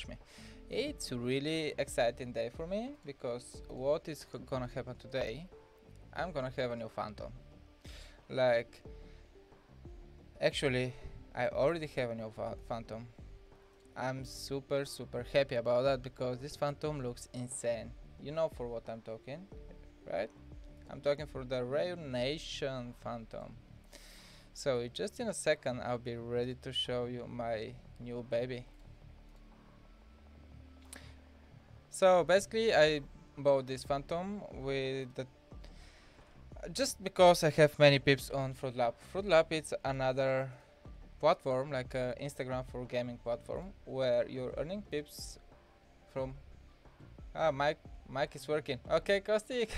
watch me. It's a really exciting day for me because what is gonna happen today, I'm gonna have a new Phantom. Like, actually, I already have a new Phantom. I'm super happy about that because this Phantom looks insane. You know for what I'm talking, right? I'm talking for the Reyonation Phantom. So just in a second I'll be ready to show you my new baby. So basically I bought this Phantom with the just because I have many pips on FruitLab. FruitLab is another platform like Instagram for gaming platform where you're earning pips from Mike is working. Okay, Caustic.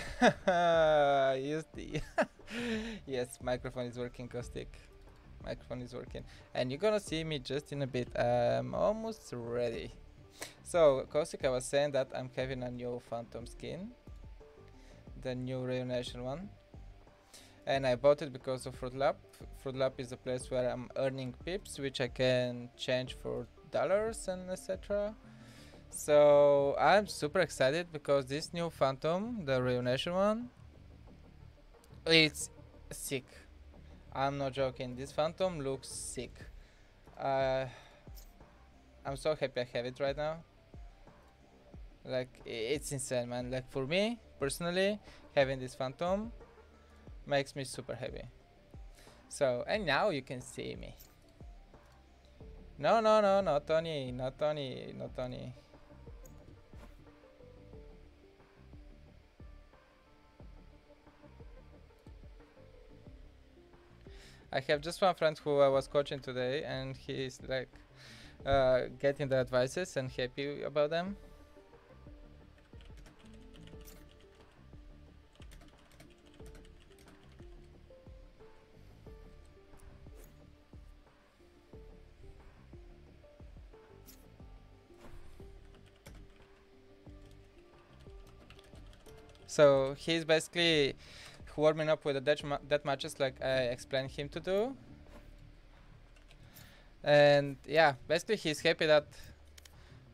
Yes, microphone is working, Caustic. Microphone is working. And you're gonna see me just in a bit. I'm almost ready. So, Caustic, I was saying that I'm having a new Phantom skin. The new Reyonation one. And I bought it because of FruitLab. FruitLab is a place where I'm earning pips, which I can change for dollars and etc. So I'm super excited because this new Phantom, the Reyonation one, it's sick. I'm not joking, this Phantom looks sick. I'm so happy I have it right now. Like, it's insane, man. Like, for me personally, having this Phantom makes me super happy. So, and now you can see me. No, not Tony. I have just one friend who I was coaching today and he is like getting the advices and happy about them. So he's basically warming up with the death matches like I explained him to do. And yeah, basically he's happy that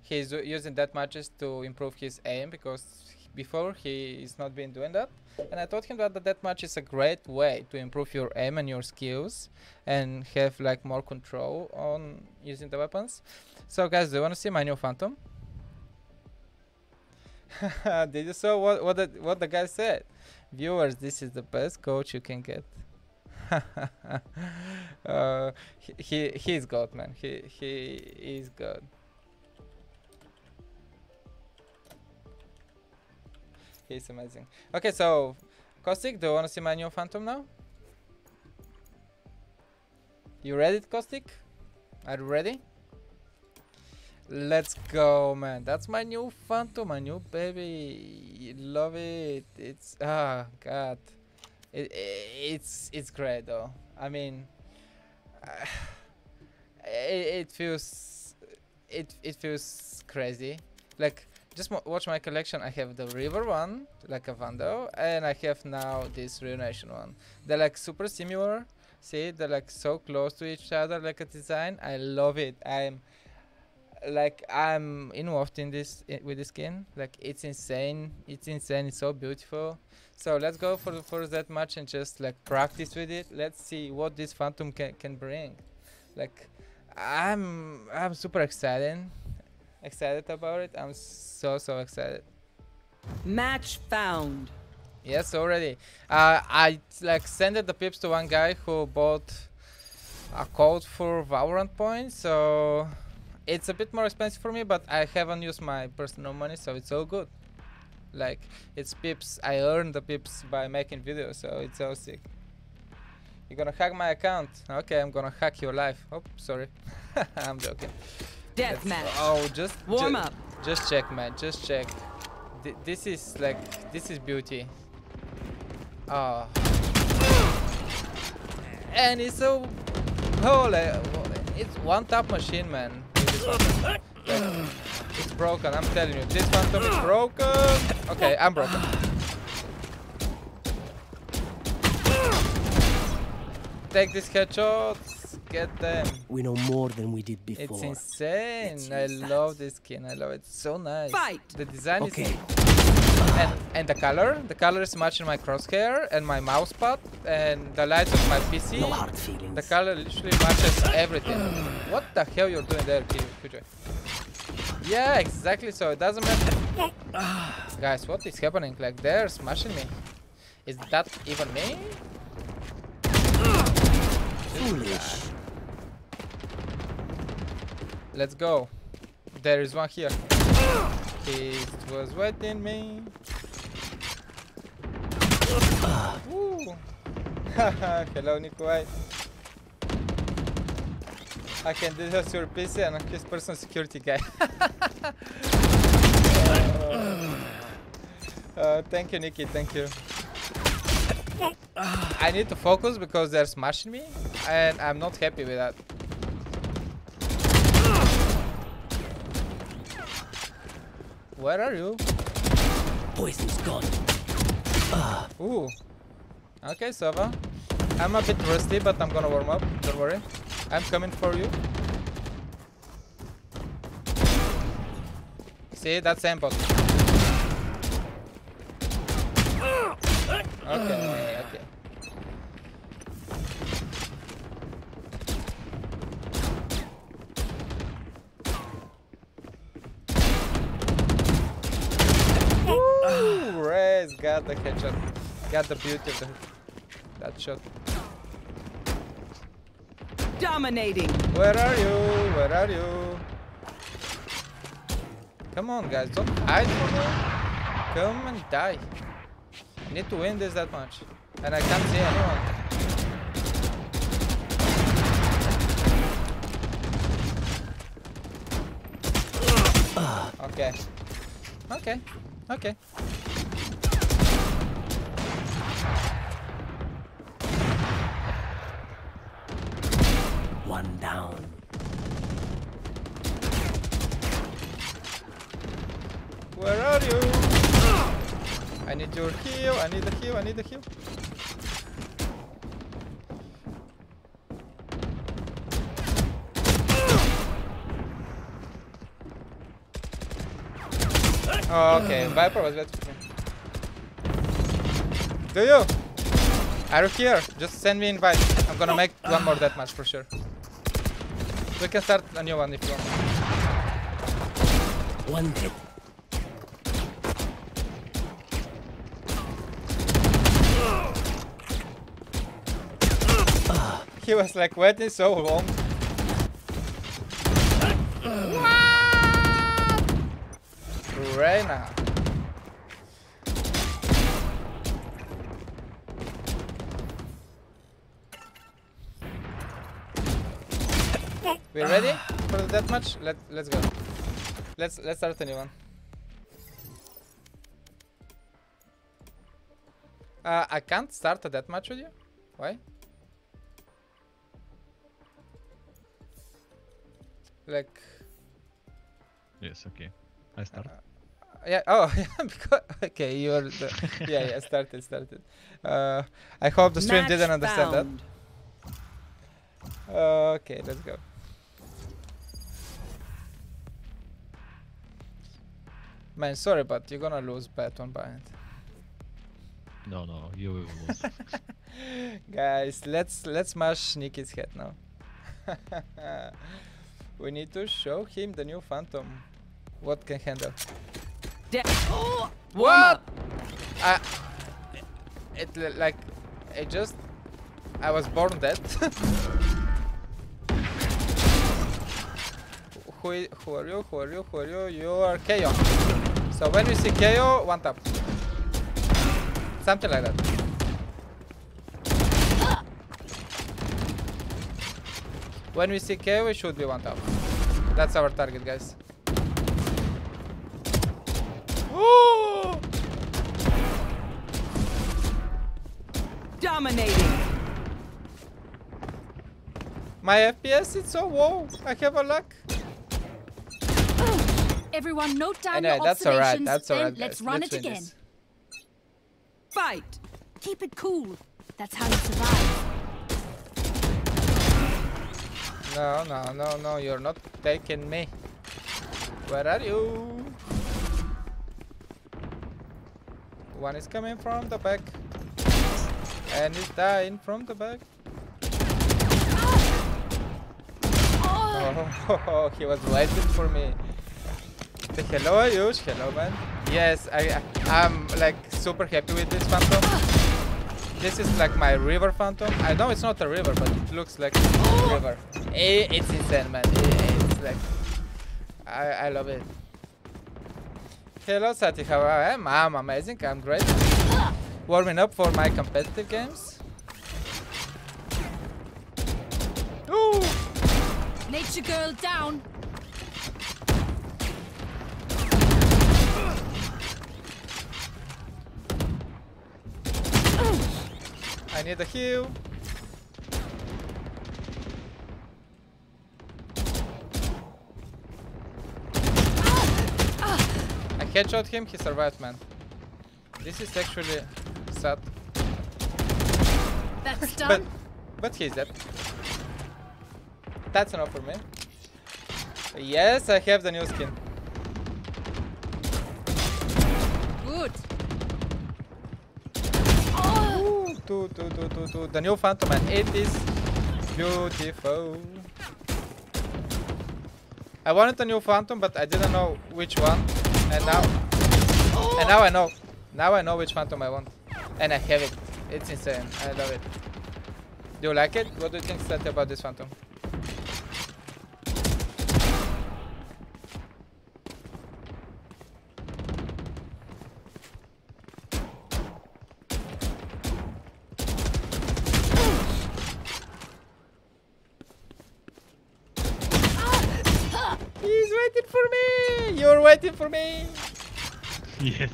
he's using death matches to improve his aim because before he is not been doing that. And I told him that the death match is a great way to improve your aim and your skills and have like more control on using the weapons. So guys, do you want to see my new Phantom? Did you saw what the guy said? Viewers, this is the best coach you can get. He is God, man. He is God. He's amazing. Okay, so Caustic, do you want to see my new Phantom now? You ready, Caustic? Are you ready? Let's go, man. That's my new Phantom, my new baby. Love it. It's god, it's great though. I mean, it feels crazy. Like, just watch my collection. I have the river one, like a Vandal, and I have now this Reyonation one. They're like super similar. See, they're like so close to each other, like a design. I love it. I'm involved in this with this skin. Like, it's insane. It's so beautiful. So let's go for that match and just like practice with it. Let's see what this Phantom can bring. Like, I'm super excited about it. I'm so excited. Match found. Yes, already. I like sent the pips to one guy who bought a code for Valorant points. So it's a bit more expensive for me, but I haven't used my personal money, so it's all good. Like, it's pips. I earn the pips by making videos, so it's all sick. You're gonna hack my account. Okay, I'm gonna hack your life. Oh, sorry. I'm joking. Deathmatch. Oh, just warm up. Just check, man. Just check. This is like, this is beauty. Oh. And it's so holy. It's one tap machine, man. Like, it's broken, I'm telling you. This Phantom is broken. Okay, I'm broken. Take these headshots. Get them. We know more than we did before. It's insane. I love this skin. I love it. It's so nice. The design is... And the color. The color is matching my crosshair and my mousepad and the lights of my PC. No hard feelings. The color literally matches everything. What the hell you're doing there, Killjoy? Yeah, exactly. So it doesn't matter. Guys, what is happening? Like, they're smashing me. Is that even me? Foolish. Let's go. There is one here. He was waiting me. Woo. Hello, Nikolai. I can discuss your PC and his personal security guy. Thank you, Nikki. Thank you. I need to focus because they're smashing me, and I'm not happy with that. Where are you? Poison's gone. Ooh. Okay, Sova. I'm a bit rusty, but I'm gonna warm up. Don't worry. I'm coming for you. See, that's aimbot. Okay, okay. Rey's got the headshot. Got the beauty of that shot. Dominating. Where are you? Where are you? Come on, guys. Don't hide from me. Come and die. I need to win this that much. And I can't see anyone. Okay. Okay. Okay. One down. Where are you? I need your heal. I need the heal. I need the heal. Oh, okay, Viper was better for me. Do you? Are you here? Just send me invite. I'm gonna make one more deathmatch for sure. We can start a new one if you want. One dead. He was like waiting so long. Reyna. We ready for the deathmatch? Let's go. Let's start a new one. I can't start a deathmatch with you. Why? Like. Yes. Okay. I start. Yeah. Oh, yeah. Because, okay, you're. The, yeah, yeah. Started. I hope the stream didn't understand that. Okay, let's go. Man, sorry, but you're gonna lose bet on Bind. No, you will lose. Guys, let's smash Nikki's head now. We need to show him the new Phantom. What can handle? What? I was born dead. Who are you? Who are you? Who are you? You are KAY/O. So when you see KAY/O, one tap. Something like that. When we see KAY/O, it should be one tap. That's our target, guys. Dominating. My FPS is so low. I have a luck. Everyone, note down your observations. That's alright. Let's run it again. Fight. Keep it cool. That's how you survive. No, you're not taking me. Where are you? One is coming from the back. And is dying from the back. Oh, he was waiting for me. Say hello, Ayush. Hello, man. Yes, I'm like super happy with this Phantom. This is like my river Phantom. I know it's not a river, but it looks like a river. It's insane, man. It's like... I love it. Hello, Sati. How are I? I'm amazing. I'm great. Warming up for my competitive games. Ooh! Nature girl down. I need a heal. I headshot him, he survived, man. This is actually sad. That's done. But he's dead. That's enough for me. Yes, I have the new skin. Good. Ooh, the new Phantom, man. It is beautiful. I wanted a new Phantom, but I didn't know which one. And now, I know. Now I know which Phantom I want. And I have it. It's insane. I love it. Do you like it? What do you think, Seth, about this Phantom? For me, yes.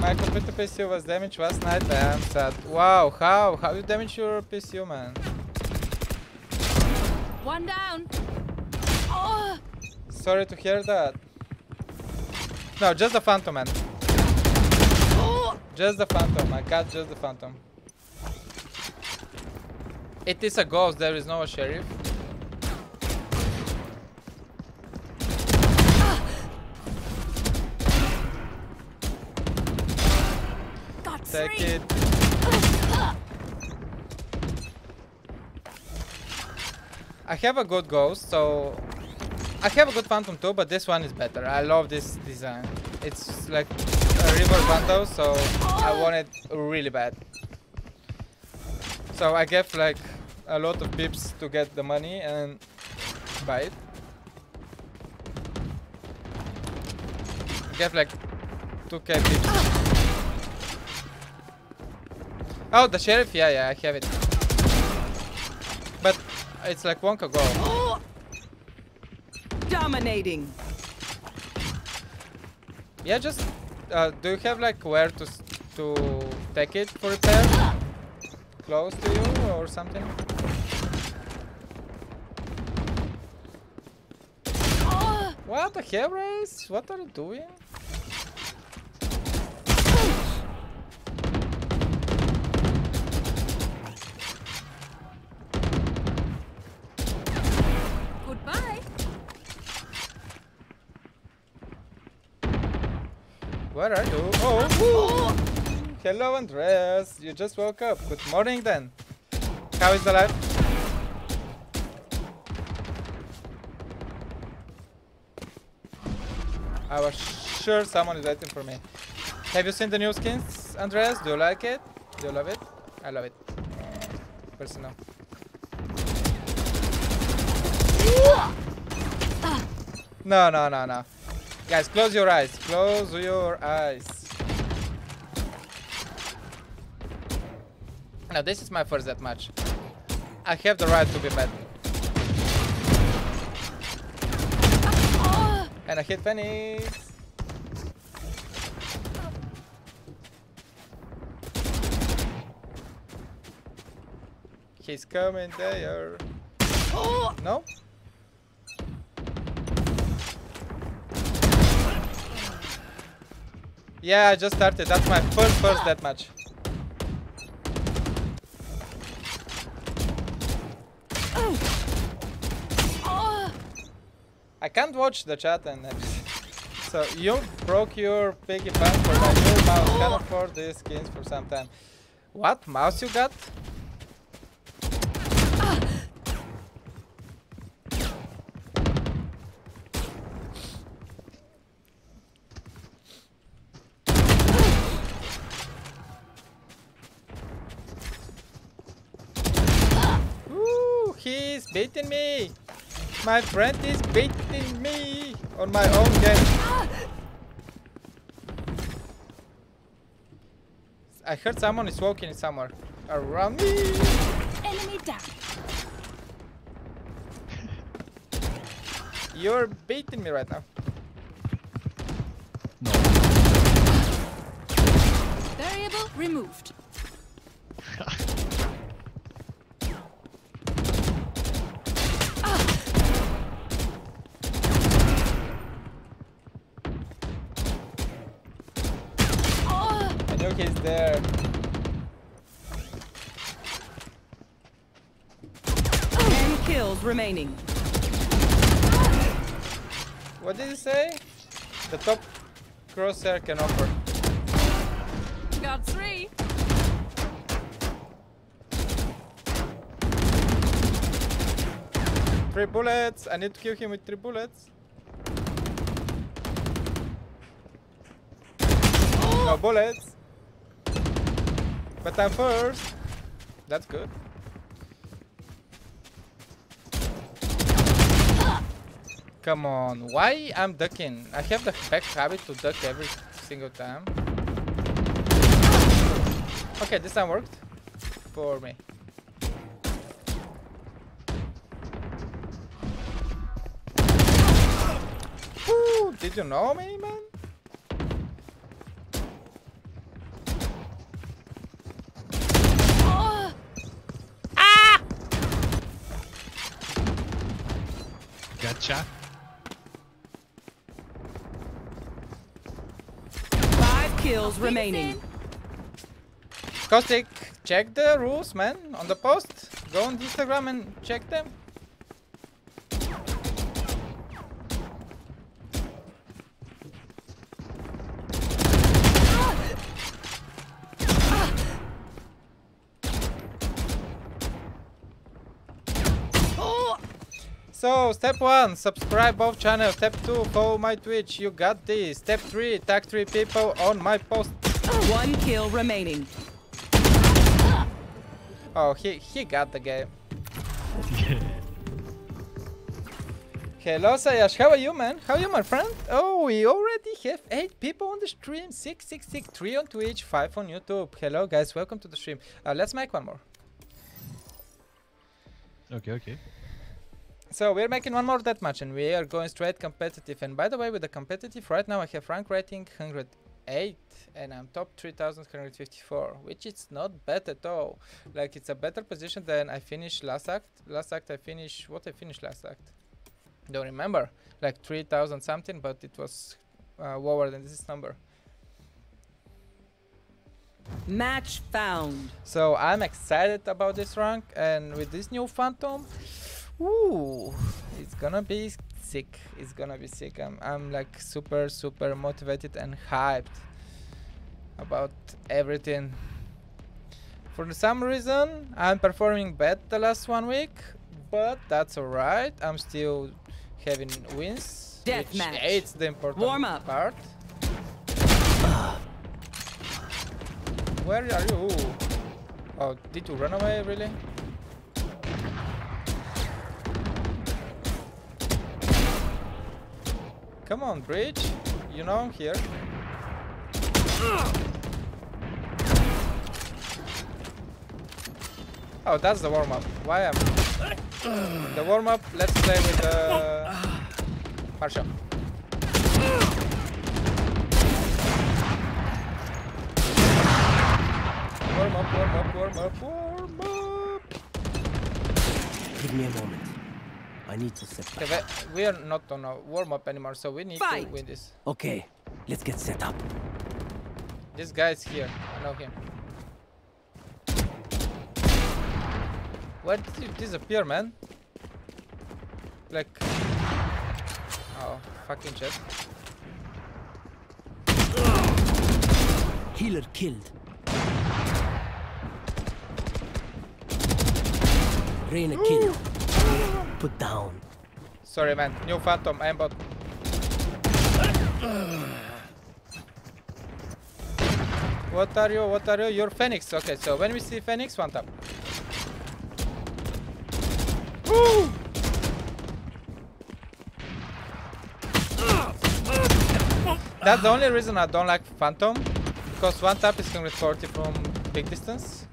My computer PCU was damaged last night. I am sad. Wow, how you damage your PCU, man? One down. Oh. Sorry to hear that. No, just the Phantom, man. Oh. Just the Phantom. I got just the Phantom. It is a ghost. There is no sheriff. Take it. I have a good ghost, so I have a good Phantom too, but this one is better. I love this design. It's like a river Phantom, so I want it really bad. So I gave like a lot of pips to get the money and buy it. I gave like 2K pips. Oh, the sheriff? Yeah, I have it. But it's like Wonka Go. Oh! Dominating. Yeah, just do you have like where to take it for repair? Close to you or something? Oh. What the hell, Race? What are you doing? Where are you? Oh! Hello, Andres. You just woke up. Good morning, then. How is the life? I was sure someone is waiting for me. Have you seen the new skins, Andres? Do you like it? Do you love it? I love it. Personal. No. Guys, close your eyes. Close your eyes. Now, this is my first death match. I have the right to be mad. And I hit Phoenix. He's coming there. No? Yeah, I just started. That's my first deathmatch. I can't watch the chat and so you broke your piggy bank for my new mouse. Can't afford these skins for some time. What mouse you got? He's beating me! My friend is beating me on my own game. I heard someone is walking somewhere around me. Enemy down. You're beating me right now. No. Variable removed. He's there. Ten kills remaining. What did he say? The top crosshair can offer. Got three. Three bullets. I need to kill him with three bullets. No bullets. But I'm first. That's good. Come on. Why I'm ducking? I have the back habit to duck every single time. Okay, this time worked for me. Woo, did you know me, man? Gotcha. 5 kills remaining. Caustic, check the rules, man. On the post, go on Instagram and check them. So, step 1, subscribe both channels. Step 2, follow my Twitch. You got this. Step 3, tag 3 people on my post. 1 kill remaining. Oh, he got the game. Hello, Sayash. How are you, man? How are you, my friend? Oh, we already have 8 people on the stream. 666, 3 on Twitch, 5 on YouTube. Hello, guys. Welcome to the stream. Let's make one more. Okay, okay. So we're making one more deathmatch and we are going straight competitive. And by the way, with the competitive right now I have rank rating 108 and I'm top 3154, which is not bad at all. Like, it's a better position than I finished last act. Last act I finished, what I finished last act? Don't remember, like 3000 something, but it was lower than this number. Match found. So I'm excited about this rank and with this new Phantom. Ooh, it's gonna be sick. It's gonna be sick. I'm like super motivated and hyped about everything. For some reason, I'm performing bad the last 1 week, but that's alright. I'm still having wins, which is the important part. Where are you? Oh, did you run away, really? Come on, Breach. You know I'm here. Oh, that's the warm-up. Why am I? The warm-up, let's play with Marshall. Warm-up, warm-up, warm-up, warm-up. Give me a moment. I need to set up. Okay, we are not on a warm-up anymore, so we need to win this. Okay, let's get set up. This guy is here. I know him. Where did you disappear, man? Like, Oh, fucking Jett. Healer killed. Reyna killed. Put down. Sorry, man. New Phantom. I am bot. What are you? What are you? You're Phoenix. Okay, so when we see Phoenix, one tap. Woo! That's the only reason I don't like Phantom. Because one tap is coming with 40 from big distance.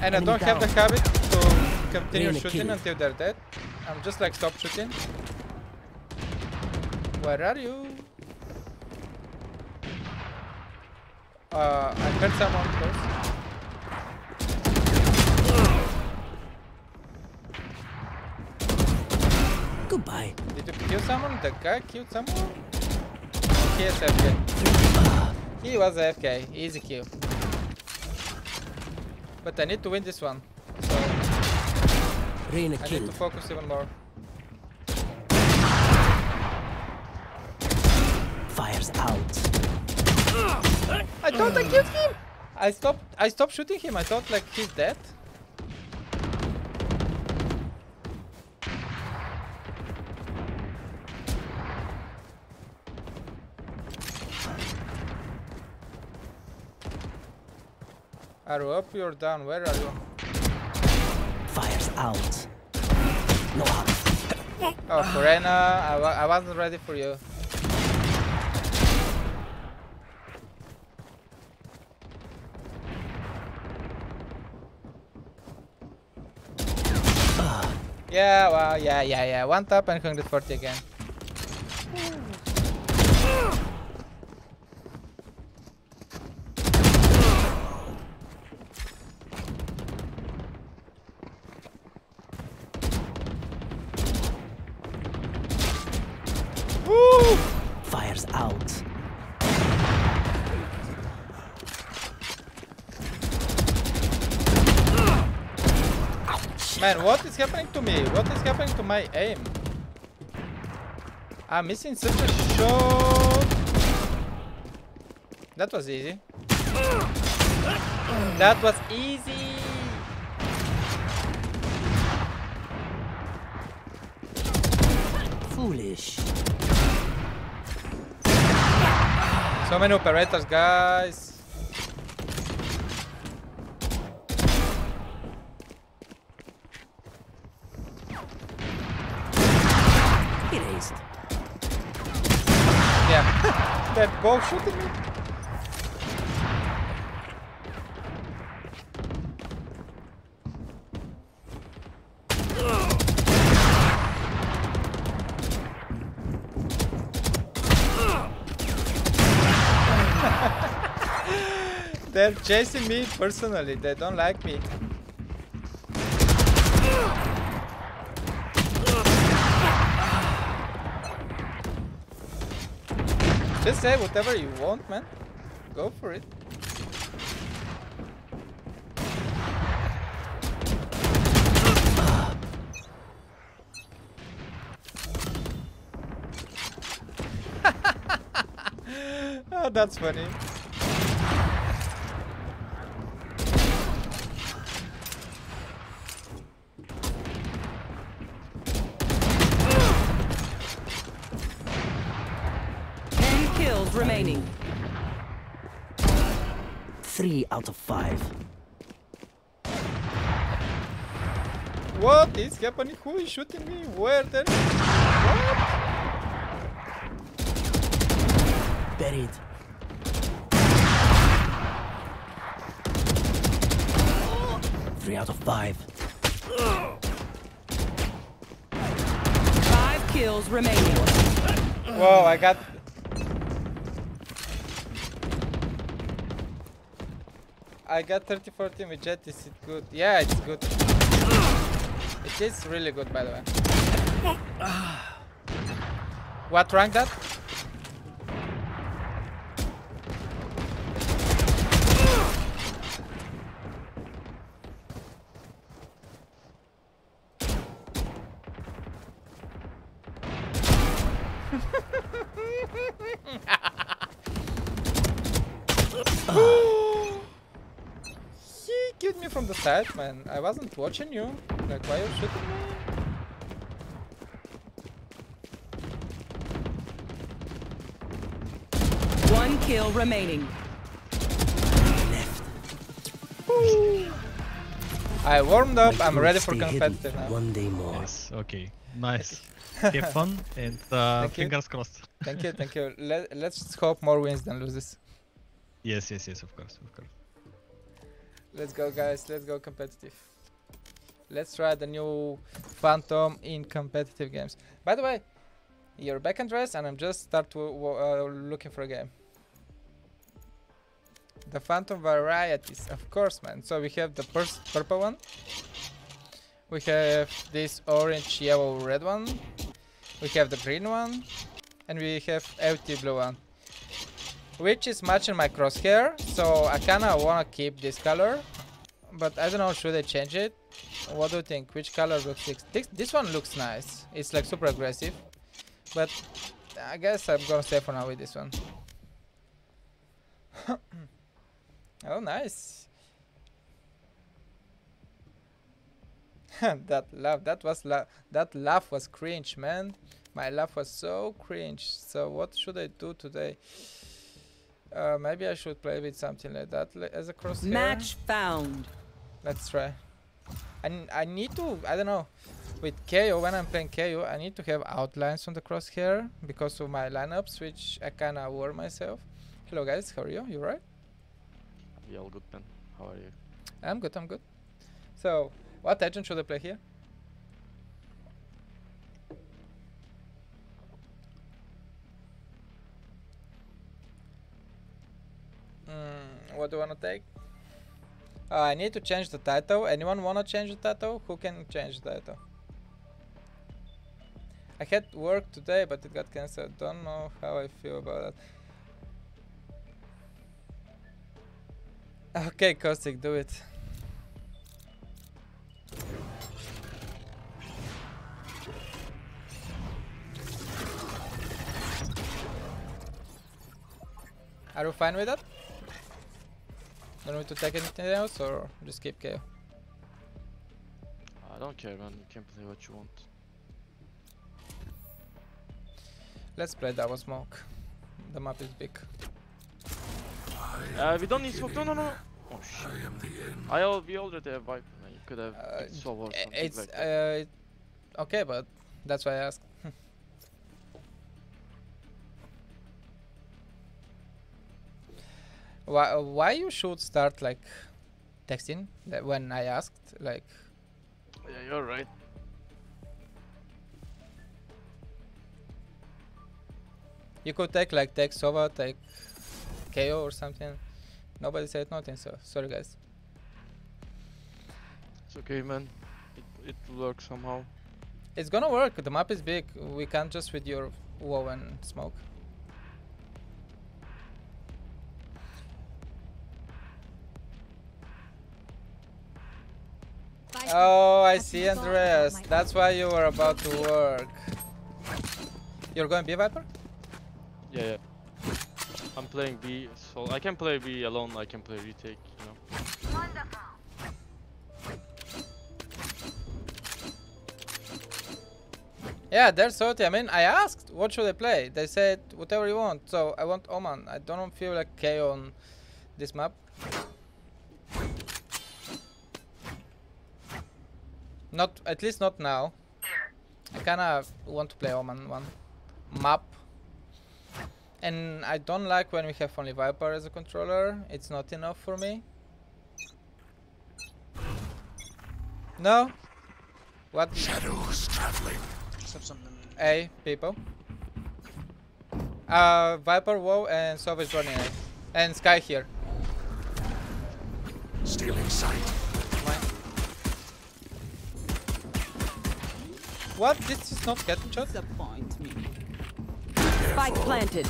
And I don't have the habit to continue shooting until they're dead. I'm just like stop shooting. Where are you? I heard someone close. Goodbye. Did you kill someone? The guy killed someone? He is AFK. He was AFK. Easy kill. But I need to win this one. So Reyna I need to focus even more. Fires out. I thought I killed him. I stopped shooting him. I thought like he's dead. Are you up? You're down. Where are you? Fires out. No up. Oh, Reyna, I wasn't ready for you. Yeah, well, yeah. One tap and 140 again. Man, what is happening to me? What is happening to my aim? I'm missing such a shot. That was easy. That was easy. Foolish. So many operators, guys. That ball shooting me. They're chasing me personally. They don't like me. Just say whatever you want, man. Go for it. Oh, that's funny. Remaining. 3 out of 5. What is happening? Who is shooting me? Where then? What? Buried. Oh. 3 out of 5. 5 kills remaining. Whoa! I got. I got 30-14 with Jett. Is it good? Yeah, it's good. It is really good, by the way. What rank that? She killed me from the side, man. I wasn't watching you. Like, why are you shooting me? One kill remaining. I warmed up. I'm ready for competitive now. One day more. Yes, okay, nice. Have fun and fingers crossed. Thank you, thank you. Let's hope more wins than loses. Yes, yes, yes, of course, of course. Let's go, guys. Let's go competitive. Let's try the new Phantom in competitive games. By the way, you're back and rest, and I'm just looking for a game. The Phantom varieties, of course, man. So we have the purple one. We have this orange, yellow, red one. We have the green one. And we have LT blue one. Which is matching my crosshair. So I kinda wanna keep this color. But I don't know, should I change it? What do you think? Which color looks nice? This one looks nice. It's like super aggressive. But I guess I'm gonna stay for now with this one. Oh, nice. That laugh, that laugh was cringe, man. My laugh was so cringe. So what should I do today? Maybe I should play with something like that as a crosshair. Match found. Let's try. I need to, I don't know. With KO, when I'm playing KO, I need to have outlines on the crosshair because of my lineups, which I kinda wore myself. Hello guys, how are you? You right? Yeah, all good, man. How are you? I'm good, I'm good. So, what agent should I play here? What do I wanna take? I need to change the title. Anyone wanna change the title? Who can change the title? I had work today, but it got cancelled. Don't know how I feel about that. Okay, Caustic, do it. Are you fine with that? Don't need to take anything else, or just keep KO? I don't care, man. You can play what you want. Let's play double smoke. The map is big. We don't need smoke. No, no, no. Oh shit! We already have Viper. You could have Sova or something like that. Okay, but that's why I asked. Why you should start like texting when I asked? Like. Yeah, you're right. You could take like Sova, take KO or something. Nobody said nothing, so sorry guys. It's okay, man. It will work somehow. It's gonna work. The map is big. We can't just with your WoW and smoke. Oh, I see, Andreas. That's why you were about to work. You're going B, Viper? Yeah, yeah. I'm playing B, so I can play B alone, I can play retake, you know. Wonderful. Yeah, there's Soti. I mean, I asked, what should I play? They said, whatever you want. So, I want Omen. I don't feel like KO on this map. Not, at least not now. I kinda want to play Omen one map. And I don't like when we have only Viper as a controller. It's not enough for me. No? What? Shadows traveling. Hey, people. Viper, WoW, and Sova is running. And Sky here. Stealing sight. What? This is not getting shot? Disappoint me. Spike planted.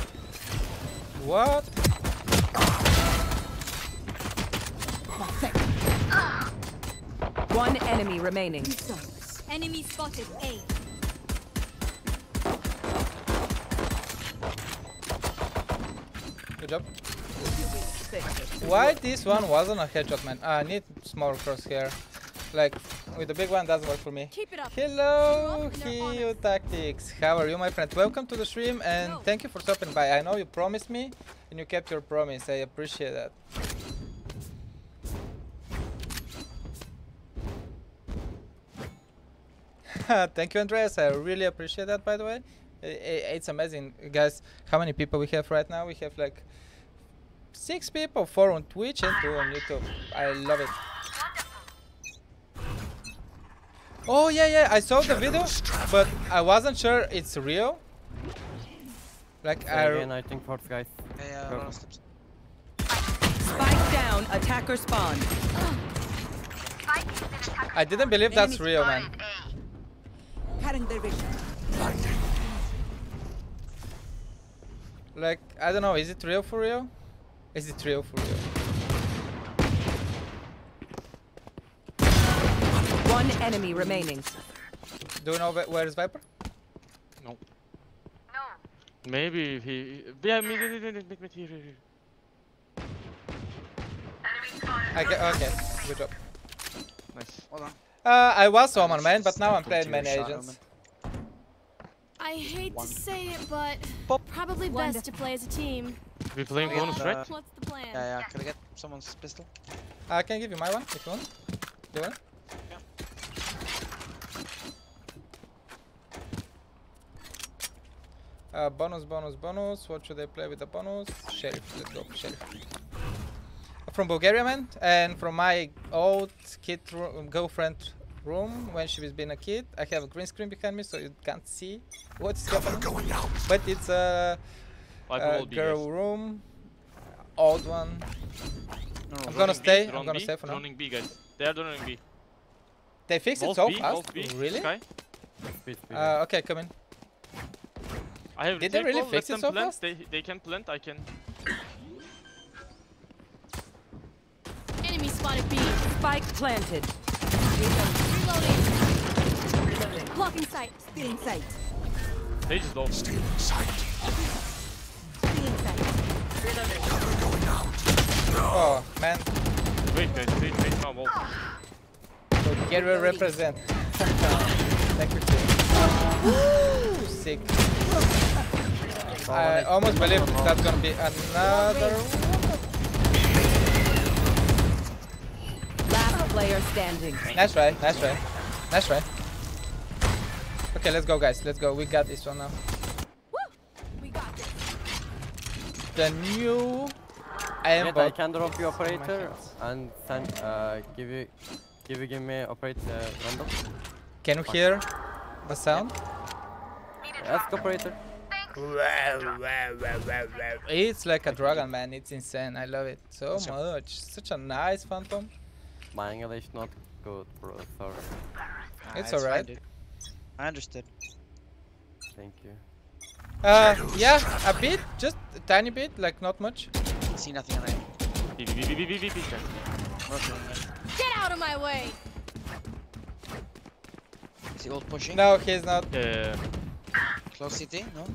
What? One enemy remaining. Enemy spotted. A. headshot. Why this one wasn't a headshot, man? I need small crosshair. Like, with the big one doesn't work for me. Hello, Heo Tactics. How are you, my friend? Welcome to the stream and thank you for stopping by. I know you promised me and you kept your promise. I appreciate that. Thank you, Andreas. I really appreciate that, by the way. It's amazing, guys, how many people we have right now. We have like 6 people, 4 on Twitch and 2 on YouTube. I love it. Oh yeah, yeah, I saw the video, but I wasn't sure it's real. Like I think fourth guy. Spike down, attacker spawn. I didn't believe that's real, man. Like, I don't know, is it real for real? Is it real for real? One enemy remaining. Do you know where is Viper? No. No. Maybe he... Yeah, me, here. Okay, good job. Nice. Hold on. I was Omen, man, but now I'm playing many agents. I hate to say it, but probably best to play as a team. We playing bonus, right? What's the plan? Yeah, yeah. Can I get someone's pistol? I can give you my one if you want. You want? Yeah. Bonus. What should I play with the bonus? Sheriff. Let's go, Sheriff. From Bulgaria, man, and from my old girlfriend room when she was being a kid. I have a green screen behind me, so you can't see what's going on. But it's a girl room, old one. No, I'm gonna stay. I'm gonna stay for now. Running B, guys. They are running B. They fixed it so fast. Really? Okay, come in. Did they really fix it so fast? They can plant. I can. Enemy spotted B. Spike planted. Reloading. Blocking sight. Stealing sight. Sage is low. Stealing sight. Stealing sight. Reloading. Cover going out. Oh, man. Wait, guys. Wait. No, so get where represent. Thank you, Jay. Sick. I almost believe that's gonna be another player standing. Nice try. Okay, let's go, guys. Let's go. We got this one now. We got this. The new. I can drop you operator and send, give me operator random. Can you hear the sound? Yeah. Ask operator. It's like a dragon, man. It's insane. I love it so much. Such a nice Phantom. My English not good, bro. Sorry. It's alright. I understood. Thank you. Yeah, a bit, just a tiny bit, like not much. See nothing on it. Get out of my way. Is he old pushing? No, he's not. Close city? No.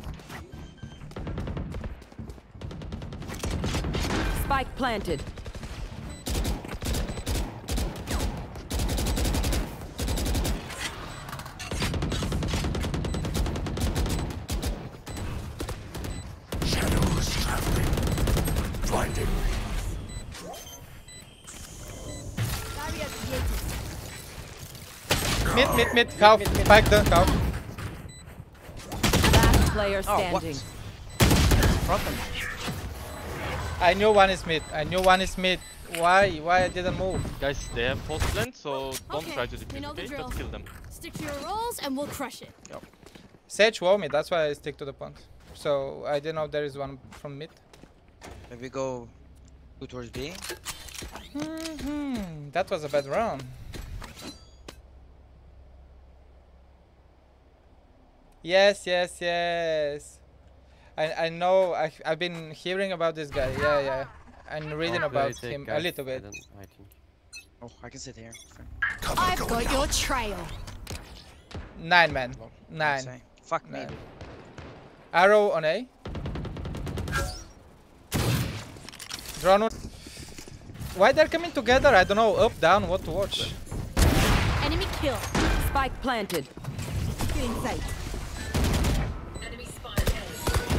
Spike planted. Mid, half, back down, half. Last player standing. I knew one is mid. Why I didn't move? Guys, they have post plant, so don't try to defuse. Just kill them. Stick to your rolls and we'll crush it. Yep. Sage walled me, that's why I stick to the pond. So I didn't know there is one from mid. Maybe go towards B. That was a bad round. Yes. I know, I've been hearing about this guy, yeah. I'm reading about him a little bit. I think. Oh, I can sit here. I've got your trail. 9, man. 9. Fuck me. Arrow on A. drone. Why they're coming together? I don't know. Up, down, what to watch. Enemy kill. Spike planted. Inside. Enemy spotted.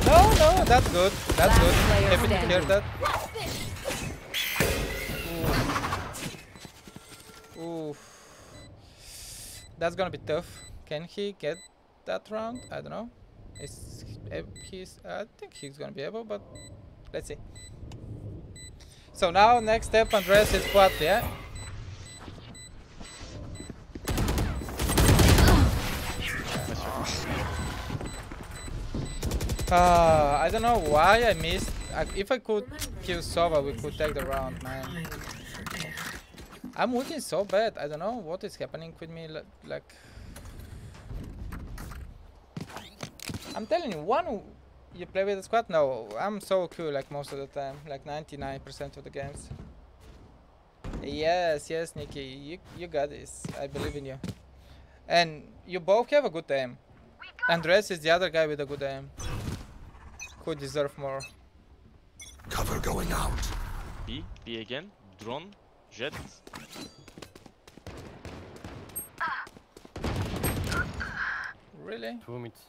No, that's good. That's good. Happy to hear that. Oof. Oof. That's gonna be tough. Can he get that round? I don't know. I think he's gonna be able, but let's see. So now next step, Andres is what, yeah? I don't know why I missed. If I could kill Sova, we could take the round, man. I'm looking so bad. I don't know what is happening with me. Like, I'm telling you, one you play with the squad. No, I'm so cool like most of the time, like 99% of the games. Yes, Nikki, you got this. I believe in you. And you both have a good aim. Andres is the other guy with a good aim. Who deserve more. Cover going out. B again. Drone. Jett. Really? 2 minutes.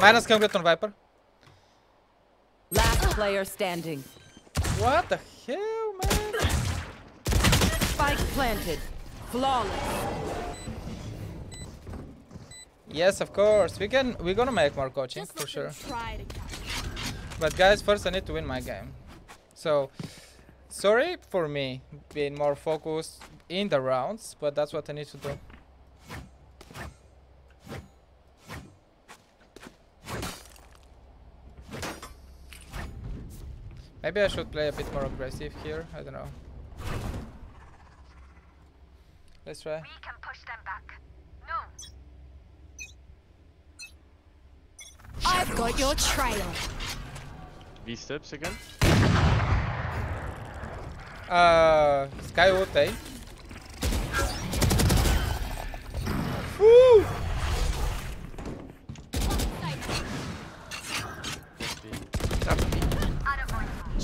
Minus complete on Viper. Last player standing. What the hell, man? Spike planted. Flawless. Yes, of course. We're gonna make more coaching for sure. But guys, first I need to win my game. So, sorry for me being more focused in the rounds, but that's what I need to do. Maybe I should play a bit more aggressive here. I don't know. Let's try. We can push them back. I've got your trail. V steps again. Sky ult, eh? Woo!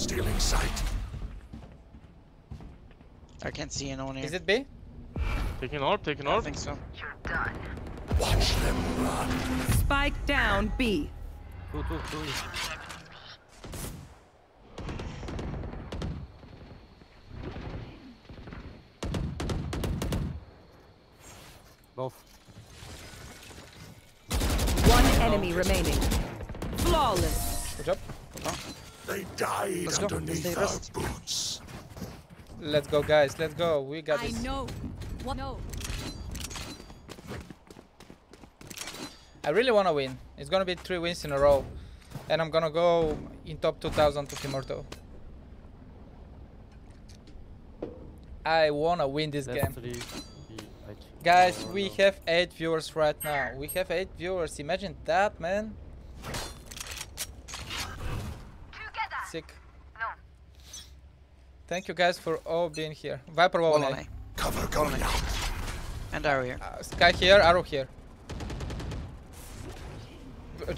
Stealing sight. I can't see anyone here. Is it B? Taking orb. I think so. You're done. Watch them run. Spike down B. Two. Both. One enemy remaining. Flawless. Good job. They died underneath our boots. Let's go, guys. Let's go. We got this. I know. What? No. I really want to win. It's going to be 3 wins in a row. And I'm going to go in top 2000 to Immortal. I want to win this game. Guys, we have 8 viewers right now. We have 8 viewers. Imagine that, man. Sick. Thank you guys for all being here. Viper wall. Cover going out. And arrow here. Sky here, arrow here.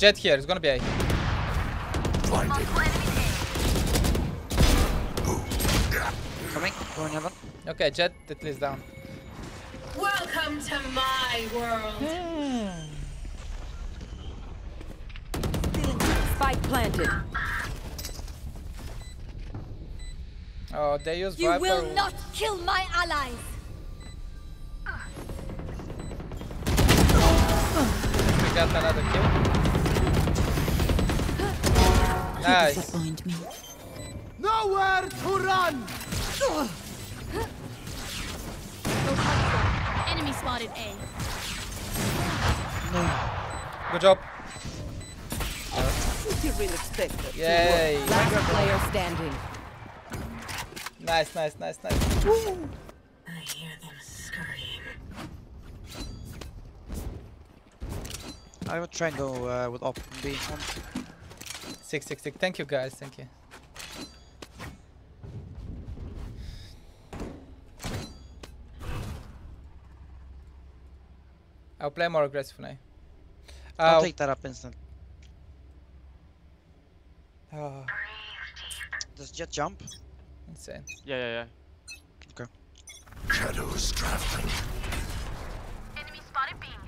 Jett here, it's gonna be A. Coming, going heaven. Okay, Jett at least down. Welcome to my world. Spike planted. Oh, they use Viper. You will not kill my allies. We got another kill. Nice. Me. Nowhere to run. Enemy spotted A. No. Good job. You really expected. Yay. Last player standing. Nice. Woo. I hear them scurrying. I will try and go with op B. Sick. Thank you guys, thank you. I'll play more aggressive now. I'll take that up instant. Oh. Does Jett jump? Insane. Yeah. Okay. Shadows traveling. Enemy spotted ping.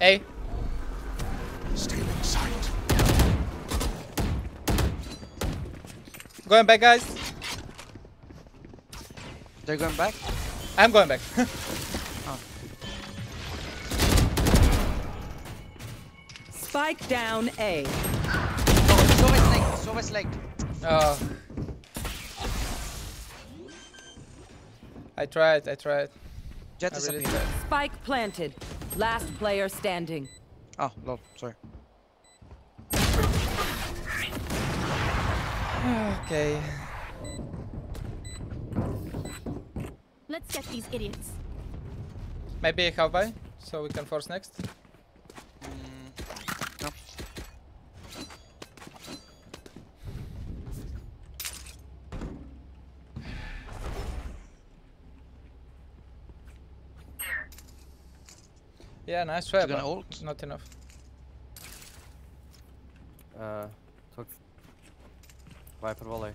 Hey. Stealing sight. Going back, guys. They're going back? I'm going back. Oh. Spike down A. Oh, Sova slagged. Oh. I tried. Jett is really up here. Spike planted. Last player standing. Oh, lol. Sorry. Okay. Let's get these idiots. Maybe how by so we can force next. No. Yeah, nice try, but ult? Not enough. Talk. Viper volley.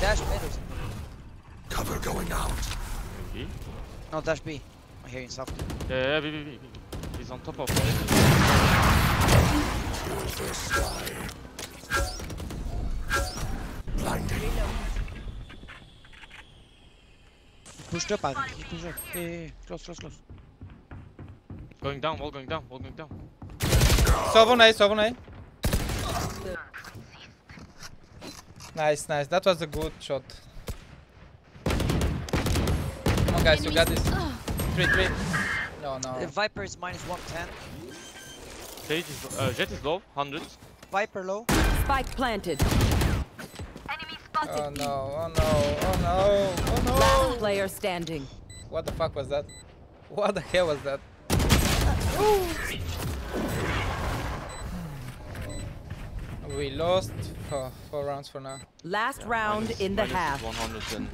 Dash B. Cover going out. B? No, dash B. I hear you soft. Yeah, B. He's on top of me. Blinded. Pushed up, I think. He pushed up. Yeah. Close. Going down. Sova on A. Nice. That was a good shot. Come on, guys, you got this. 3-3. No. The Viper is minus 110. Sage is Jett is low, 100. Viper low. Spike planted. Enemy spotted. Oh no. Last player standing. What the fuck was that? What the hell was that? We lost four rounds for now. Last round minus, in the half. 100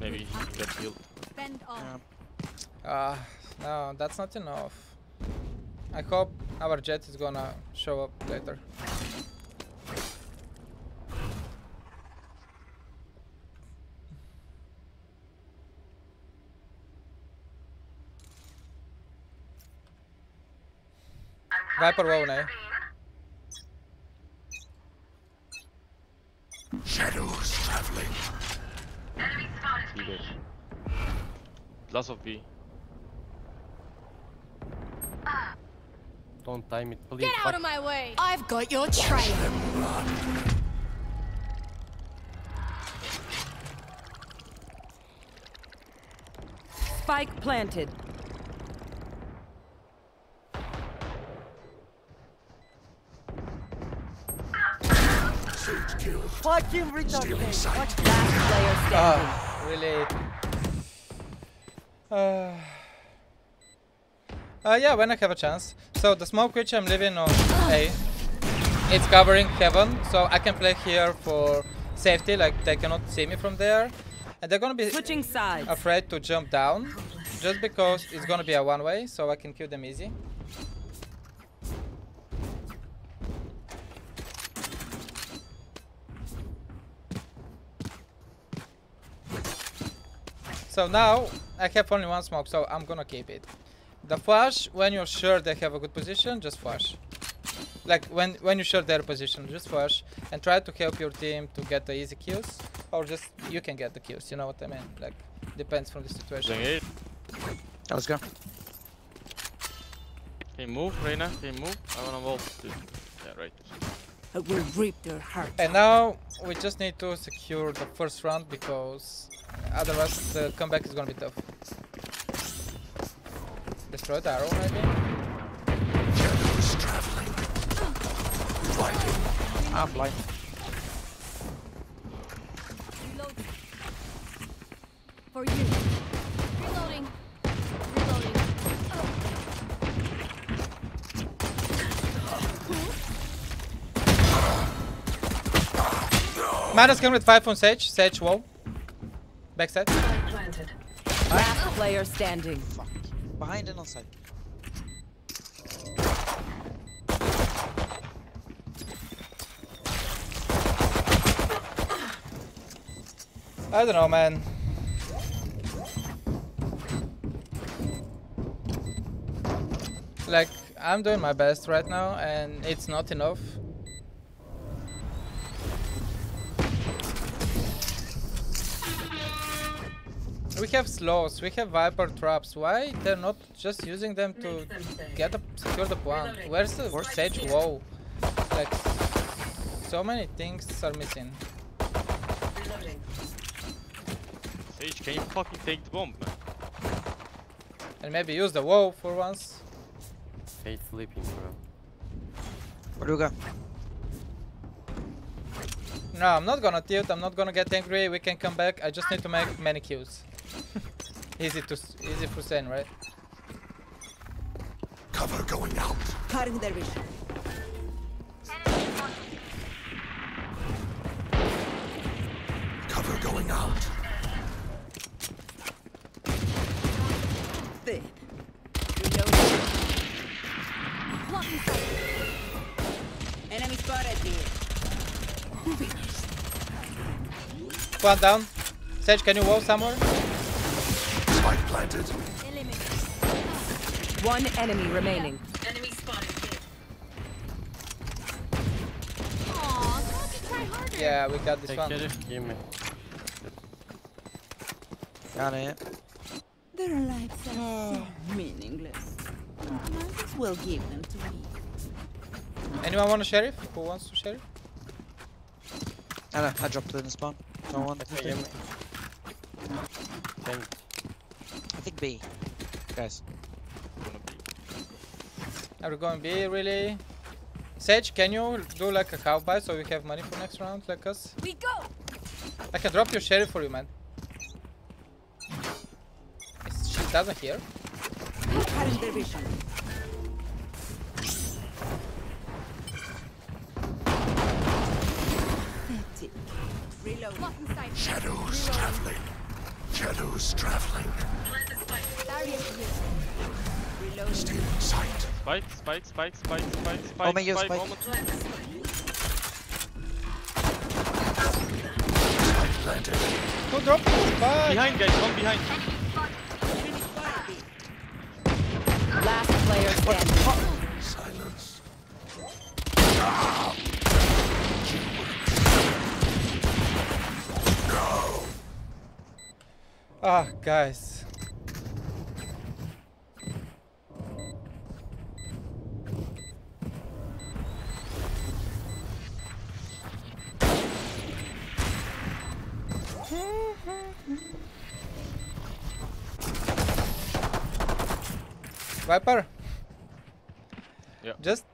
maybe get healed. No, that's not enough. I hope our Jett is gonna show up later. Viper won't, eh? Shadows traveling. Enemy spotted. Lots of B. Don't time it, please. Get out of my way! I've got your trail. Spike planted. Fucking retarded. Really? Yeah, when I have a chance. So the smoke which I'm leaving on A, it's covering heaven, so I can play here for safety, like they cannot see me from there. And they're gonna be switching sides, afraid to jump down, just because it's gonna be a one-way, so I can kill them easy. So now I have only one smoke, so I'm gonna keep it. The flash, when you're sure they have a good position, just flash. Like when you're sure their position, just flash and try to help your team to get the easy kills, or just you can get the kills. You know what I mean? Like depends from the situation. Let's go. Can you move, Reyna? Can you move? I wanna wall. Yeah, right. I will rip their heart. And now we just need to secure the first round because otherwise the comeback is gonna be tough. Destroy the arrow, maybe? Shadows traveling. Blinding. I'm blind. Reloading. For you. Reloading. Minus came with 5 on Sage. Sage wall. Backside. Last player standing. Fuck. Behind and outside. I don't know, man. Like, I'm doing my best right now, and it's not enough. We have slows, we have Viper traps. Why they're not just using them to get a, secure the plant? Where's the Sage? Whoa. Like, so many things are missing. Sage, can you fucking take the bomb, man? And maybe use the wall for once. Fade's sleeping, bro. Where do you go? No, I'm not gonna tilt, I'm not gonna get angry, we can come back, I just need to make many kills. easy for Sen, right? Cover going out. Cutting their vision. Cover going out. Thin. You know. Enemy spotted here. One down. Sage, can you wall somewhere? Spike planted. One enemy remaining. Enemy spotted. Aww, yeah, we got this. Take one. Give me. Got it. Their lives are so meaningless. Might as well give them to me. Anyone want a sheriff? Who wants a sheriff? I know, I dropped it in the spawn. No one. I think B. Guys. Are we going B, really? Sage, can you do like a half buy so we have money for next round, like us? We go! I can drop your sheriff for you, man. She doesn't hear. Shadows traveling. Shadows traveling. Still in sight. Spike, spike, spike, spike, spike, spike. Omen, you spike. Spike planted. Go drop. Spike. Behind, guys. One behind. Last player standing. Silence. Ah. Ah, guys. Viper. Yeah. Just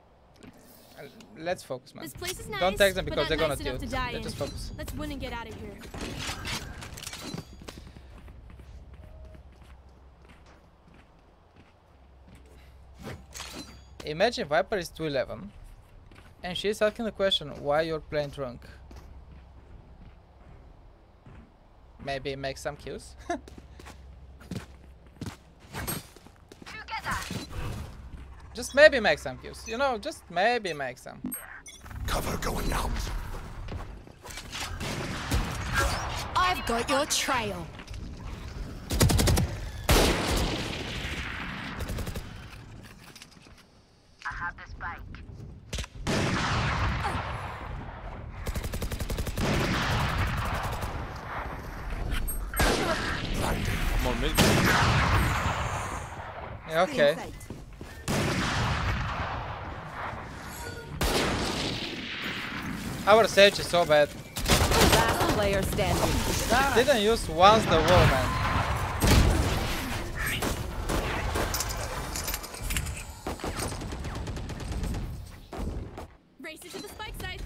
let's focus, man. This place is nice, don't take them because they're gonna do it. Let's just focus. Let's win and get out of here. Imagine Viper is 211 and she's asking the question why you're playing drunk. Maybe make some kills. Just maybe make some kills, you know, just maybe make some. Cover going out. I've got your trail. Yeah, okay. Our Sage is so bad. Last player standing. Didn't use once the wall, man. Races to the spike side.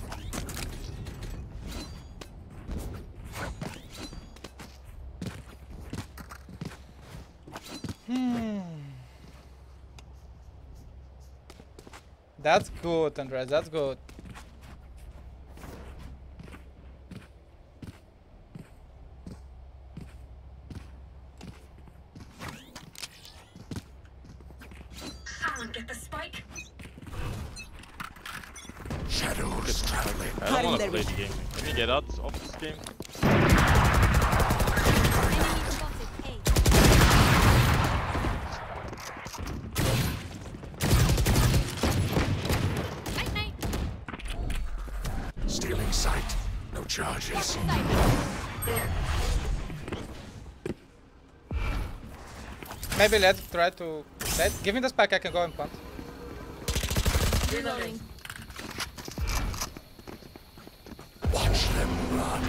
That's good, Andres, that's good. get the spike. Shadows traveling. I don't want to play the game. Can you get out of this game? Stealing sight. No charges. Maybe let's try to... Give me the spike, I can go and punt. Reloading. Watch them run.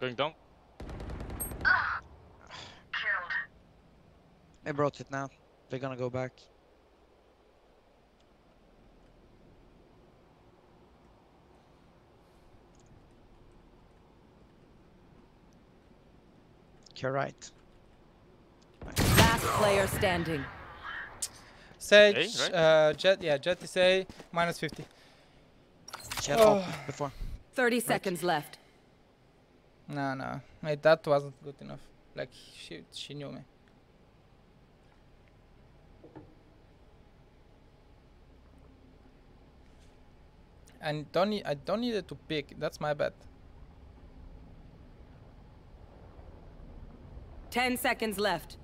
Going down. Killed. They brought it now. They're gonna go back. You're right. Last player standing. Sage, right? Jett, yeah, Jett is A, minus 50. Jett up before. 30 right. Seconds left. No, no, mate, that wasn't good enough. Like, she knew me. And I don't need it to pick, that's my bad. 10 seconds left.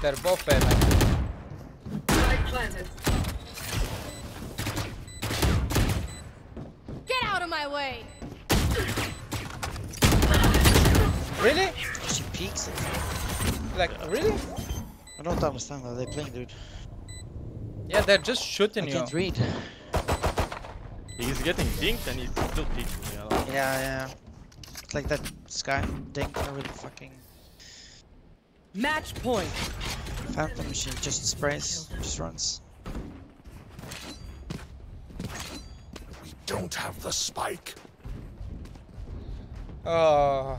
They're both bad. Light planted. Get out of my way. Really? She peeks. Like, really? I don't understand how they're playing, dude. Yeah, they're just shooting you. I can't read. He's getting dinked and he's still peeking. Yeah, it's like that sky dink over the fucking match point. Phantom machine just sprays, just runs. We don't have the spike. Oh.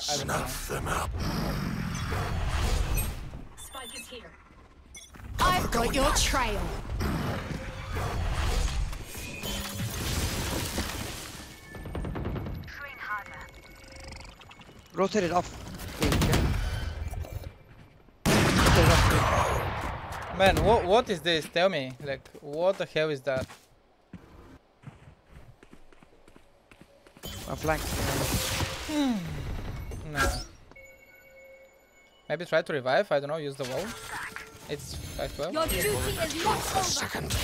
Snuff them up. Spike is here. I've got your trail. Rotate it off. Man, what is this? Tell me. Like, what the hell is that? A flank. No. Maybe try to revive, I don't know, use the wall. It's 5-12. Your duty is not over. A second.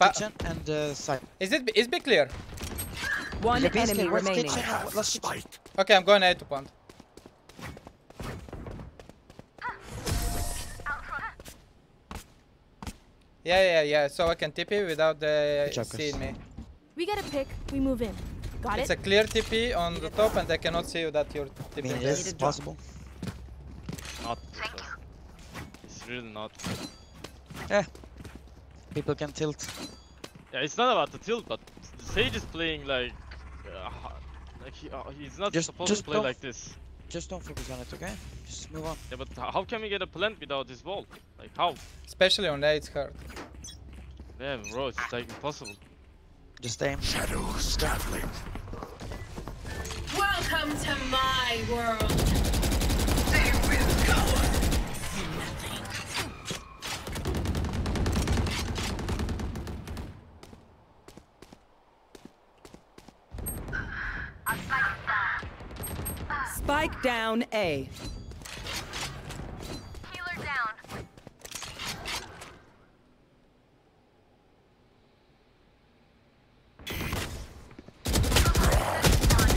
Kitchen and side. Is it clear? One enemy remaining. Okay, I'm going ahead to punt. Yeah, so I can TP without the seeing me. We got a pick, we move in. Got it? It's a clear TP on the top and they cannot see you that you're TPing. I mean, this is possible. Not. It's really not. Yeah. People can tilt. Yeah, it's not about the tilt, but Sage is playing like he's not supposed to play like this. Just don't focus on it, okay? Just move on. Yeah, but how can we get a plant without this wall? Like, how? Especially on A, it's hard. Damn, bro, it's like impossible. Just aim. Shadow Starling. Welcome to my world. They will go. Spike down A. Healer down.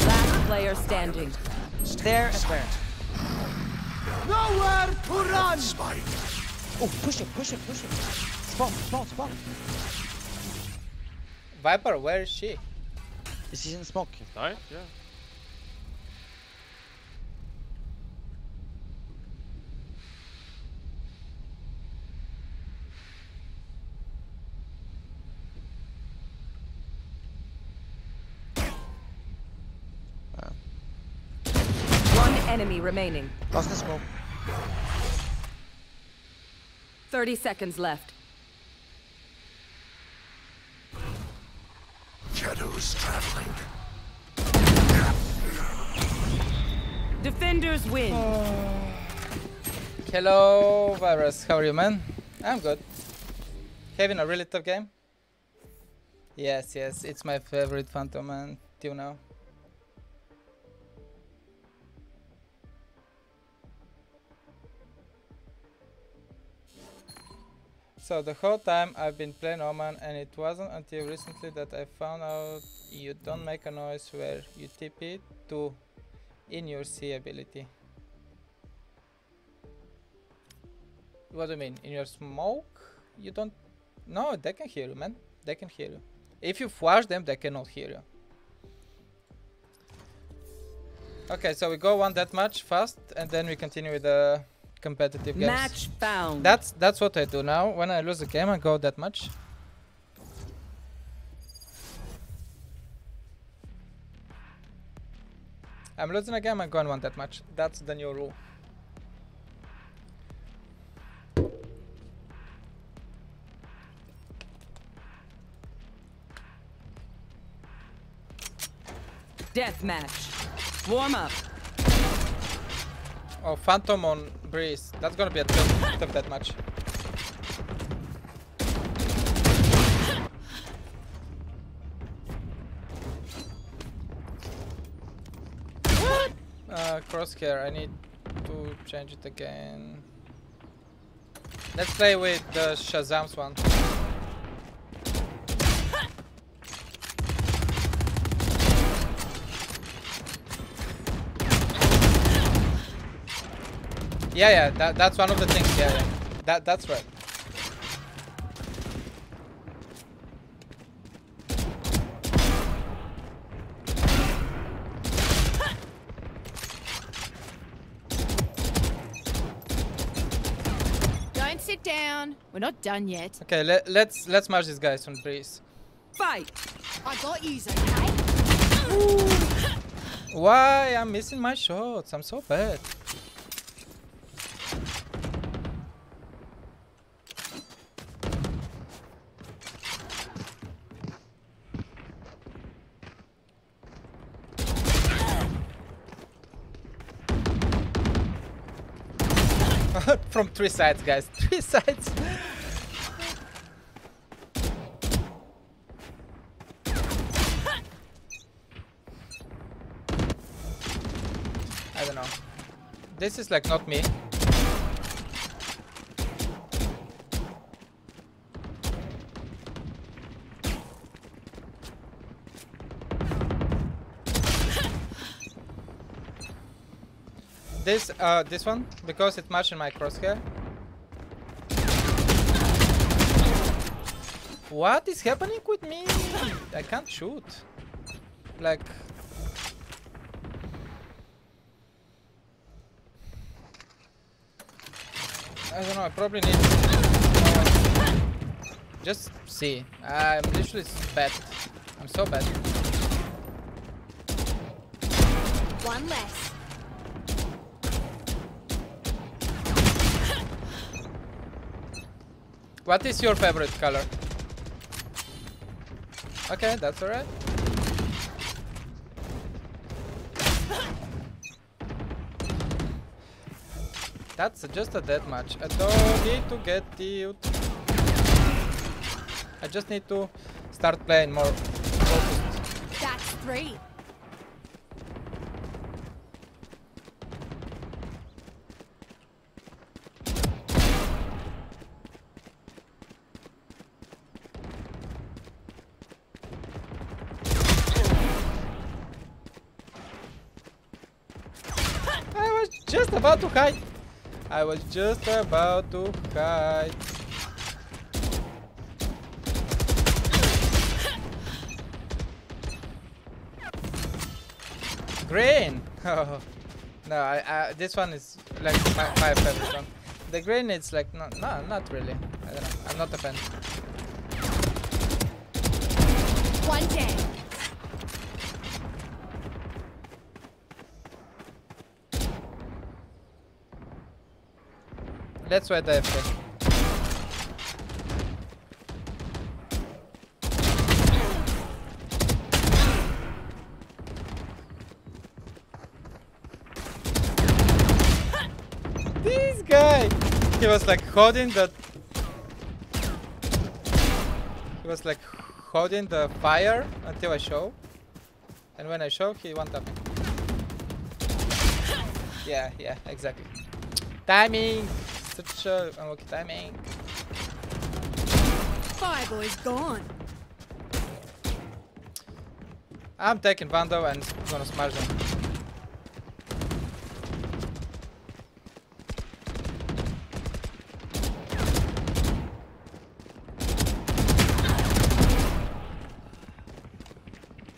Last player standing. There and there. Nowhere to run! Spike. Oh, push him. Spawn. Viper, where is she? She's in smoke. Right? Yeah. enemy remaining. Lost the smoke. 30 seconds left. Shadows traveling. Defenders win. Oh. Hello, Virus. How are you, man? I'm good. Having a really tough game? Yes, yes. It's my favorite Phantom, man. Do you know? So the whole time I've been playing Omen, and it wasn't until recently that I found out you don't make a noise where you TP to in your C ability. What do you mean? In your smoke? You don't... No, they can hear you, man. They can hear you. If you flash them, they cannot hear you. Okay, so we go one deathmatch fast, and then we continue with the... competitive games. Match found. That's what I do now. When I lose a game, I go that much. I'm losing a game, I'm going one that much. That's the new rule. Death match. Warm up. Oh, Phantom on Breeze. That's gonna be a tough deathmatch. Crosshair, I need to change it again. Let's play with the Shazam's one. Yeah, yeah, that's one of the things, yeah, yeah. That's right. Don't sit down. We're not done yet. Okay, let's march these guys on Breeze. Fight! I got you, okay? Ooh. Why? I'm missing my shots. I'm so bad. From three sides, guys. Three sides. I don't know. This is like not me. This one, because it matched in my crosshair. What is happening with me? I can't shoot. Like... I don't know, I probably need... just see. I'm literally bad. I'm so bad. One less. What is your favorite color? Okay, that's alright. That's just a deathmatch. I don't need to get you. I just need to start playing more focused. That's three. To hide. I was just about to hide. Green. Oh. No, I this one is like my favorite one. The green is like no, not really. I don't know. I'm not a fan. One day. Let's wait there. This guy! He was like holding the... He was like holding the fire until I show. And when I show, he one-tapped me. Yeah, yeah, exactly. Timing! Such a unlucky timing. Fireball is gone. I'm taking Vando and gonna smash them.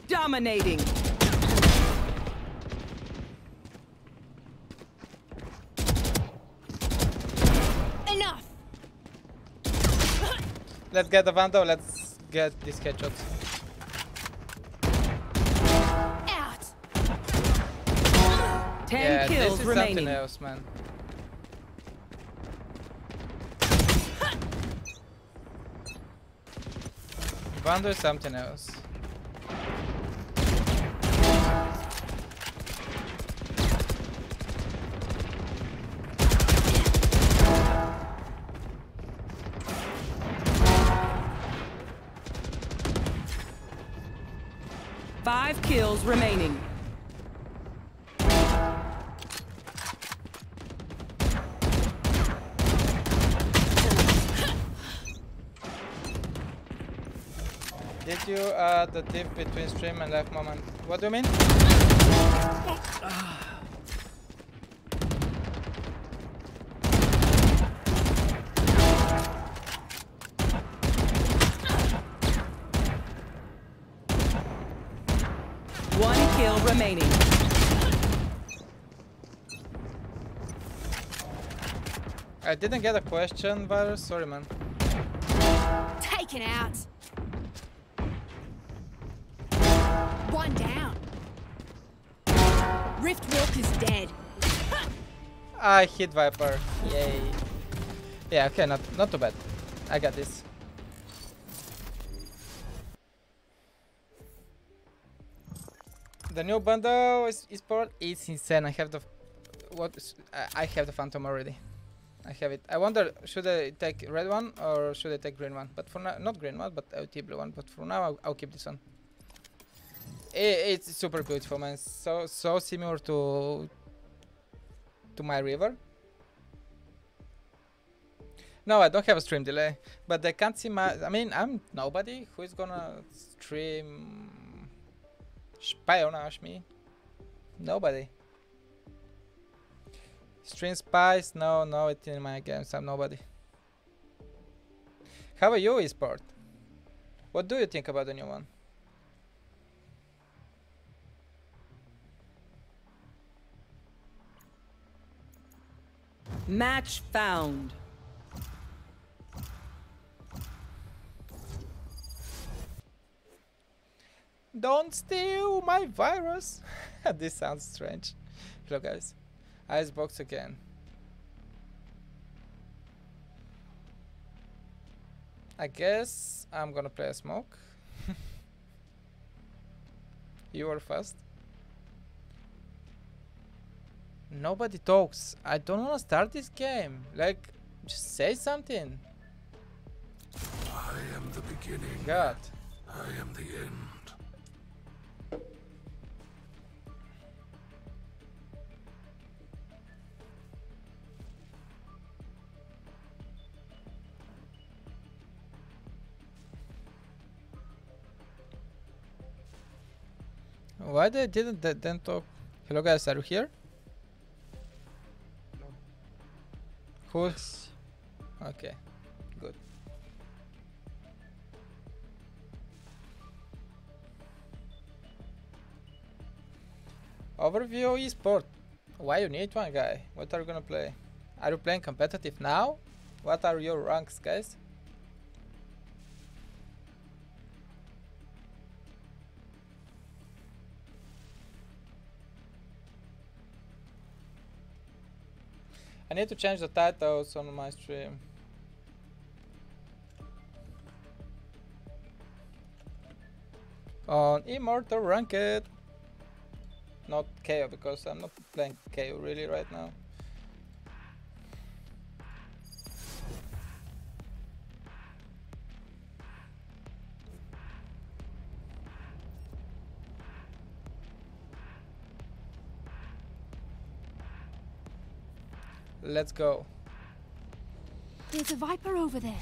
Dominating. Let's get the Vando, let's get these headshots. Out. 10 kills this is remaining. Something else, man. Vando is something else. Kills remaining. Did you add the diff between stream and live moment? What do you mean? Remaining. I didn't get a question, Virus. Sorry, man. Taken out. One down. Rift Walk is dead. I hit Viper. Yay. Yeah. Okay. Not too bad. I got this. The new bundle is Pearl. It's insane. I have the I have the Phantom already. I have it. I wonder should I take red one or should I take green one? But for now, not green one, but LT blue one. But for now, I'll keep this one. It's super beautiful, man. So similar to my river. No, I don't have a stream delay, but they can't see my. I mean, I'm nobody who is gonna stream. Spionage me? Nobody. Stream spies? No, it's in my games. I'm nobody. How are you, eSport? What do you think about the new one? Match found. Don't steal my virus. This sounds strange. Hello guys, Icebox again. I guess I'm gonna play a smoke. You are fast. Nobody talks. I don't wanna start this game. Like, just say something. I am the beginning. God. I am the end. Why they didn't then talk? Hello guys, are you here? No. Who's? Okay, good. Overview eSport. Why you need one guy? What are you gonna play? Are you playing competitive now? What are your ranks, guys? I need to change the titles on my stream. On Immortal Ranked. Not KO, because I'm not playing KO really right now. Let's go. There's a Viper over there.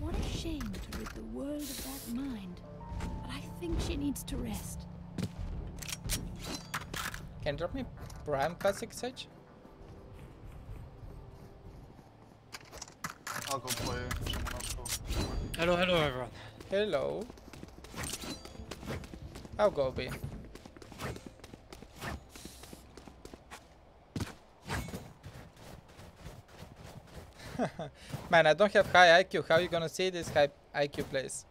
What a shame to rid the world of that mind. But I think she needs to rest. Can you drop me Prime Classic, Sage? I'll go play. Someone else go. Hello, hello everyone. Hello. I'll go B. Man, I don't have high IQ. How are you gonna see this high IQ plays?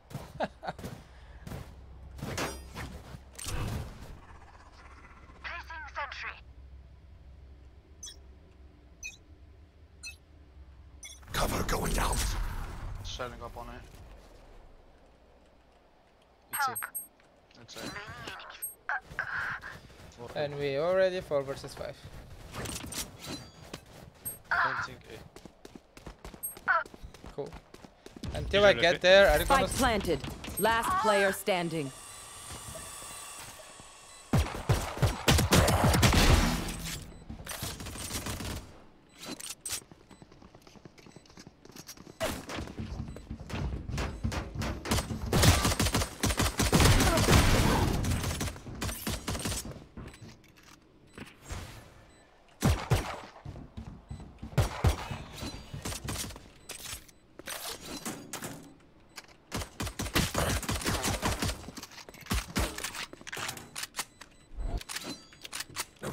Cover going down. Setting up on it. It's help. It. It's it. And we already 4 versus 5. I don't think it. Cool. Until I get there, are you gonna fight planted. Last player standing.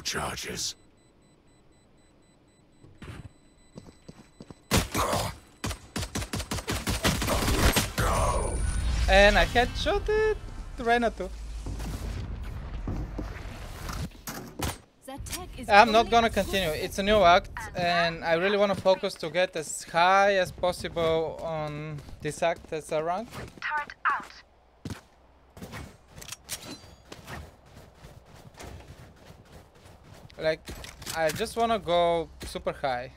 Charges. And I headshot it. Reyna too. I'm not gonna continue. It's a new act, and I really wanna focus to get as high as possible on this act as a rank. Like, I just want to go super high.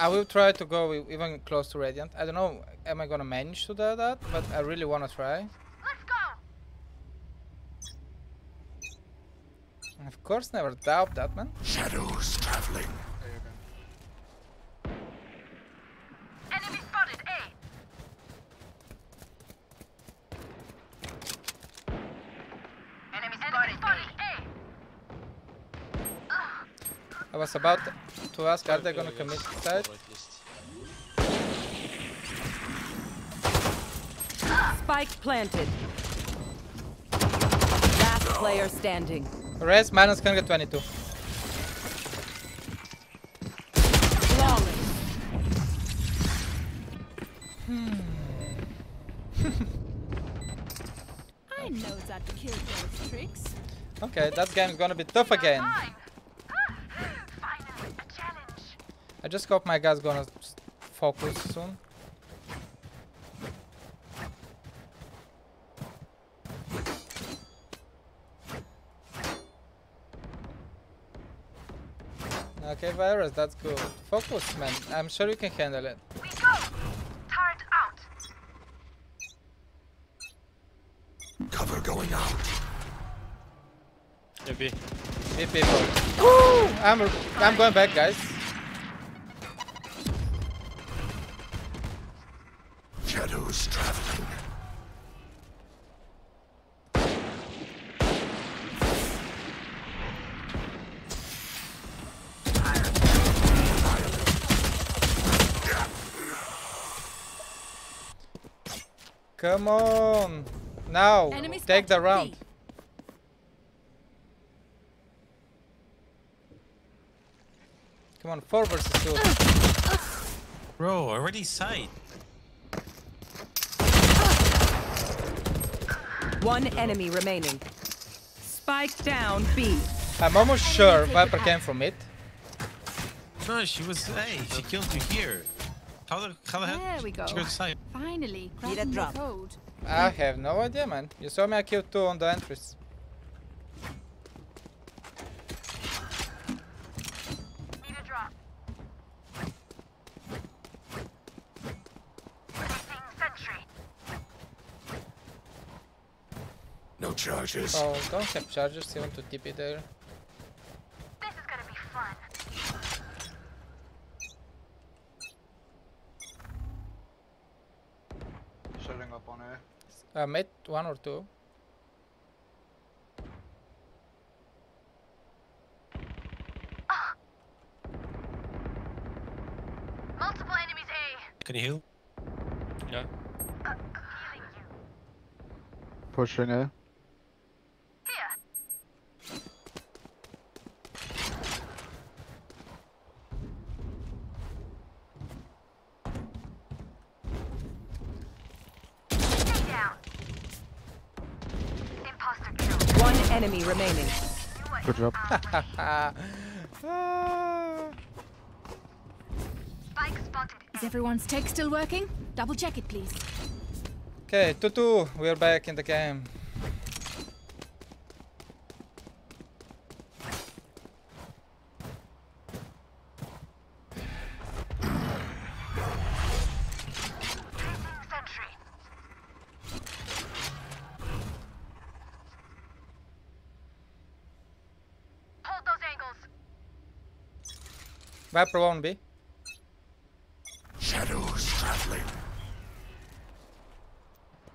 I will try to go even close to Radiant. I don't know, am I going to manage to do that? But I really want to try. Let's go. Of course, never doubt that, man. Shadows traveling. Enemy spotted, A. Enemy spotted, A. I was about to ask, are they gonna commit suicide? Spike planted. Last player standing. Res minus can get 22. I know that Killjoy's tricks. Okay, that game's gonna be tough again. I just hope my guy's gonna focus soon. Okay, Virus, that's good. Focus, man. I'm sure you can handle it. We go. Turret out. Cover going out. Yeah, B. B people. Woo! I'm going back, guys. Shadows traveling. Come on. Now, take the round. Come on, 4 versus 2. Bro, already sight. One enemy remaining. Spike down, B. I'm almost sure Viper came from it. No, she was. Hey, she killed you here. How the hell? There we go. She got side. Finally, need a drop. I have no idea, man. You saw me. I killed two on the entries. Need a drop. No charges. Oh, don't have charges. You want to TP there? This is gonna be fun. Shutting up on air. I made one or two. Multiple enemies A. Can you heal? Yeah. Healing you. Pushing A. Enemy remaining. Good job. Is everyone's tech still working? Double check it, please. Okay, 2-2. We're back in the game. Viper won't be. Shadows traveling.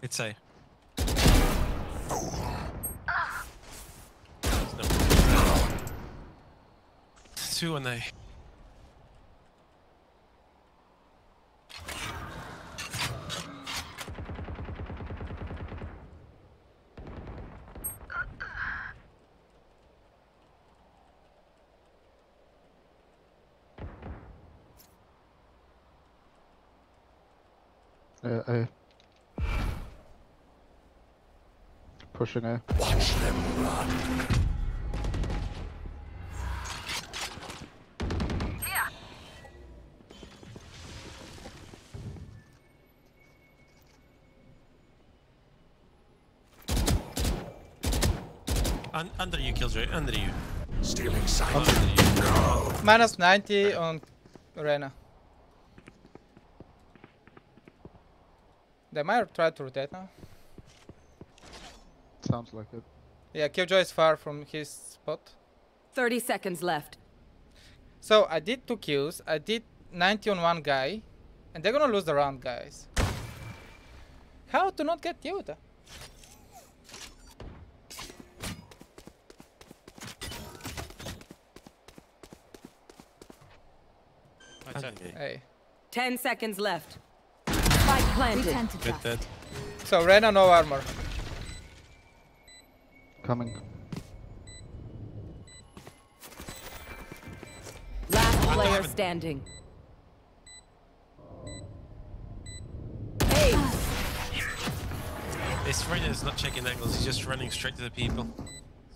It's A. Oh. No. Two on A. Pushing her. Watch them run. Yeah. Under you, Killjoy. Under you. Stealing sight. Under you. No. Minus 90 on Reyna. They might try to rotate now. Sounds like it. Yeah, Killjoy is far from his spot. 30 seconds left. So I did 2 kills. I did 90 on one guy. And they're gonna lose the round, guys. How to not get tilted? Hey. 10 seconds left. Planted. So Reyna no armor. Coming. Last player standing. Hey. This Reyna's not checking angles. He's just running straight to the people.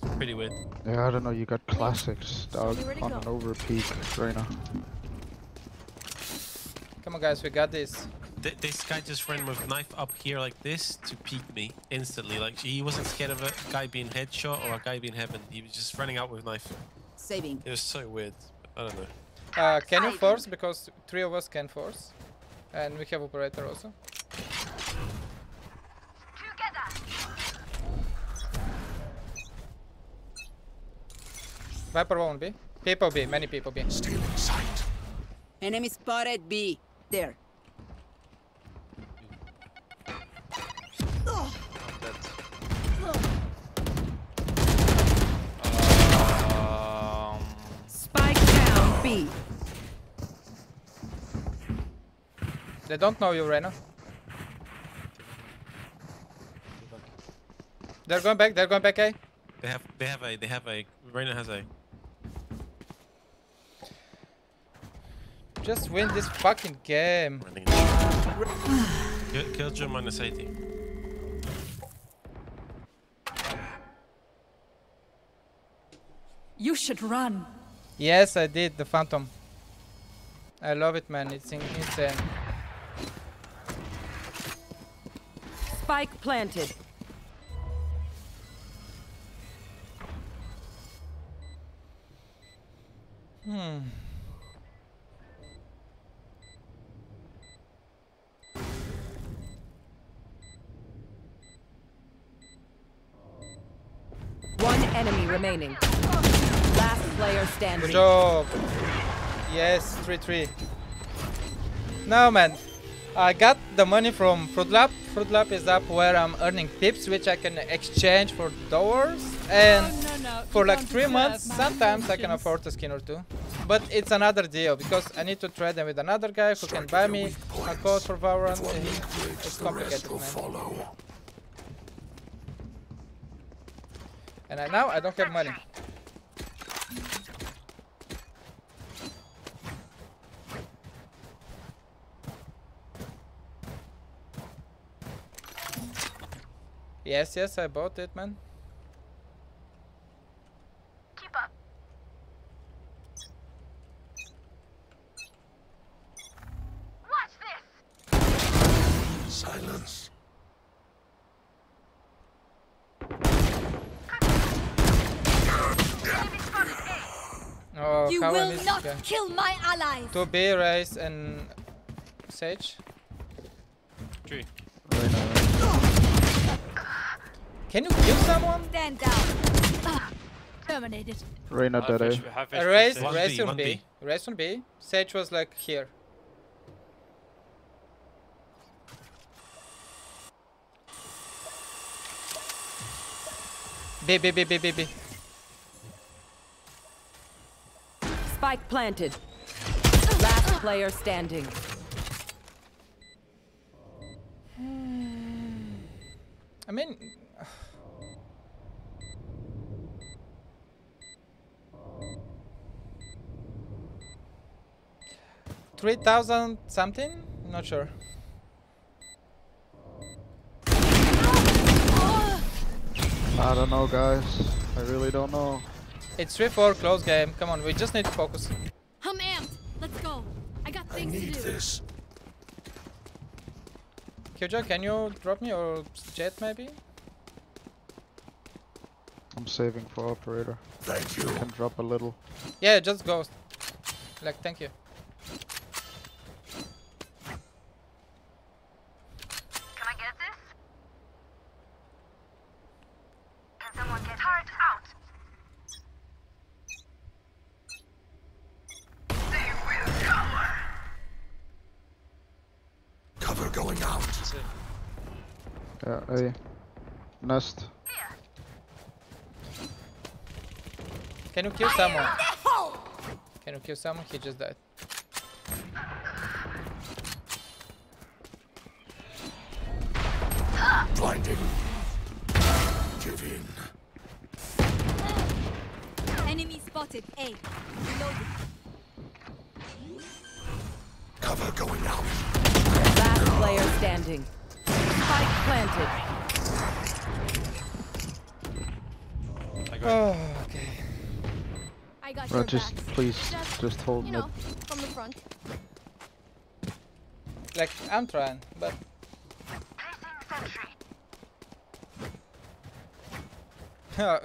It's pretty weird. Yeah, I don't know. You got classics, dog, on an over peak Reyna. Come on, guys, we got this. This guy just ran with knife up here like this to peek me instantly. Like he wasn't scared of a guy being headshot or a guy being heaven. He was just running out with knife. Saving. It was so weird. I don't know. Can you force? Because 3 of us can force, and we have operator also. Viper won't be. People be. Many people be. Still in sight. Enemy spotted B. There. They don't know you, Reyna. They're going back. They're going back. A. They have a. Reyna has A. Just win this fucking game. Killjoy minus 80. You should run. Yes, I did. The Phantom. I love it, man. It's insane. Spike planted. One enemy remaining. Last player standing. Good job. Yes, 3-3. Now, man, I got the money from FruitLab. FruitLab is up where I'm earning pips, which I can exchange for doors. And for like 3 months, sometimes I can afford a skin or two. But it's another deal because I need to trade them with another guy who can buy me a code for Valorant. It's complicated, man. And now I don't have money. Yes, yes, I bought it, man. Keep up. Watch this. Silence. Oh, you will not kill my allies. To be Race and Sage. Tree. Can you kill someone? Stand down. Terminated. Reyna dead. Race on B. Race on B. Sage was like here. B, B, B, B, B, B. Spike planted. Last player standing. I mean... $3,000 something? I'm not sure. I don't know, guys. I really don't know. It's 3-4 close game. Come on, we just need to focus. I'm amped. Let's go. I got things to do. I need this. Killjoy, can you drop me or Jett maybe? I'm saving for operator. Thank you. I can drop a little. Yeah, just go. Like, thank you. Hey, nest. Can you kill someone? Can you kill someone? He just died. Blinding. Give in. Enemy spotted. A. Reloaded. Cover going out. Last player standing. Spike planted. Oh, okay. I got your back. Please, just hold me. From the front. Like, I'm trying, but...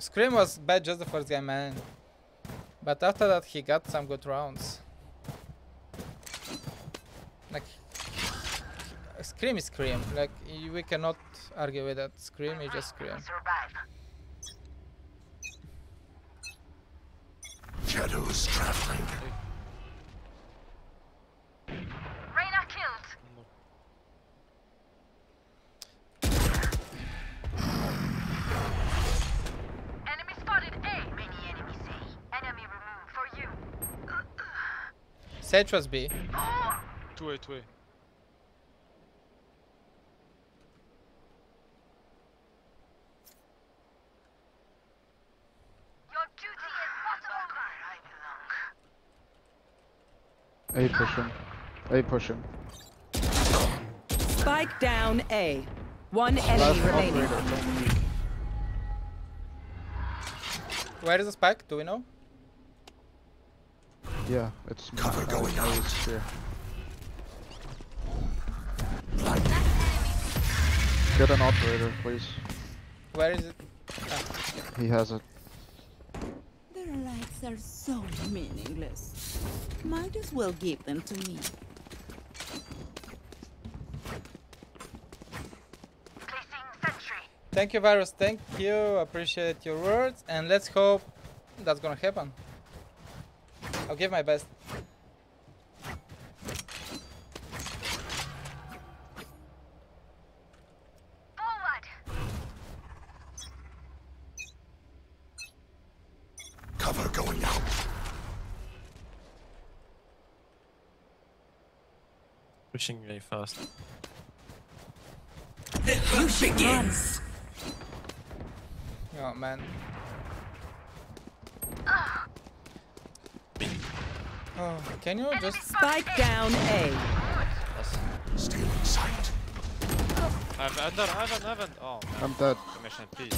Scream was bad just the first game, man. But after that, he got some good rounds. Like... Scream is Scream, like, we cannot argue with that. Scream is just Scream. Shadows traveling. Reyna killed. Enemy spotted A. Many enemies A. Enemy removed for you. Sage was B. 2A, 2A. A pushing. A pushing. Spike down A. One enemy remaining. Where is the spike? Do we know? Yeah, it's cover going out. Get an operator, please. Where is it? Ah. He has it. Their lives are so meaningless. Might as well give them to me. Thank you, Virus. Thank you. Appreciate your words. And let's hope that's gonna happen. I'll give my best. Forward. Cover going out. Pushing really fast. The push begins. Oh man. Oh, can you just spike down A? Still in sight. I haven't. Oh, man. I'm dead. Information, please.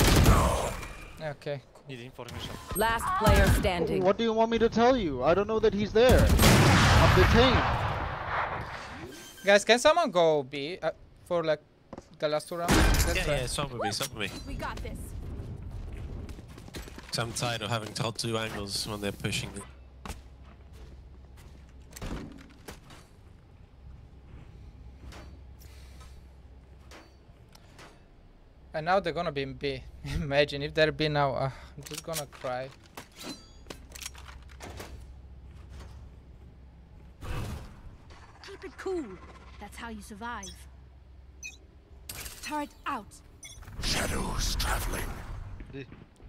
Okay. Need information. Last player standing. What do you want me to tell you? I don't know that he's there. I'm detained. Guys, can someone go B for like the last two rounds? Yeah, some for me. We got this. I'm tired of having to hold two angles when they're pushing me. And now they're gonna be in B. Imagine if they're B now. I'm just gonna cry. Keep it cool. That's how you survive. Turret out. Shadows traveling.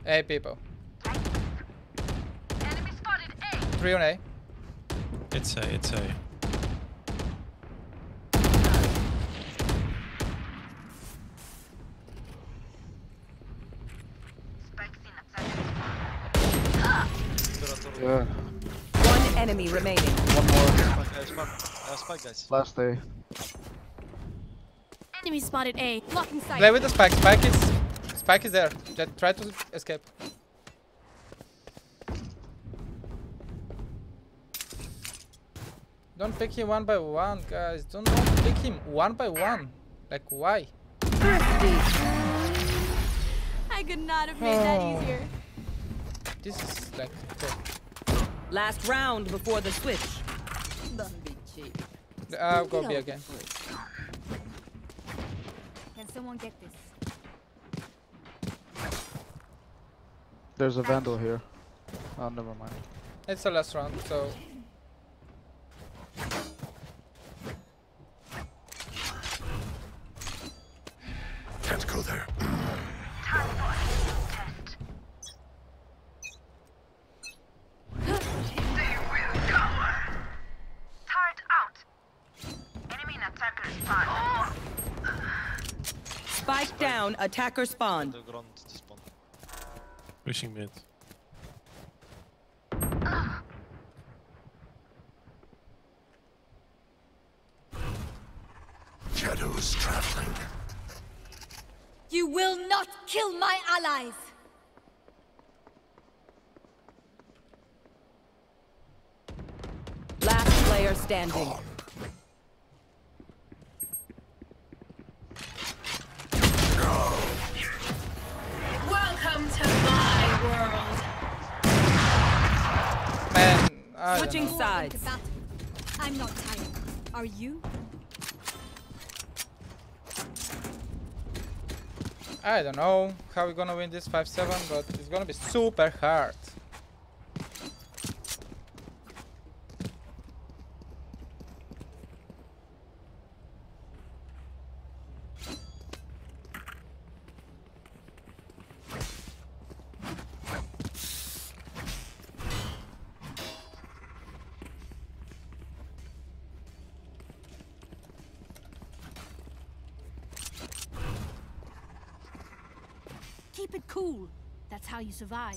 Hey, people. 3 on A. It's A. Yeah. One enemy remaining. One more. Spike guys. Last day. Enemy spotted A. Blocking sight. Play with the spike. Spike is there. Just try to escape. Don't pick him one by one, guys. Don't pick him one by one. Like, why? I could not have made that easier. This is like... Okay. Last round before the switch. Don't be cheap. I'll go B again. Can someone get this? There's a Vandal here. Oh, never mind. It's the last round, so... Can't go there. They will cover. Turret out. Enemy attacker spawn. Spike down, attacker spawn. Pushing mid. Shadows traveling. You will not kill my allies! Last player standing. Go. Welcome to my world! Man, switching sides. I'm not tired. Are you? I don't know how we're gonna win this 5-7, but it's gonna be super hard. How you survive.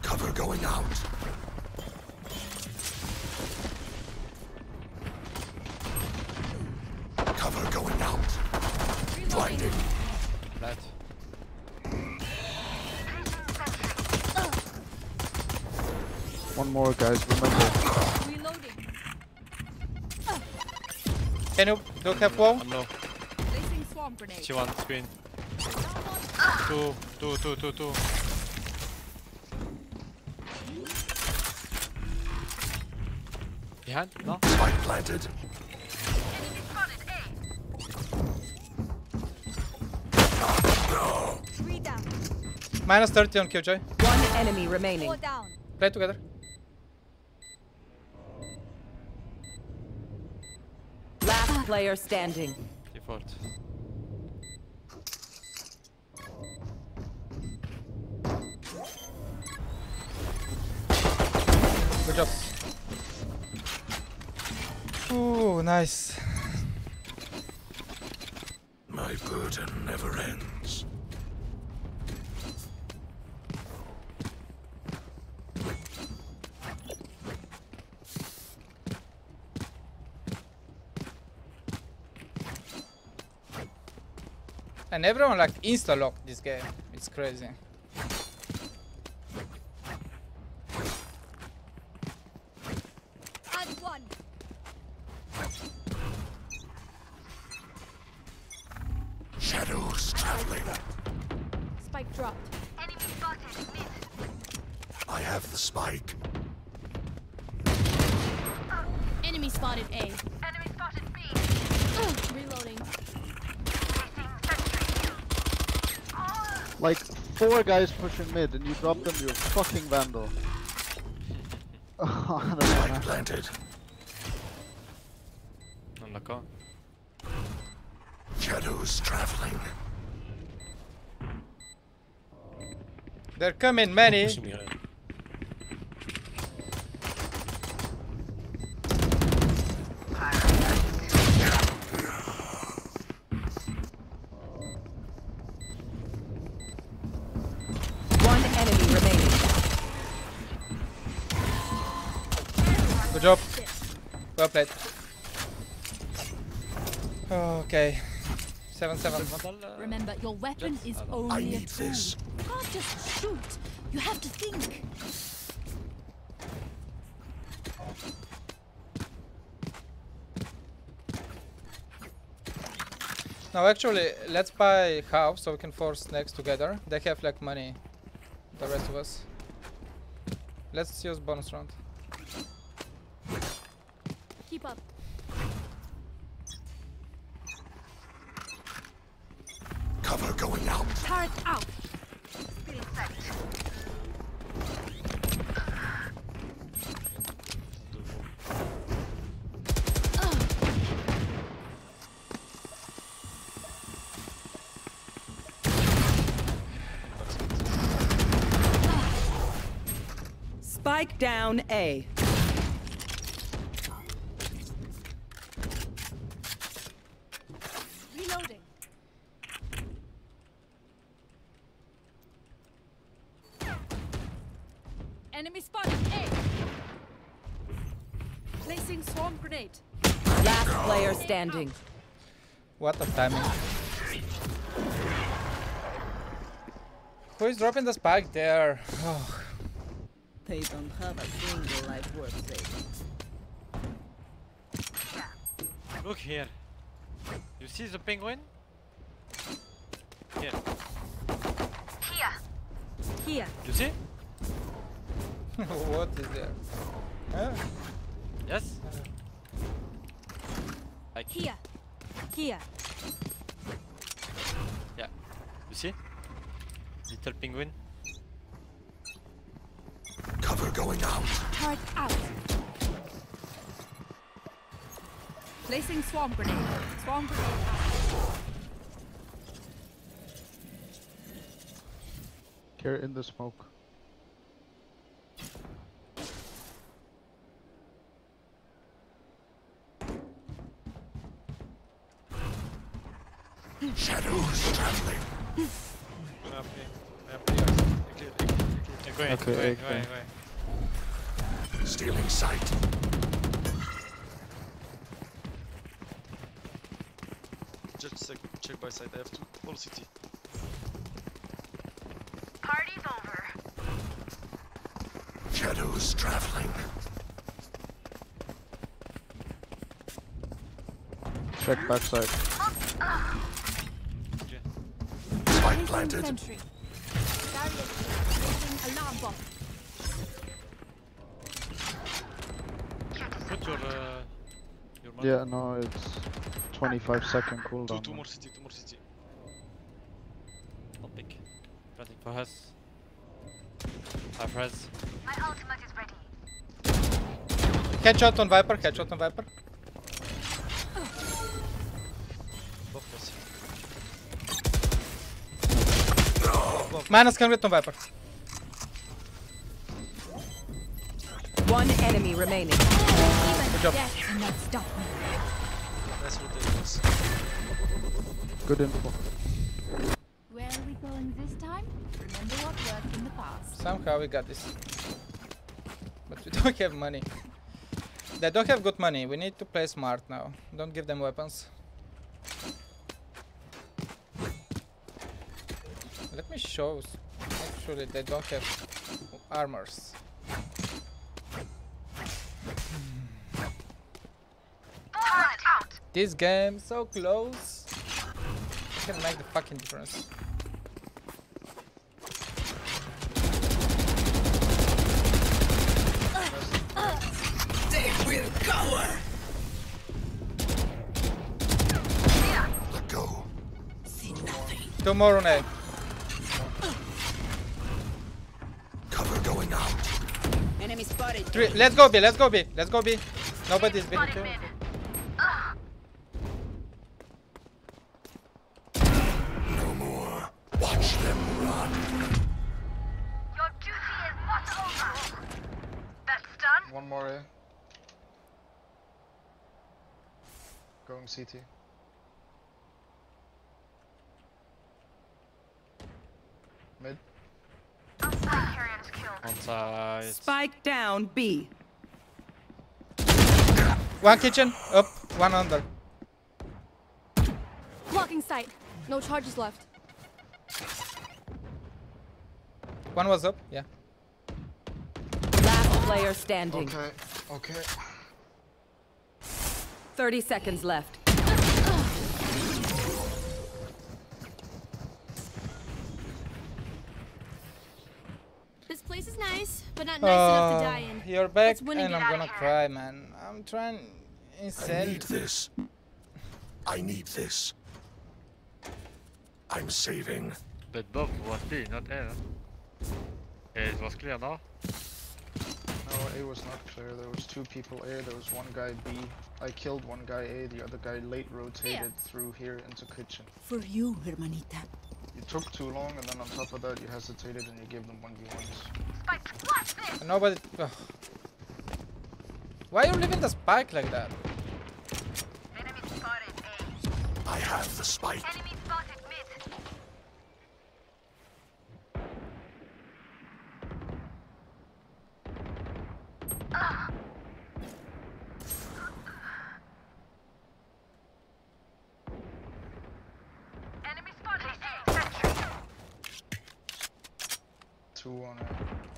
Cover going out. Cover going out. Blinded. Blood. One more, guys, remember. Reloading. Can you look at wall? No. She wants screen. Two. Behind? No? Spike planted. Minus 30 on Killjoy. One enemy remaining. Play together. Last player standing. Default. Good job. Ooh, nice. My burden never ends. And everyone like insta-locked this game. It's crazy. Shadows traveling. Spike dropped. Enemy spotted. I have the spike. Enemy spotted A. Enemy spotted B. Reloading. Like, 4 guys pushing mid and you drop them, you're fucking vandal. Oh, I don't know. Planted. I'm not gone. Shadows traveling. They're coming, many. Good job. Well played. Okay. 7-7. Remember, your weapon is only I need a tool. This. You can't just shoot. You have to think. Now, actually, let's buy house so we can force snakes together. They have like money. The rest of us. Let's use bonus round. Keep up. Cover going out. Turret out. Spike down A. Enemy spotted A. Placing swarm grenade. Last player standing. What a timing. Who is dropping the spike there? Oh. They don't have a single life worth saving. Look here. You see the penguin? Here. Here. You see? What is there? Huh? Yes? Like here. Yeah. You see? Little penguin. Cover going out. Turret out. Placing swarm grenade. Swarm grenade out. They're in the smoke. Shadows traveling. Okay. Stealing sight. Just a sec, check by sight. I have to pull CT. Party's over. Shadows traveling. Check backside. Spike planted. Put your money. Yeah, no, it's 25-second cooldown. Two more city, two more city. I'll pick. Nothing for us. I press. My ultimate is ready. Headshot on Viper, headshot on Viper. Minus can get on Viper. One enemy remaining. Good job. That's ridiculous. Good info. Where are we going this time? Remember what worked in the past. Somehow we got this. But we don't have money. They don't have good money. We need to play smart now. Don't give them weapons. Let me show. Actually, they don't have armors. This game so close. I can make the fucking difference. They will cover. Let go. See nothing. Tomorrow night. Three. Let's go B, let's go B, let's go B. Nobody's B. No more. Watch them run. Your duty is not over. That's done. One more A. Going CT. Mid. Outside. Spike down B. One kitchen up, one under. Blocking sight. No charges left. One was up, yeah. Last player standing. Okay, okay. 30 seconds left. This is nice, but not nice enough to die in. You're back and I'm gonna cry, man. I'm trying insane. I need this. I need this. I'm saving. But Bob was B, not A. It was clear, no? No, A was not clear. There was two people A, there was one guy B. I killed one guy A, the other guy late rotated through here into kitchen. For you, hermanita. You took too long, and then on top of that, you hesitated and you gave them 1v1s. Nobody. Ugh. Why are you leaving the spike like that? Enemy spotted A. I have the spike. Enemy spotted mid.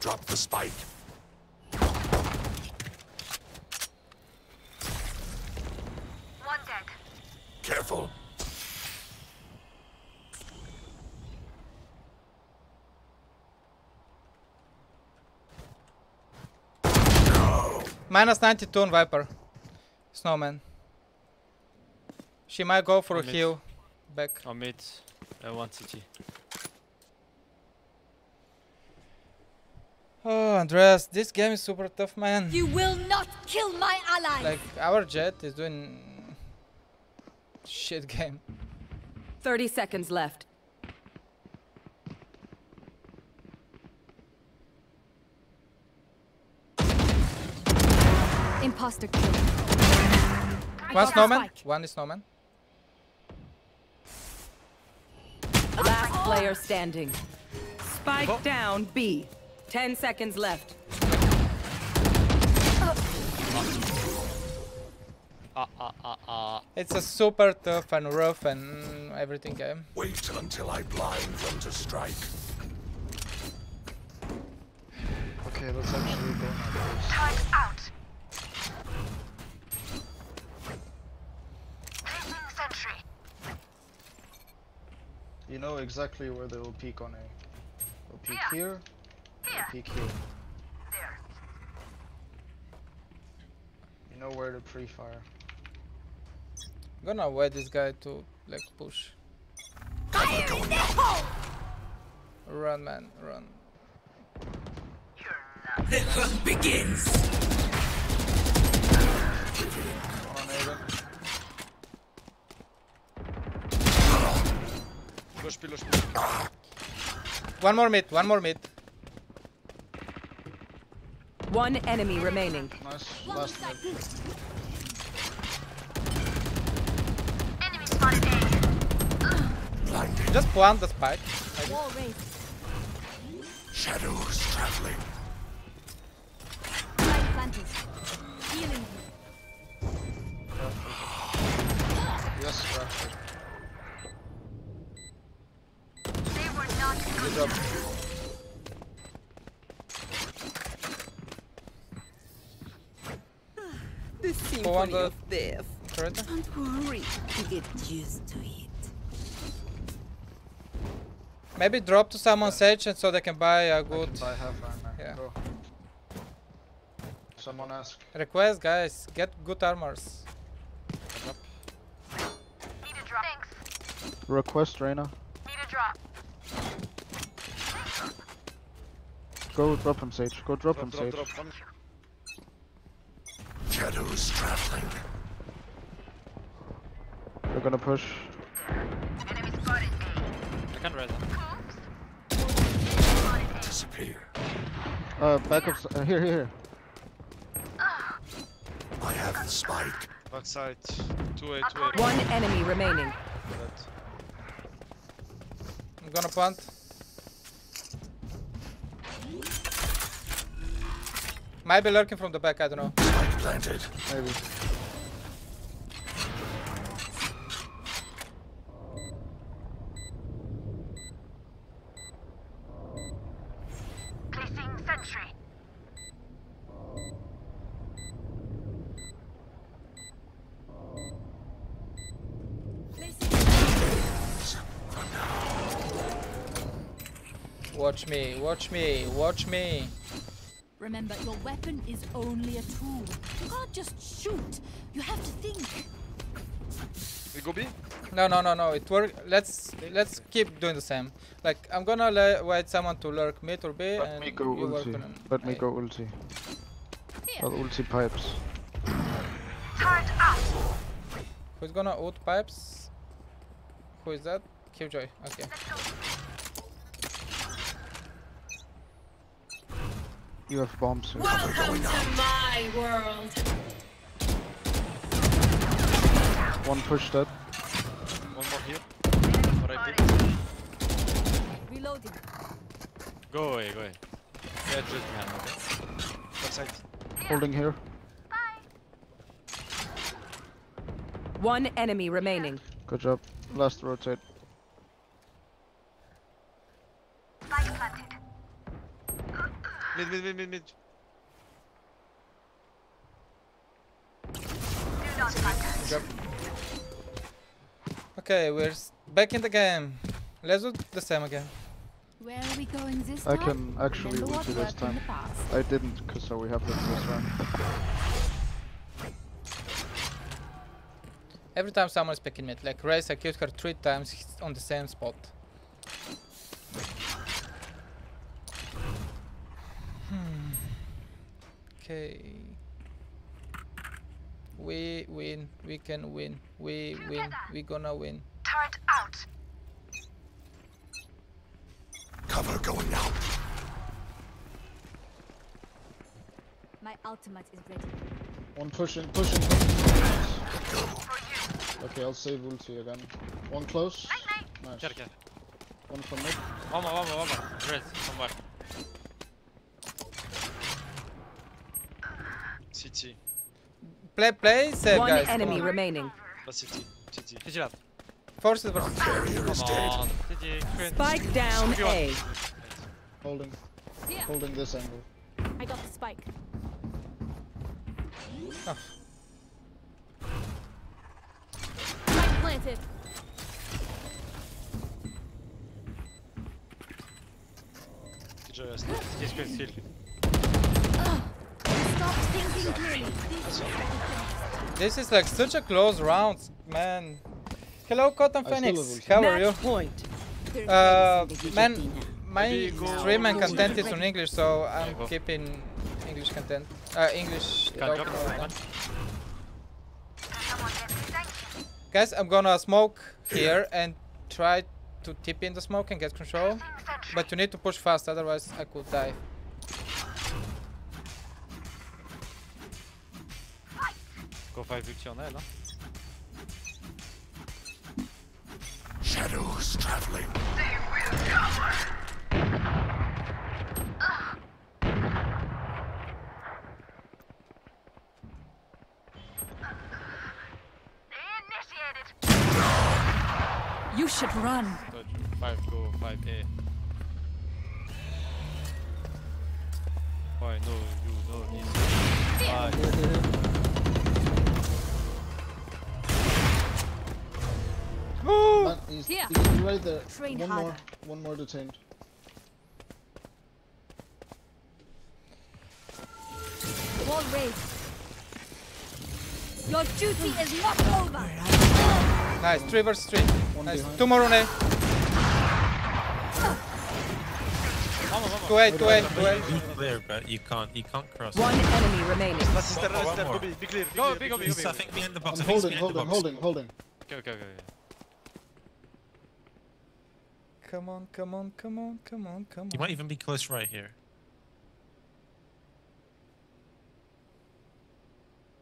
Drop the spike. One deck. Careful. No. Minus 92 on Viper. Snowman. She might go for a heal. Back. On mid. One CT. Oh, Andreas, this game is super tough, man. You will not kill my ally. Like, our Jett is doing shit game. 30 seconds left. Imposter kill. One snowman. One is snowman. Last player standing. Spike down B. 10 seconds left. It's a super tough and rough and everything game. Wait until I blind them to strike. Okay, let's actually Time's out. Placing sentry. You know exactly where they will peek on A. They'll peek here. They'll peek here. There. You know where to pre-fire. I'm gonna wait this guy to like push. Run, man, run. The hunt begins. One more mid. One enemy remaining. Nice. Last mid. Enemy spotted A. Just plant the spike. Shadows traveling. Healing. Yes, Rashford. They were not good job. The symphony of death. Don't worry, you get used to it. Maybe drop to someone Sage and so they can buy a good. I have armor. Yeah. Go. Someone ask. Request, guys, get good armors. Need a drop. Thanks. Request, Reyna. Need a drop. Go drop him, Sage. Go drop him, Sage. Shadows traveling. They're gonna push. Enemy spotted A. I can't read them. Disappear. Back up. Here. I have the spike. Backside. 2A. One enemy remaining. I'm gonna plant. Might be lurking from the back, I don't know. Spike planted. Maybe. Placing sentry. Watch me. Remember, your weapon is only a tool. You can't just shoot. You have to think. We go B? No. It work. Let's keep doing the same. Like I'm gonna wait someone to lurk mid or B. Let me go ulti. I'll ulti pipes. Turned out. Who's gonna ult pipes? Who is that? Killjoy. Okay. You have bombs. Welcome to my world. One push dead. One more here. Reloading. Go away. Yeah, just behind, okay? Outside. Holding here. Bye. One enemy remaining. Good job. Last rotate. Mid. Okay, we're back in the game. Let's do the same again. Where are we going this time? I can actually ult this time. I didn't, so we have this round. Every time someone's picking mid, like Raze, I killed her 3 times on the same spot. Okay, we win, we can win, we win, we gonna win. Turret out. Cover going out. My ultimate is ready. One pushing. Okay, I'll save ulti again. One close. Nice. One from mid. One more. Red, somewhere. CT. Play safe, guys. One enemy remaining. CT. Force the barrier is dead. Spike down A. Holding this angle. I got the spike. Oh. Spike planted. Just he's going to steal. Stop thinking clearly. This is like such a close round, man. Hello, Cotton Phoenix. How are you? Man, my stream and content is in English, so I'm keeping English content. English. Guys, I'm gonna smoke here and try to TP in the smoke and get control. But you need to push fast, otherwise I could die. Go fight vu qu'il y en a là. Shadows traveling. They will cover. They initiated. You should run. Five go, 5A. Why no? You don't need. He's right there. Train one harder. One more detained. Wall raised. Your duty is not over. Nice, 3 versus 3. Nice. Behind. 2 more on A. Go ahead. You clear, but you can't cross. One enemy remaining. Be clear. Go, big. He's stuffing behind the box. I'm holding. Okay. Come on. You might even be close right here.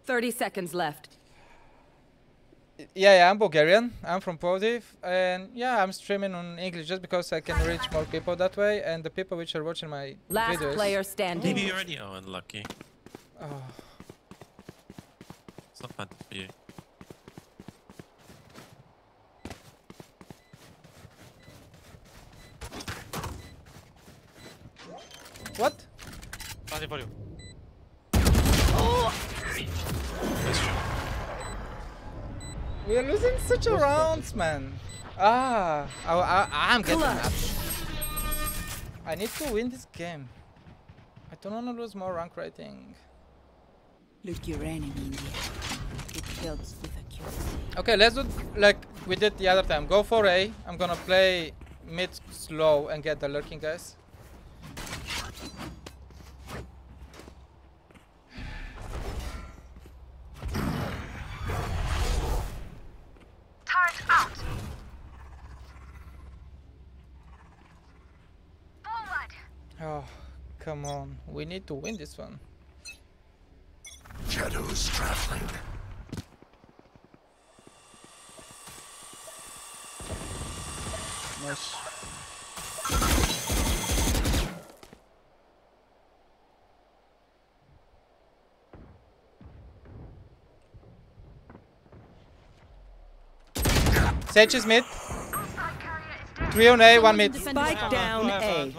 30 seconds left. Yeah, I'm Bulgarian. I'm from Plovdiv. And yeah, I'm streaming on English just because I can reach more people that way. And the people which are watching my last videos. Last player standing. Maybe you already are unlucky. Oh. It's not bad for you. What? Nothing for you. Oh! We are losing such a rounds, man. Ah, I'm getting up. I need to win this game. I don't want to lose more rank rating. Look your enemy in the eye. It helps with accuracy. Okay, let's do like we did the other time. Go for A. I'm gonna play mid slow and get the lurking guys. Oh, come on. We need to win this one. Shadows traveling. Nice. Sage is mid. 3 on A, 1 mid. Spike down A.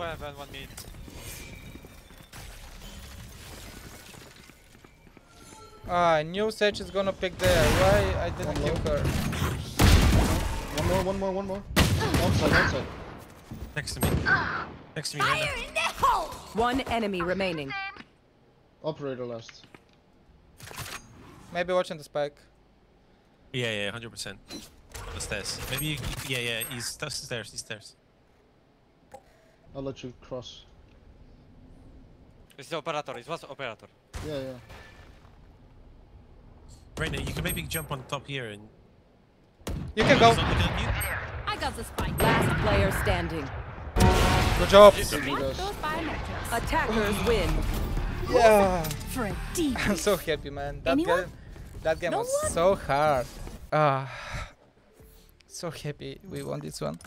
I knew Sage is gonna pick there. Why I didn't kill her? One more. One side. Next to me. Right. One enemy remaining. Operator last. Maybe watching the spike. Yeah, 100%. On the stairs. Maybe. Yeah. He's stairs. I'll let you cross. It's the operator. It was operator. Yeah. Reyna, you can maybe jump on top here and. You can go. I got the spike. Last player standing. Good job. Attackers win. Yeah. For a deep. I'm so happy, man. That game was so hard. So happy we won this one.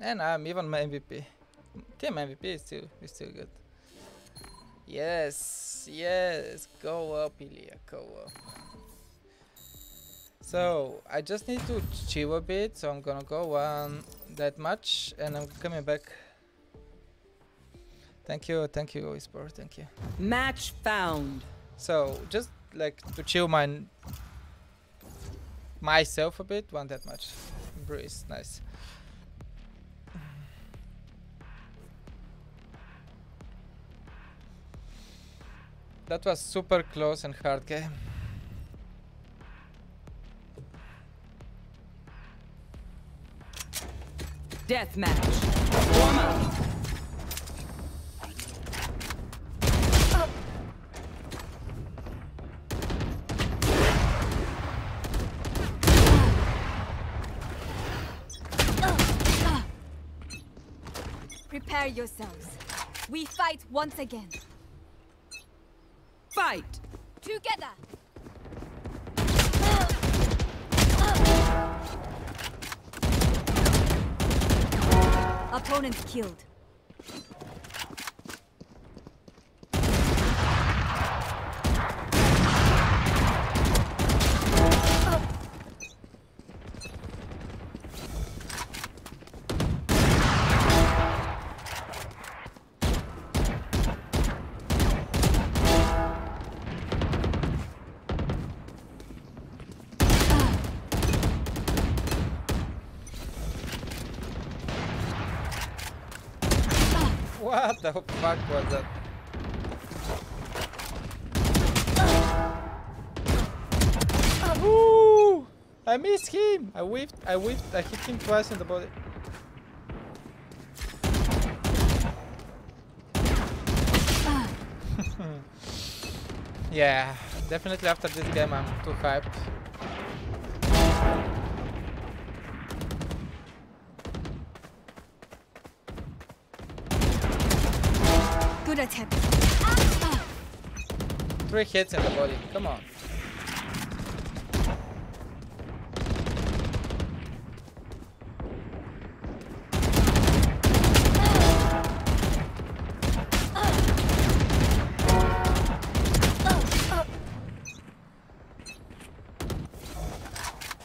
And I'm even my MVP. Team MVP is still good. Yes, go up, Ilya, go up. So I just need to chill a bit, so I'm gonna go one, that much, and I'm coming back. Thank you, Esports, thank you. Match found. So just like to chill myself a bit, want that much. Breeze, nice. That was super close and hard game. Deathmatch. Prepare yourselves. We fight once again. Fight! Together! Opponent killed. What the fuck was that? Ooh, I missed him! I whiffed, I hit him twice in the body. Yeah, definitely after this game I'm too hyped. Attempt. 3 hits in the body, come on.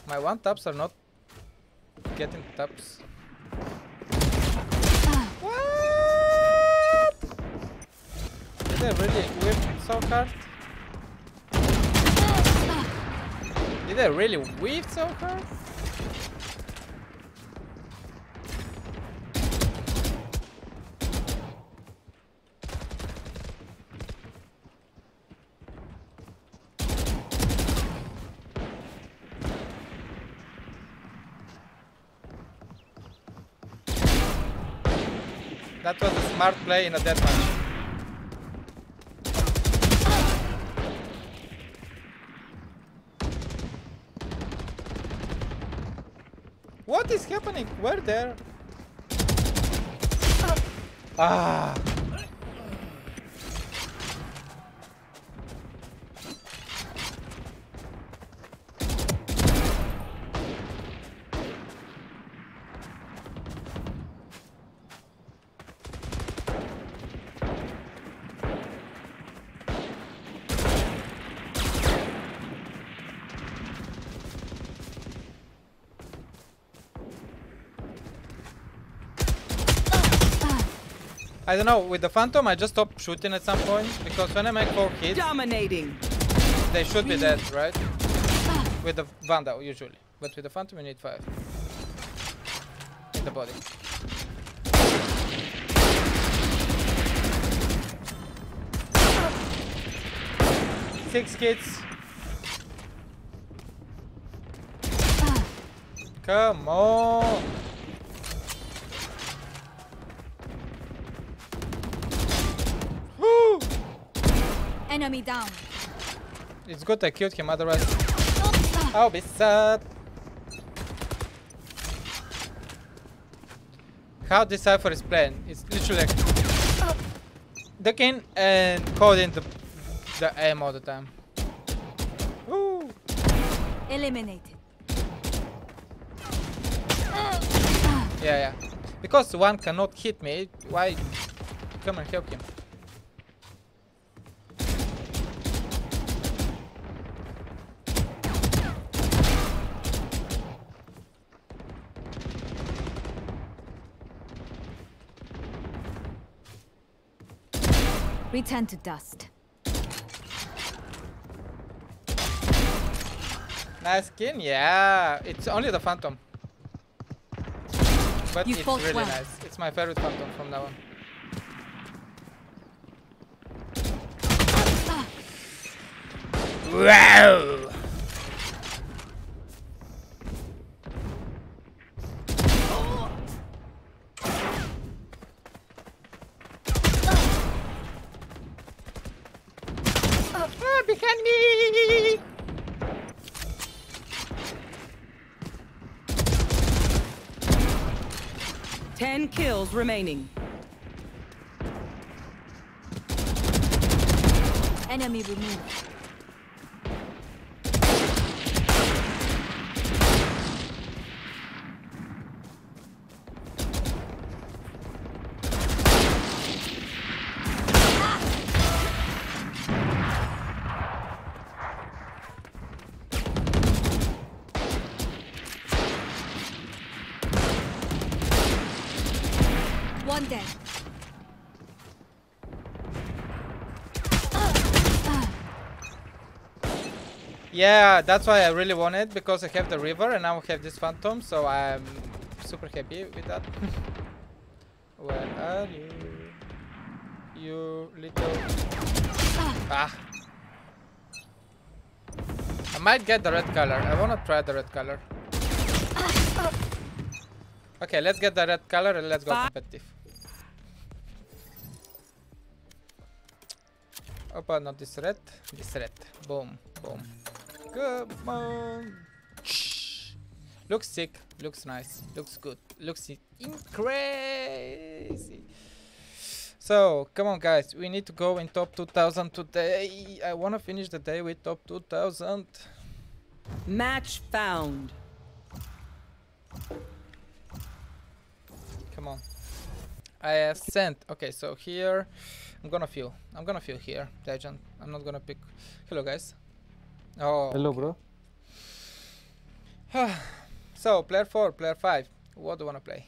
My one taps are not getting taps. Did I really whiff so hard? Did I really whiff so hard? That was a smart play in a deathmatch. What is happening? We're there. Ah. I don't know, with the Phantom I just stopped shooting at some point, because when I make 4 hits, dominating, they should be dead, right? With the Vandal usually, but with the Phantom you need 5 in the body. Six hits. Come on! Enemy down. It's good I killed him, otherwise I'll be sad. How this Cypher is playing? It's literally like ducking and holding the aim all the time. Woo. Eliminated. Yeah. Because one cannot hit me, why come and help him? Return to dust. Nice skin, yeah. It's only the Phantom. But it's really nice. It's my favorite Phantom from now on. Wow! Behind me! Ten kills remaining. Enemy removed. Yeah, that's why I really want it, because I have the river and now I have this Phantom, so I'm super happy with that. Where are you? You little... Ah! I might get the red color. I wanna try the red color. Okay, let's get the red color and let's go competitive. Oh, but not this red. This red. Boom, boom. Come on. Shh. Looks sick, looks nice, looks good, looks crazy. So come on guys, we need to go in top 2000 today. I want to finish the day with top 2000. Match found. Come on. I sent. Okay, so here I'm gonna feel. I'm gonna feel here, Legend. I'm not gonna pick. Hello guys. Oh. Hello, bro. So, player 4, player 5. What do you want to play?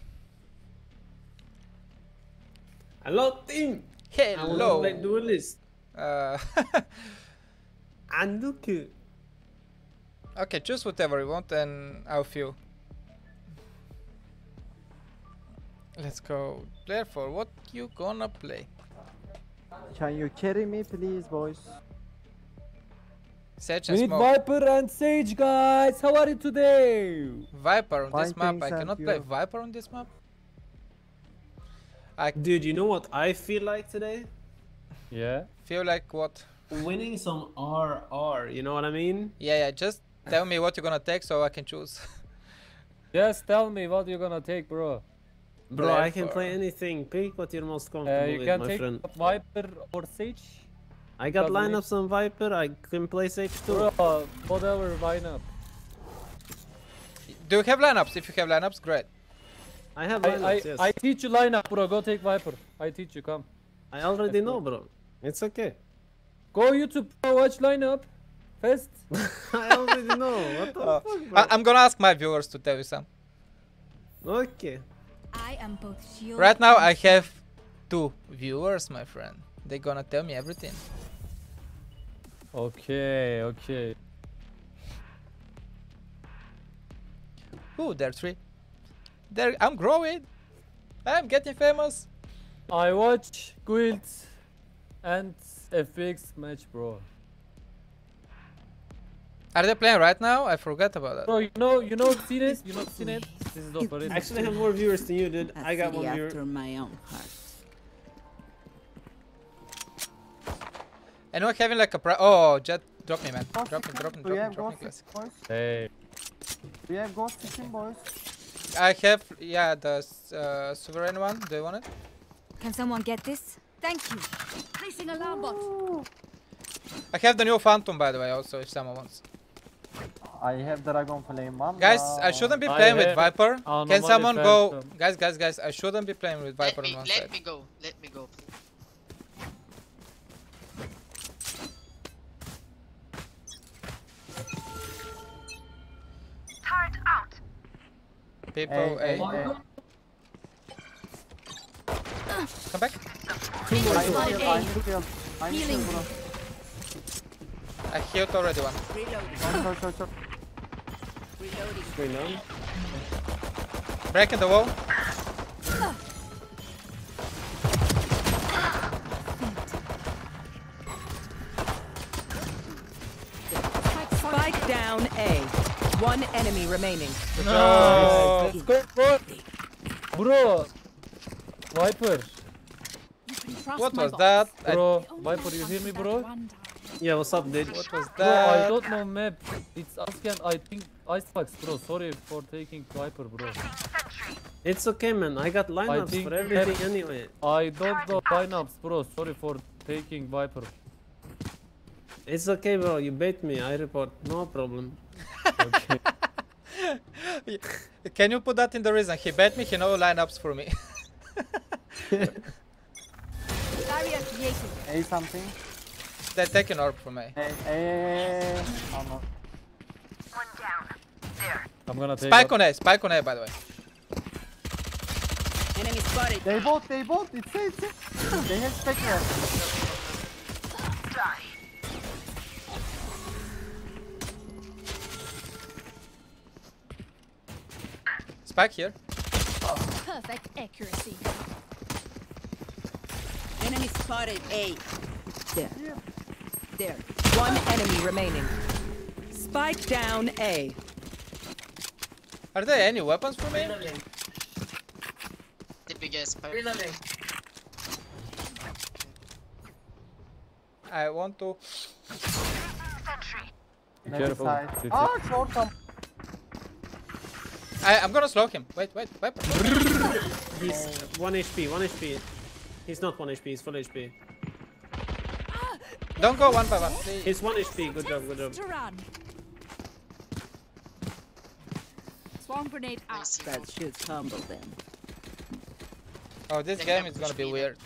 Hello, team. Hello. I duelist. Anduku. Okay, choose whatever you want and I'll feel. Let's go. Player 4, what you gonna play? Can you carry me, please, boys? Sage and we need smoke. Viper and Sage, guys. How are you today? Viper on this map. I cannot play Viper on this map. Dude, you know what I feel like today? Yeah. Feel like what? Winning some RR. You know what I mean? Yeah, yeah. Just tell me what you're gonna take so I can choose. Just tell me what you're gonna take, bro. Bro, Viper. I can play anything. Pick what you're most comfortable with, my friend. You can take Viper or Sage. I got lineups on Viper, I can play Sage too. Bro, whatever lineup. Do you have lineups? If you have lineups, great. I have lineups, yes. I teach you lineup, bro. Go take Viper. I teach you, come. I already know, bro. It's okay. Go YouTube, bro. Watch lineup. First. I already know. What the fuck, bro? I'm gonna ask my viewers to tell you some. Okay. I am both shield. Right now, I have 2 viewers, my friend. They're gonna tell me everything. Okay, okay. Ooh, there are 3. There, I'm growing. I'm getting famous. I watch Guild and FX match, bro. Are they playing right now? I forgot about that. Bro, you know, seen it? You not seen it? This is operating. Actually, I have more viewers than you did. I got 1 viewer. After my own heart. And not having like a oh, Jett, drop me, man. Drop me. Hey. Do you have ghost kitchen, boys? I have, yeah, the sovereign one. Do you want it? Can someone get this? Thank you. Placing alarm bot. I have the new Phantom, by the way, also, if someone wants. I have Dragon Flame, man. Guys, I shouldn't be playing with Viper. Can someone go? Guys, I shouldn't be playing with Viper on one side. Let me go. People, hey. Come back. I'm healing. I healed already one. Reloading. Reloading. Breaking the wall. Spike down A. One enemy remaining. No. Let's go, bro. Bro. Viper. What was that? Bro, Viper, you hear me, bro? Yeah, what's up, dude? What was that? Bro, I don't know map. It's Askan, I think, Icebox, bro. Sorry for taking Viper, bro. It's okay, man. I got lineups for everything anyway. I don't know lineups, bro. Sorry for taking Viper. It's okay, bro. You bait me. I report. No problem. Okay. Can you put that in the reason? He bet me. He knows lineups for me. A something. They're taking orb from A. Oh, no. One down. There. I'm gonna take spike up. On A. Spike on A, by the way. Enemy spotted. They both. It's A. They have spike here. Die. Spike here. Perfect accuracy. Enemy spotted A. There. Yeah. There. One enemy remaining. Spike down A. Are there any weapons for me? The biggest spike. I want to. Be careful. Oh, it's awesome. I'm gonna slow him. Wait. He's 1 HP. He's not 1 HP, he's full HP. Don't go one by one. Please. He's 1 HP, good job. Swarm grenade out. That should tumble them. Oh, this game is gonna be weird.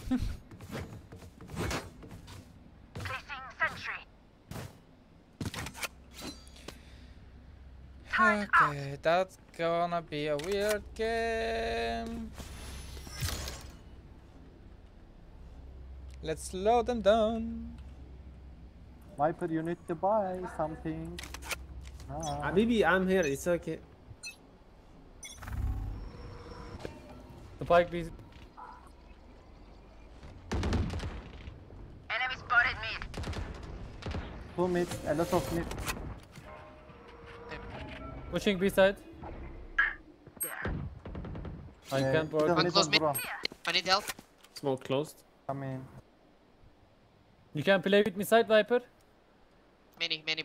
Okay, that's gonna be a weird game. Let's slow them down. Viper, you need to buy something. Ah. Habibi, I'm here, it's okay. The pike, please. Enemy spotted mid. 2 mid, a lot of mid. Pushing B side. I can't work. One close mid. I need help. Smoke closed. I mean, you can play with me side, Viper. Many.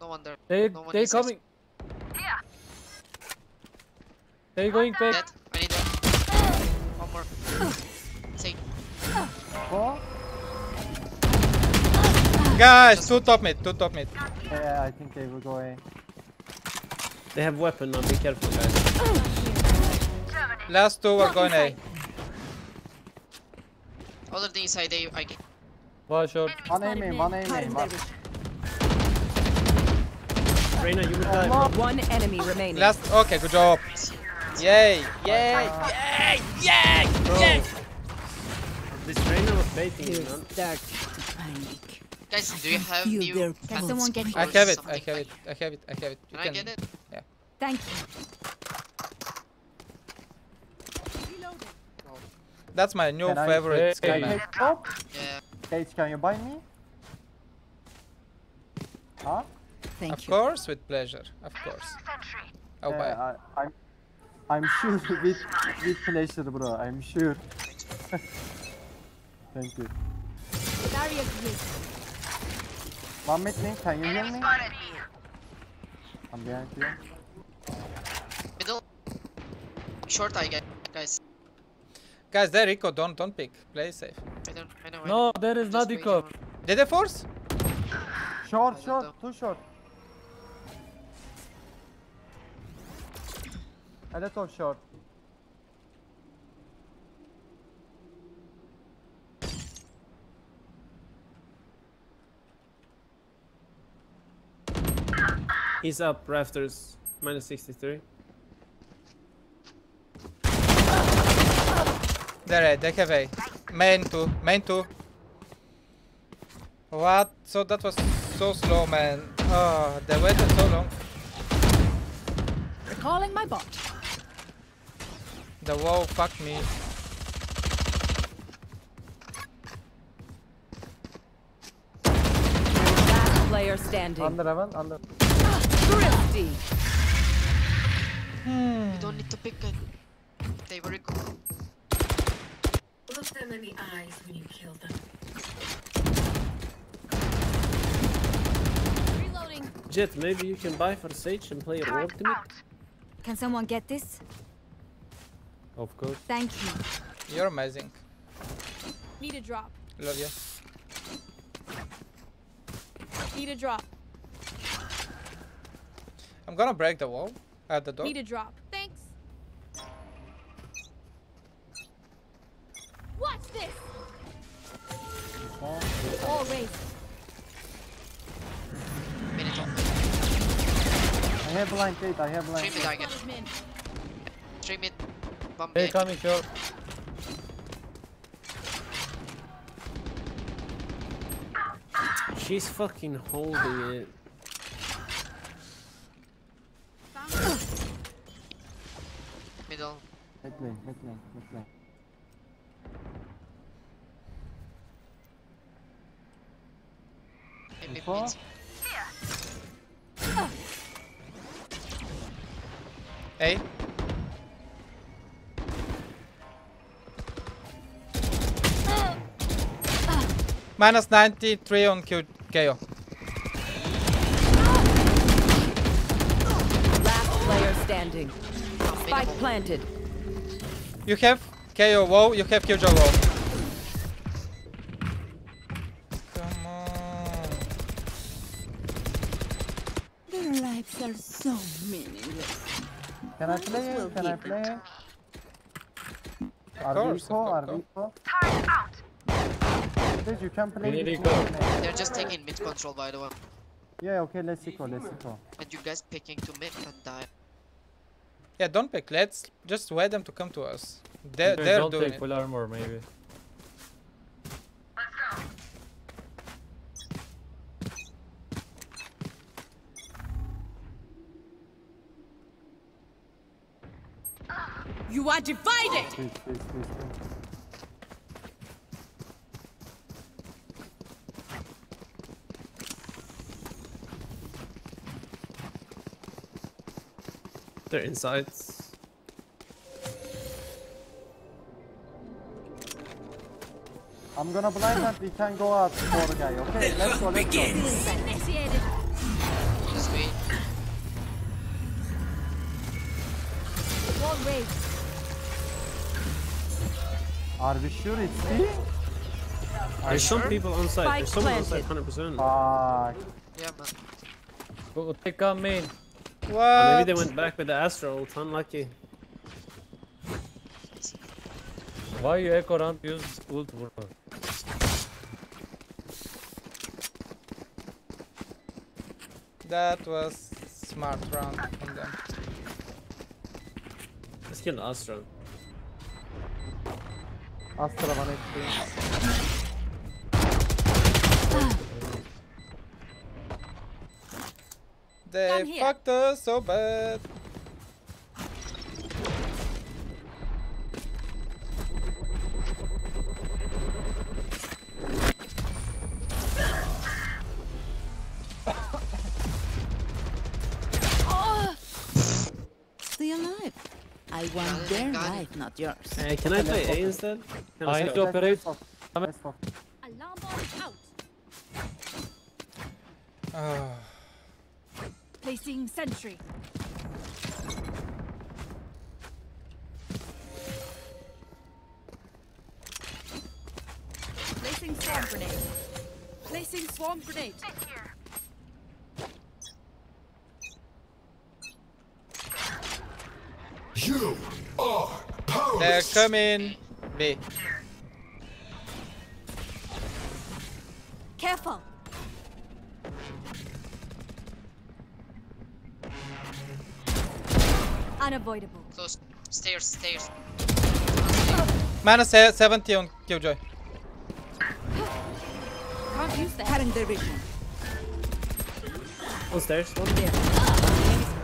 No wonder. They coming. Yeah. They going back. Dead. I need that. One more. Sage. Oh. Guys, 2 top mid. Yeah, I think they will go A. They have weapon now, be careful, guys. Last 2 are going A. Other thing inside A, I get. One enemy. Reyna, you will die. One enemy remaining. Last, okay, good job. Yay! This Reyna was baiting, you know? Guys, do you have new? Can someone get it? I have it. Can I get it? Yeah. Thank you. That's my new favorite skin. Yeah. Sage, can you buy me? Huh? Thank you. Of course, with pleasure. Of course. I'll buy. I'm sure with pleasure, bro. I'm sure. Thank you. One minute, Nick, can you hear me? I'm behind you. Middle. Short, I guess, guys. Guys, there, Rico, don't pick. Play safe. I know. No, there is not Rico. Did they force? Short. Too short. A little short. He's up, rafters, -63. They're at KAY. Main two. What? So that was so slow, man. Oh, they waited so long. Recalling my bot. The wall fucked me. Last player standing. Under. Thrifty. You don't need to pick it. They were recording. Look them in the eyes when you kill them. Reloading. Jett, maybe you can buy for Sage and play a rogue to me? Can someone get this? Of course. Thank you. You're amazing. Need a drop. Love you. Need a drop. I'm gonna break the wall at the door. Need a drop. Thanks. What's this? Always. I have blind feet. Stream it. Hey, coming short. She's fucking holding it. Middle. Mid lane. Four. Hey. Minus 93 on KAY/O. Last player standing. Spike planted. You have KAY/O wall, you have Killjoy wall. Come on. Their lives are so meaningless. Can I play? Of course. Time out. Dude, you can't play. They're just taking mid control, by the way. Yeah, okay, let's go. And you guys picking to mid and die. Yeah, don't pick. Let's just wait them to come to us. They're doing take it. Full armor, maybe. Let's go. You are divided. Please. They're inside. I'm gonna blind that we can go out for the guy, okay? Let's go. Just wait. Won't wait. Are we sure it's me? There's some people on site. There's someone on site, 100%. Yeah, but... Go take on main. Well, maybe they went back with the Astra ult, unlucky. Why you echo ramp use ult? That was smart round from them. Let's kill Astra. Astra 1 HP. They fucked us so bad. Stay alive. I want their life, not yours. Can I play A instead? I need to operate. Alarm bomb out. Placing sentry. Placing swarm grenade. You are powerless. They're coming. B. Careful. Unavoidable. Close. Stairs. Minus 70 on Killjoy. Can't use that. Current division. One stairs. One there.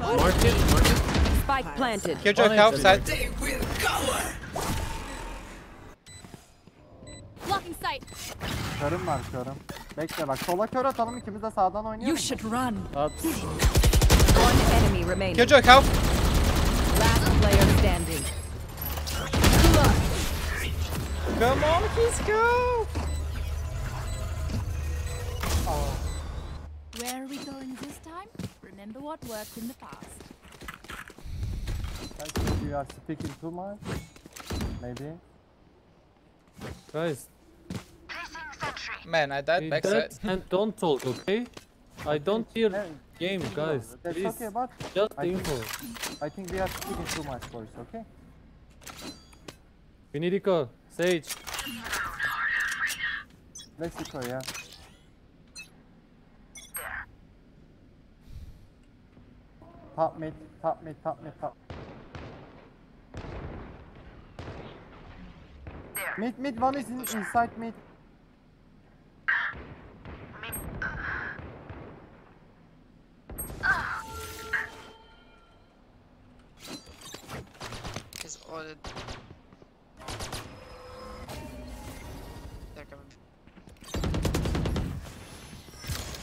Market. Market. Spike planted. Killjoy outside. They will cover. Blocking sight. Körüm var, körüm. Bekle bak, sola kör atalım, ikimiz de sağdan oynayalım. You should run. At. One enemy remaining. Killjoy help. Last player standing. Come on, please go. Oh. Where are we going this time? Remember what worked in the past. I think you are speaking too much. Maybe. Guys. Man, I died backside. And don't talk, okay? I don't hear game, guys. That's please. Okay, but just the info. I think we are speaking too much voice, okay? We need eco. Sage. Let's eco, yeah. Top mid, top mid, top mid, top. Mid, mid, one is inside mid.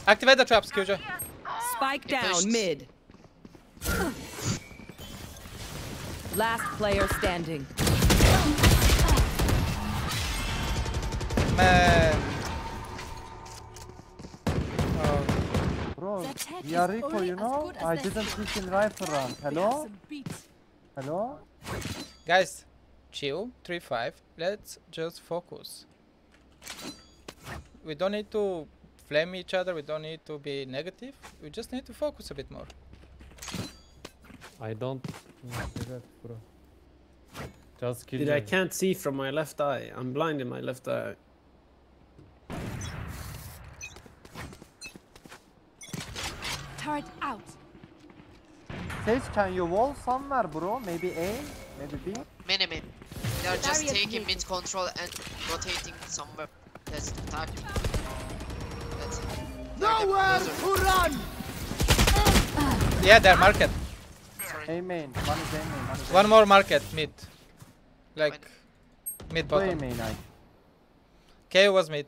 Activate the traps, Killjoy. Spike down mid. Last player standing. Man. Bro, we are eco, you know? I didn't switch in rifle round. Hello? Hello? Guys, chill. 3-5. Let's just focus. We don't need to flame each other, we don't need to be negative, we just need to focus a bit more. I don't that, bro. Just kill. Dude, I can't see from my left eye. I'm blind in my left eye. Turret out. Sage, can you wall somewhere, bro? Maybe A, maybe B? Minimum. They are just taking mid control and rotating somewhere. That's the target. Nowhere to run! Yeah, they're market. Sorry. Amen. One is amen. One is one more market, mid. Like, mid bottom. KAY was mid.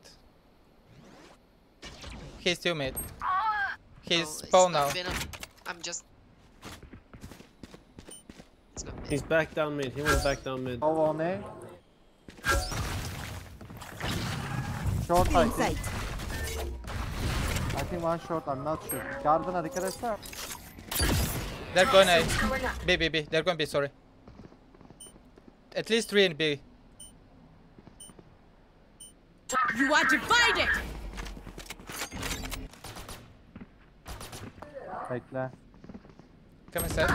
He's still mid. He's spawn now. I'm just... He's back down mid. He went back down mid. All on A. Short fight. I think one shot, I'm not sure. Garden, Ricaressa. They're going A. B, B, B. They're going B, sorry. At least 3 in B. You are divided! Bekle. Come inside.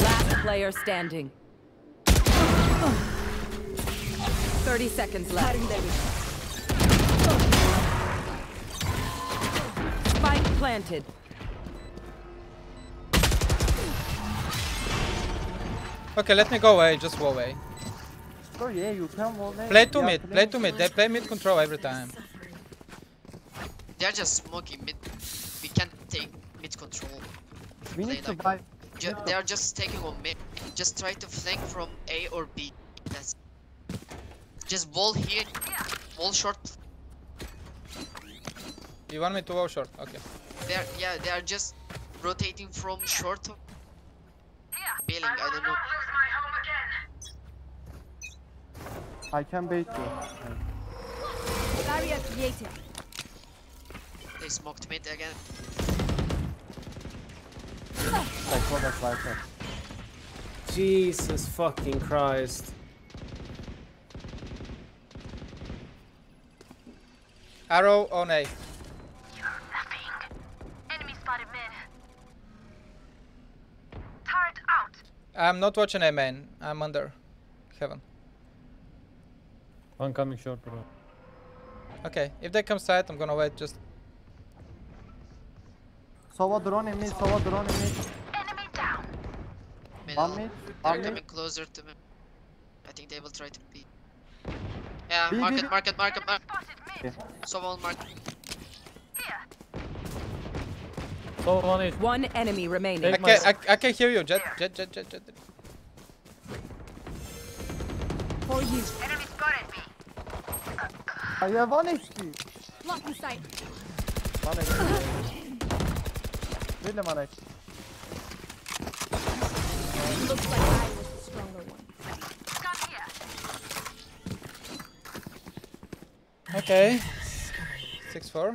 Last player standing. 30 seconds left. Planted. Okay, let me go away, just go away. Oh yeah, you can wall there. Play to mid, play to mid. They play mid control every time. They're just smoking mid. We can't take mid control. We need to buy. They are just taking on mid. Just try to flank from A or B. That's just wall here, wall short. You want me to go short? Okay. They're, yeah, they are just rotating from short to bailing, I don't know. I can bait you. Barrier created. They smoked mid again. I call that Viper. Jesus fucking Christ. Arrow on A. I'm not watching A, man. I'm under heaven. One coming short, bro. Okay, if they come side, I'm gonna wait. Just. Sova drone in mid. Sova drone in mid. Enemy down. One mid. They're coming closer to me. I think they will try to be. Yeah, market. Yeah. Sova on market. So one enemy remaining. I can hear you, Jett. For you. Enemy got at me. I have one HP. Lock the sight. One HP. Really one HP. Looks like I was the stronger one. Got here. Okay. 6-4.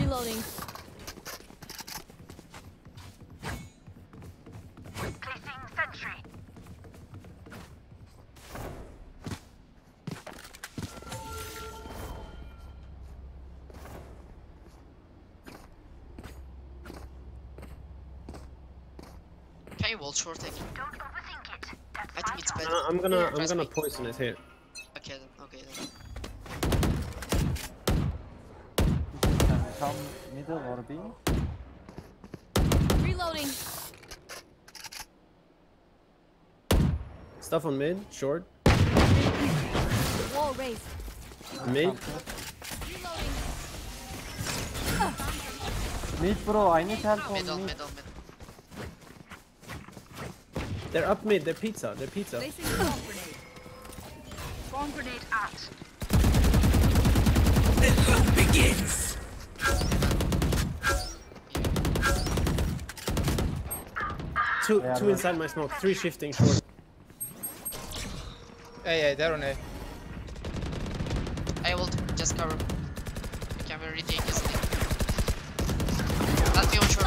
Reloading. Short thing. Don't overthink it. I think it's better. I'm gonna poison it here. Okay then. Can I come middle or B? Reloading. Stuff on mid, short. Wall raised. Mid. Reloading. Mid, bro. I need help on middle. They're up mid, they're pizza. Bomb grenade out. The hunt begins! Two inside my smoke, three shifting short. Hey, they're on A. I will just cover. I can really take this thing. That's me on short.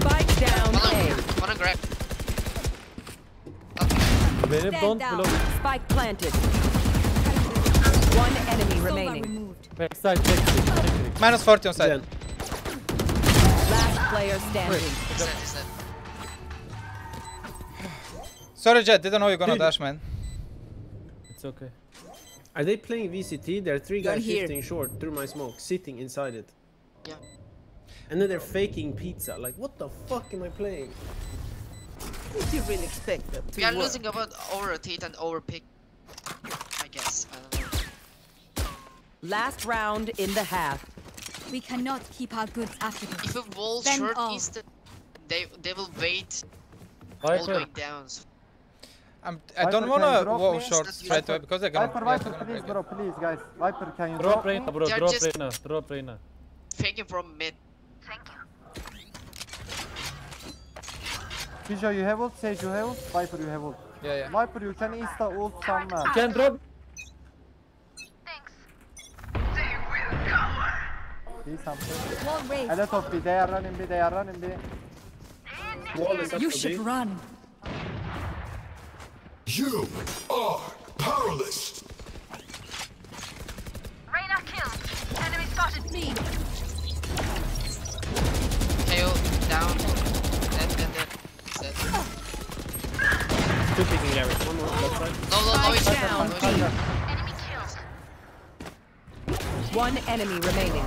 Spike down A. Wanna grab. Don't below. Spike planted. One enemy remaining. Backside. Minus 40 on side. Last player standing. Sorry, Jett, didn't know you're gonna dash, man. It's okay. Are they playing VCT? There are three guys shifting short through my smoke, sitting inside it. Yeah. And then they're faking pizza. Like, what the fuck am I playing? What you really expect them to We are work? Losing about over rotate and over pick, I guess. I don't know. Last round in the half. We cannot keep our goods after them. If a wall short east, they will wait all going down. I don't wanna wall short straight away because they're gonna. Viper, please, bro, please, guys. Viper, can you drop Reyna, bro? Drop Reyna. Faking from mid. Thank you. Killjoy, you have ult, Sage, you have ult, Viper, you have ult. Yeah. Viper, you can insta ult some man. You can drop. Thanks. They will cover. See something. A lot of B, they are running B. You should run. You are powerless. Reyna killed. Enemy spotted me. KO down. Two picking areas, one more left side. No, down. Enemy killed. One enemy remaining.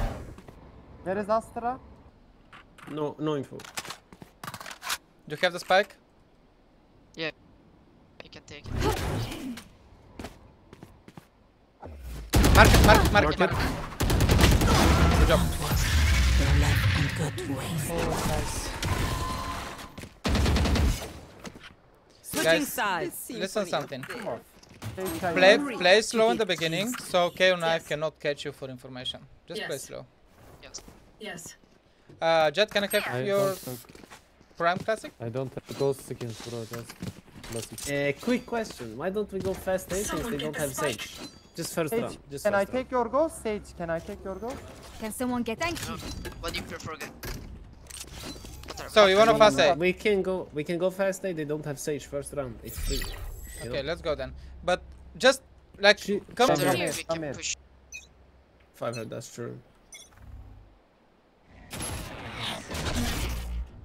There is Astra. No info. Do you have the spike? Yeah. You can take it. Market. Good job. Oh, nice. Guys, listen something. Play slow in the beginning, so KO Knife cannot catch you for information. Just play slow. Yes. Jett, can I have your Prime Classic? I don't have those skins, bro. Quick question. Why don't we go fast A since they don't have Sage? Just first round. Can I take your ghost, Sage? Can I take your ghost? Can someone get angry? What do you prefer? So you wanna fast A? We can go fast A. They don't have Sage first round. It's free. Okay, let's go then. But just like come to here. 500. That's true.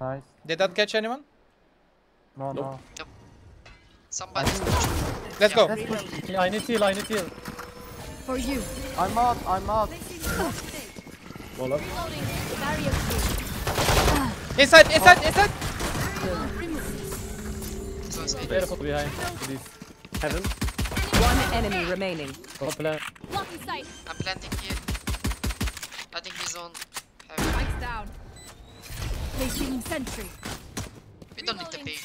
Nice. Did that catch anyone? No. Nope. Somebody. Let's go. Yeah, I need heal. For you. I'm out. Wall up. Inside! Beautiful behind. Heaven. One enemy remaining. Top left. I'm planting here. I think he's on heaven. Spike's down. Placing sentry. We don't need to pay.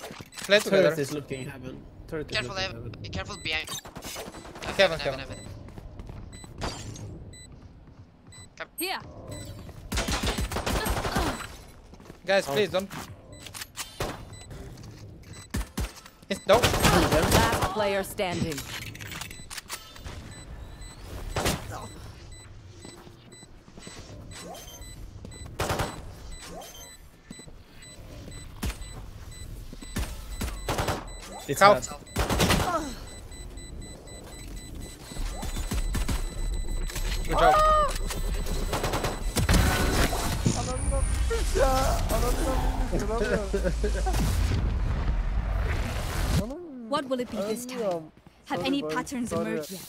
Let's go. Turret is looking heaven. Careful, heaven. Be careful behind. Heaven, heaven, heaven. Come. Here. Guys, please don't. It's dope. Last player standing. It's out. Good job. What will it be this time? Have any patterns emerged yet?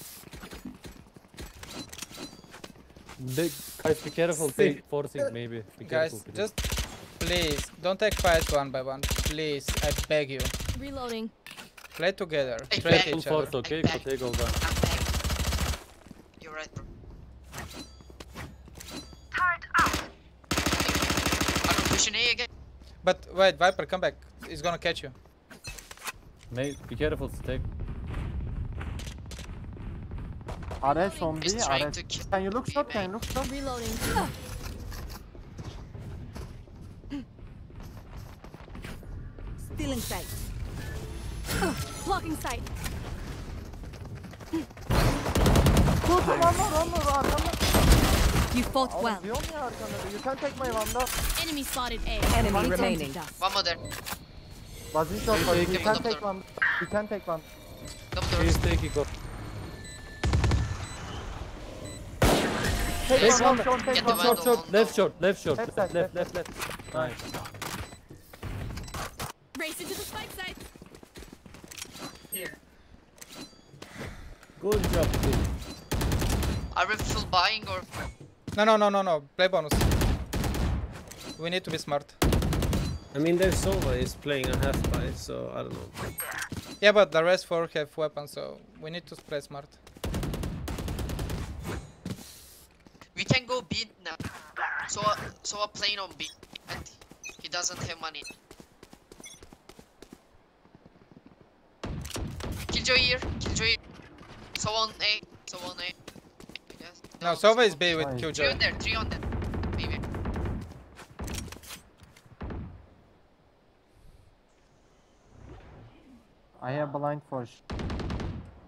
Guys, be careful. Take forcing, maybe. Be careful, guys, just please don't take fights one by one. Please, I beg you. Reloading. Play together. Trade each other. Okay, take all that. You're right, bro. Turret up. I'm pushing A again. But wait, Viper, come back. He's gonna catch you. Mate, be careful to take. Are they zombie? Are they... Can you look shot? Can you look shot? Reloading. Still in sight. Blocking sight. You fought well. You can't take my lambda. Enemy spotted A. Enemy remaining. One more there. You can't take one. You can't take one. Please take it. Take one. Take one. Short, short. Left short. Left short. Left, left, left. Nice. Race into the spike site. Here. Good job, dude. Are we still buying or? No, no, no, no, no. Play bonus. We need to be smart. I mean, there's Sova is playing a half buy, so I don't know. Yeah, but the rest four have weapons, so we need to play smart. We can go B now. So I'm playing on B, and he doesn't have money. Killjoy here, Killjoy. So on A. Yes. No, Sova is B with Killjoy. Three on there. Maybe. I have blind push.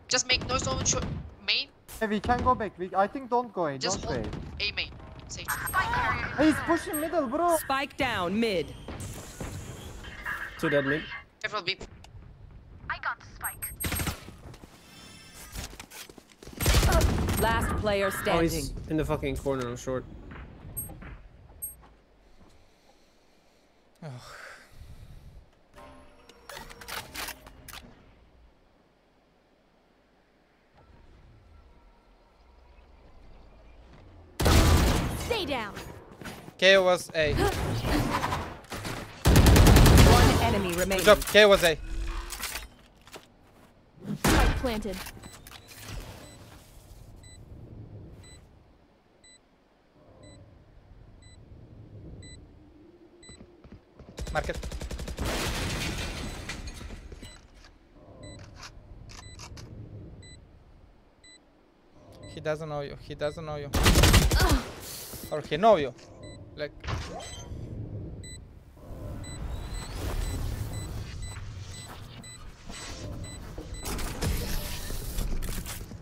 Just make noise on short main. Hey, we can go back. I think don't go A. Just hold A main. Sage. Hey, he's pushing middle, bro. Spike down mid. Two dead mid. Careful B. I got the spike. Last player standing. Oh, he's in the fucking corner on short. Oh. Stay down. KAY/O was A. One enemy remaining. Good job. KAY/O was A. Spike planted. Market. He doesn't know you. He doesn't know you. Or he know you. Like.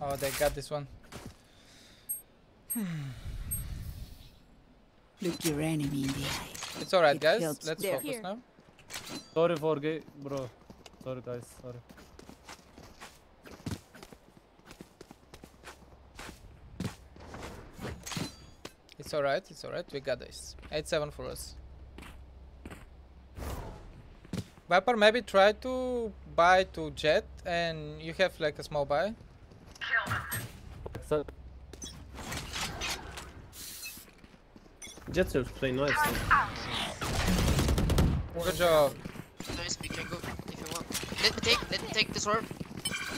Oh, they got this one. Look your enemy in the eye. It's alright, guys. Let's focus here. Now. Sorry for gay, bro. Sorry, guys. Sorry. It's alright. It's alright. We got this. 8-7 for us. Viper, maybe try to buy to Jett, and you have like a small buy. Kill. Jets will play nice. Good job. Nice, we can go if you want. Let me take this orb.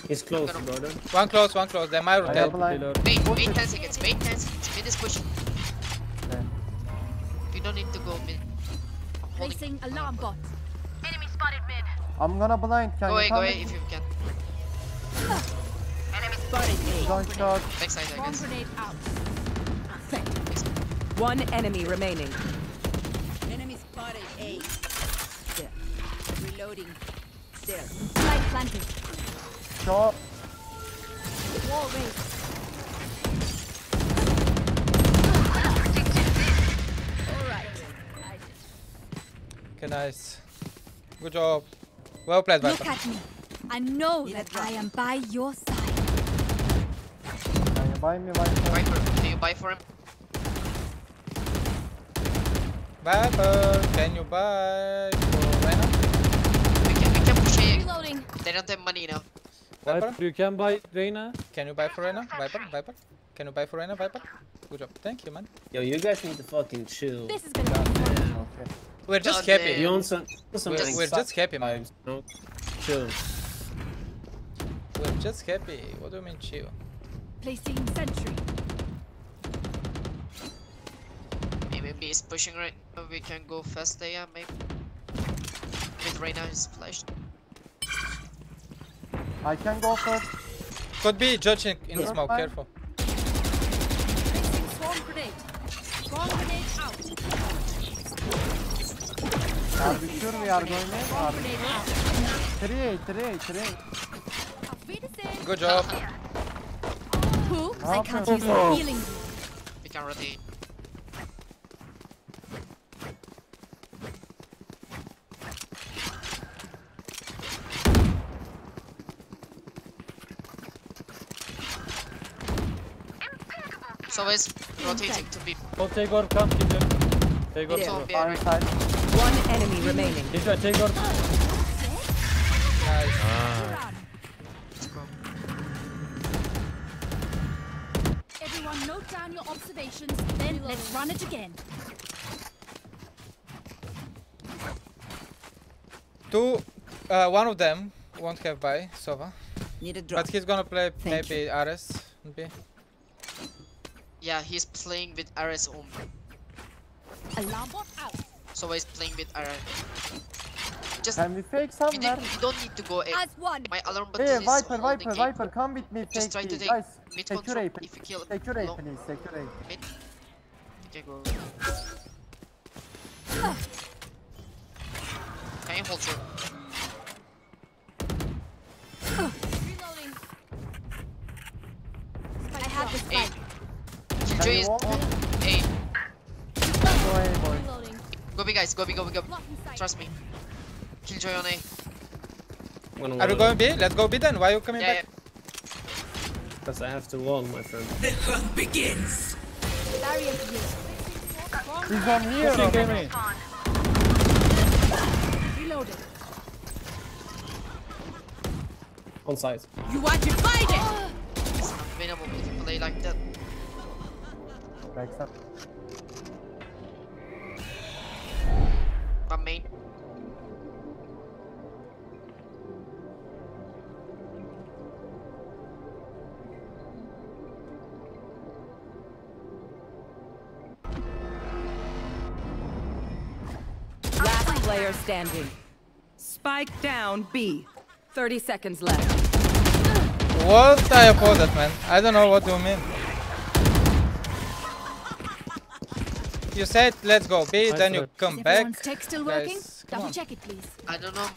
He's close, brother. One close, they might rotate. Wait 10 seconds, wait 10 seconds. Mid is pushing. Okay. We don't need to go mid. Placing alarm bot. Enemy spotted mid. I'm gonna blind. Can you come? Go away if you can. Enemy spotted mid. Don't shot. Backside, I guess. Out. One enemy remaining. Enemy spotted A. There. Reloading. There. Light planted. Shot. Wall raised. Okay, nice. Good job. Well played, Viper. Look at me. I know that I am by your side. Can you buy me, Viper? Viper, can you buy for him? Viper, can you buy for Reyna? We can push it. Reloading. They don't have money now. Viper, you can buy Reyna. Can you buy for Reyna? Viper, Viper. Can you buy for Reyna, Viper? Good job. Thank you, man. Yo, you guys need to fucking chill. This is gonna be fun. Okay. We're just happy. We're just happy, man. Chill. We're just happy. What do you mean chill? Placing sentry. Maybe he's pushing right now. We can go fast there, maybe. But right now he's flashed. I can go first. Could be judging in the smoke. Careful. Placing swarm grenade. Swarm grenade out. Are we sure we are going in? 3-8. Good job. Who? I can't use my healing. We can rotate. So it's rotating to be. Oh, take or come, take or come. One enemy remaining. Did I take out? Nice. Let's go. Everyone note down your observations, then let's run it again. 1 of them won't have buy, Sova. Need a drop. But he's gonna play maybe Ares. Yeah, he's playing with Ares only. Alarm bot out. So he's playing with Aaron. Just can we fake somewhere? You don't need to go A. My alarm button is Viper, Viper, Viper, come with me. Just try to take mid control if you kill. Take your A, please. Take your A. Mid. Okay, go. Can you hold short? Reloading. I have this fight. Killjoy is on A. Go A, boy. Go B guys, go B. Trust me. Killjoy on A. Are we going B? Let's go B then. Why are you coming back? Because I have to long, my friend. The hunt begins! He's on here! Reloaded. On site. You want to fight it! It's unwinnable to play like that. Backs up. Main. Last player standing. Spike down B. 30 seconds left. What I oppose that, man? I don't know what you mean. You said let's go B, then you come back. Tech still working? Guys, double check it, please. I don't know.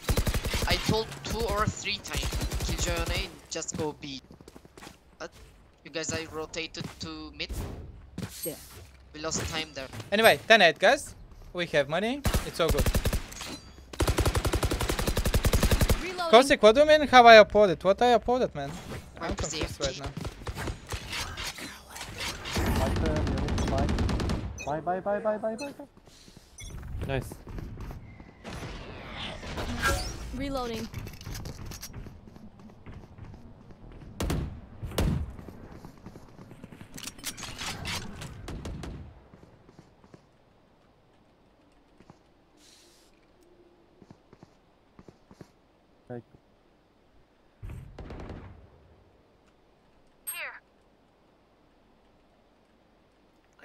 I told 2 or 3 times. Killjoy on A, just go B. But you guys, I rotated to mid. Yeah. We lost time there. Anyway, 10-8, guys. We have money. It's all good. Reloading. Kosik, what do you mean? How I uploaded? What I uploaded, man? I'm confused right now. Bye. Nice. Reloading.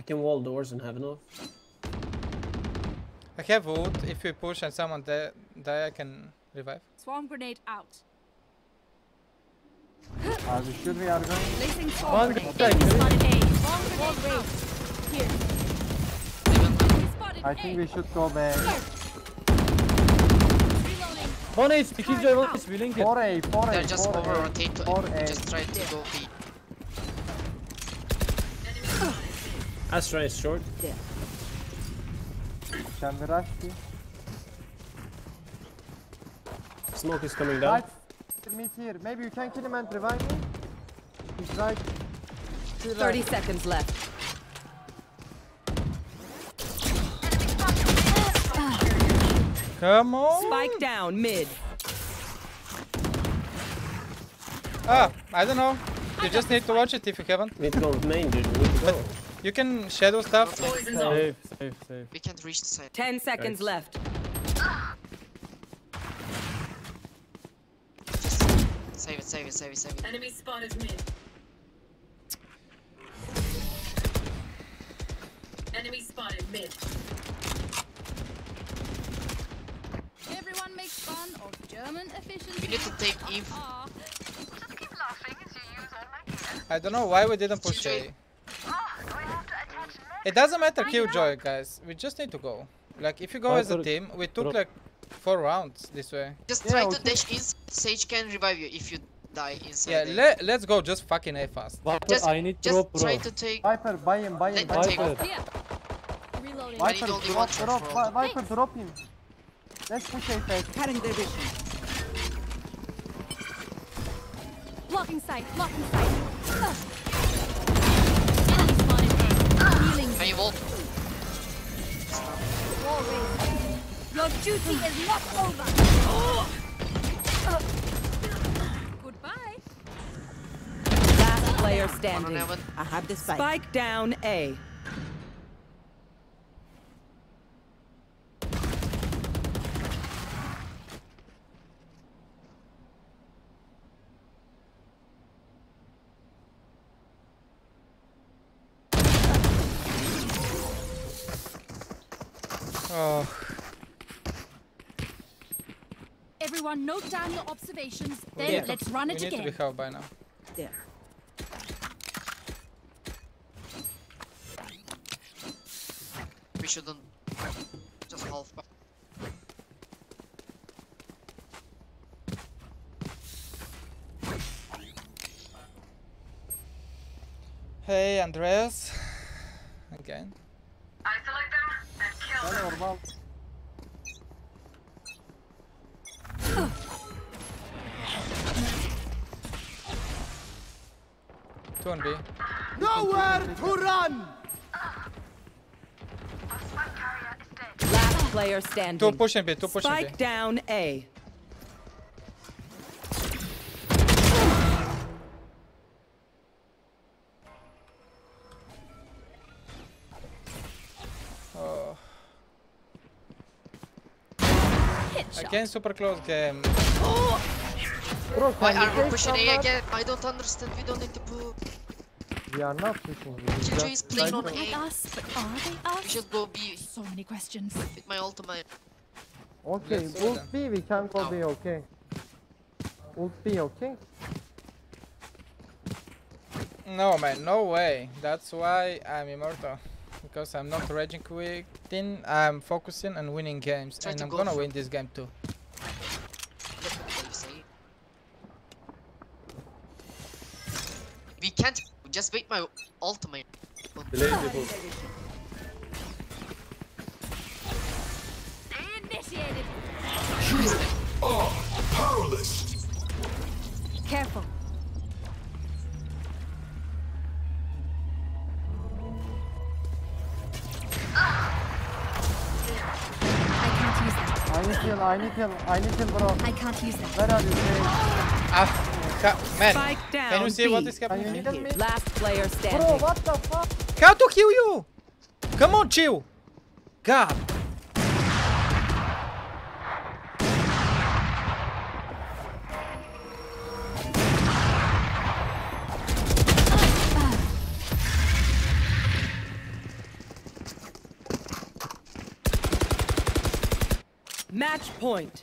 can wall doors and have enough. I have ult. If we push and someone die, I can revive. Swarm grenade out. We should be out of going. Swarm grenade. Here. I think we should go back. One HP, Killjoy, one HP, we link it. 4A, 4A, they're just over-rotate to A. Just try to go B. Astra is short. Yeah. Can we rush you? Smoke is coming down. Meet here. Maybe you can kill him and revive him. He's right. 30 seconds left. Come on. Spike down mid. Ah, I don't know. You just need to watch it if you haven't. Need to go main, dude. We need to go. You can shadow stuff. Safe, safe, safe. We can't reach the side. 10 seconds left. Save it, save it, save it, save it. Enemy spotted mid. Enemy spotted mid. Everyone makes fun of German efficiency. We need to take Eve. Just keep laughing as you use all my gear. I don't know why we didn't push J. It doesn't matter, Killjoy, guys. We just need to go. Like, if you go as a team, we took like 4 rounds this way. Just try to dash in. Sage can revive you if you die inside. Yeah, let's go. Just fucking A fast. Viper, just I need just pro, try to take. Viper, buy him, buy him. Viper, yeah. Viper, drop him. Let's push A fast. Cutting their vision. Blocking sight, blocking sight. Can you wall? Your duty is not over. Goodbye. Last player standing. I have this fight. Spike down A. Oh. Everyone, note down your observations, then let's run it again. We need to be held by now. Yeah. We shouldn't just half back. Hey, Andreas. Again. Isolate them and kill them. Nowhere to run! Last player standing. Two pushing B, two pushing B. Spike down A. Oh. Again, super close game. Bro, why are we pushing A again? I don't understand. We don't need to pull. We are not pushing. Killjoy is playing on A. Us, but are they us? We should go B. So many questions. With my ultimate. Okay, yes, ult B, we can go B, okay. Ult B, okay? No, man, no way. That's why I'm immortal. Because I'm not raging quitting, I'm focusing on winning games. And I'm gonna win this game too. We can't just wait my ultimate. Delay the book. Initiated. You are powerless. Careful. I can't use that. I need him, bro. I can't use that. Where are you? Ah. Man, Spike down, can you see what is happening here? Last player standing. Bro, what the fuck? How to kill you? Come on, chill. God. Match point.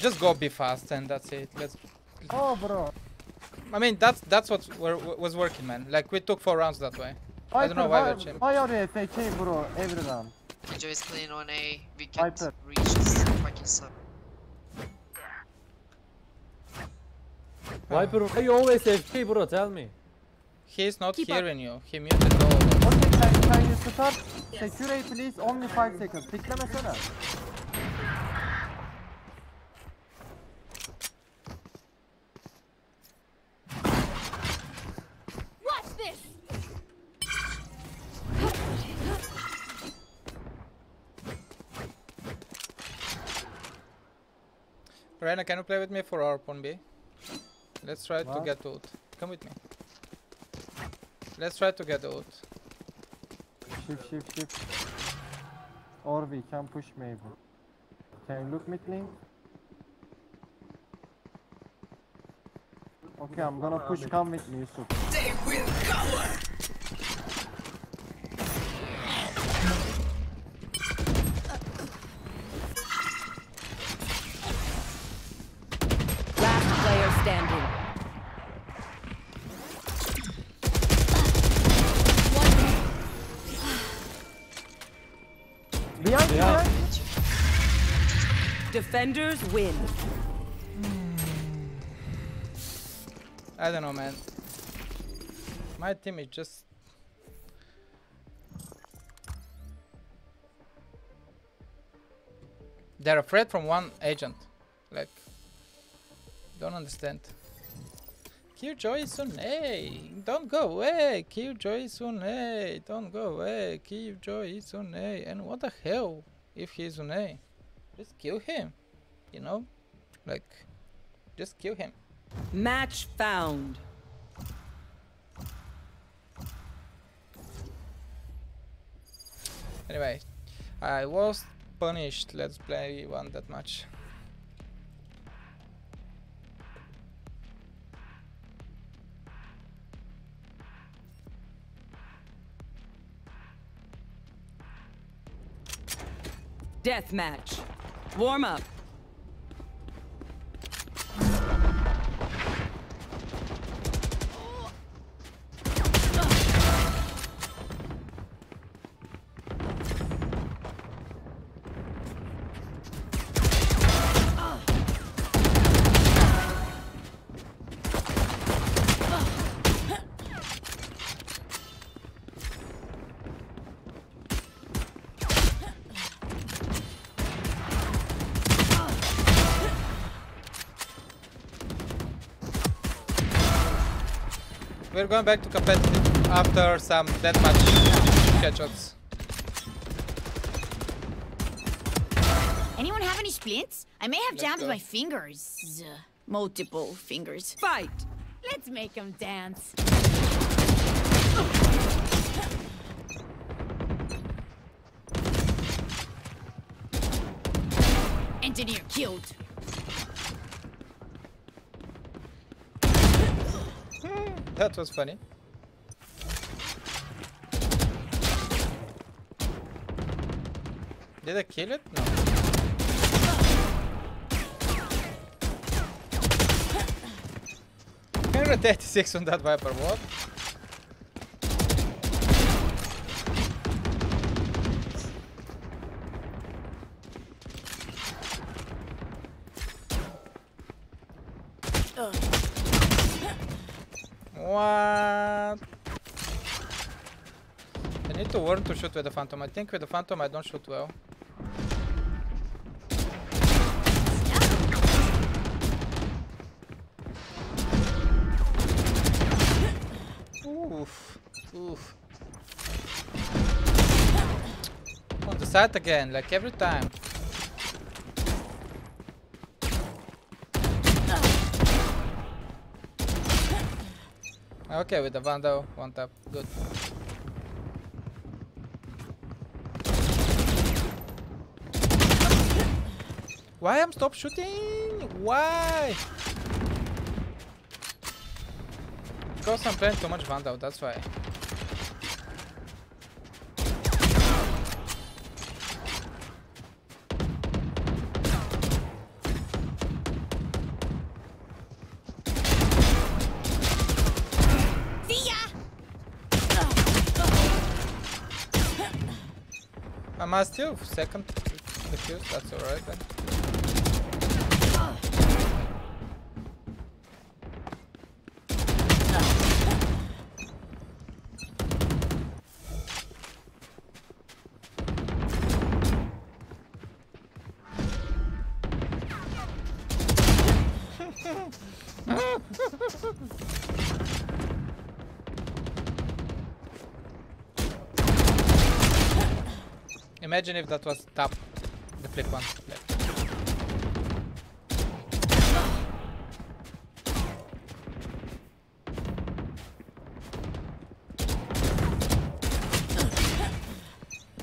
Just go be fast and that's it. Let's. Oh, bro. I mean, that's what was working, man. Like we took 4 rounds that way. Viper, I don't know why we changed. Why are they taking, bro? Every round. Killjoy is clean on A. We can't reach this fucking sub. Viper, why you always FK, bro? Tell me. He's not hearing you. He muted all of them. Okay, can you stop? Secure A, please. Only 5 seconds. Piklemesene. Reyna, can you play with me for AWP B? Let's try to get ult. Come with me. Let's try to get ult. Shift. Or we can push maybe. Can you look mid lane? Okay, I'm gonna push. Come with me, Yusuf. They will cover. Defenders win. I don't know, man. My team is just... They're afraid from one agent. Like... Don't understand. KAY/O is on A. Don't go away. KAY/O is on A. Don't go away. KAY/O is on A. And what the hell if he's on A? Just kill him, you know, like, just kill him. Match found. Anyway, I was punished. Let's play one that match. Death match. Warm up. We're going back to competitive after some deathmatch headshots. Anyone have any splints? I may have jammed my fingers. Multiple fingers. Fight! Let's make them dance. Engineer killed. That was funny. Did I kill it? No. I got 36 on that Viper. What? Learn to shoot with the Phantom. I think with the Phantom I don't shoot well. Oof. On the side again, like every time. Okay, with the Vandal, one tap, good. Why I'm stop shooting? Why? Because I'm playing too much Vandal, that's why. Am I still second? Defuse? That's alright then. Imagine if that was top, the flip one.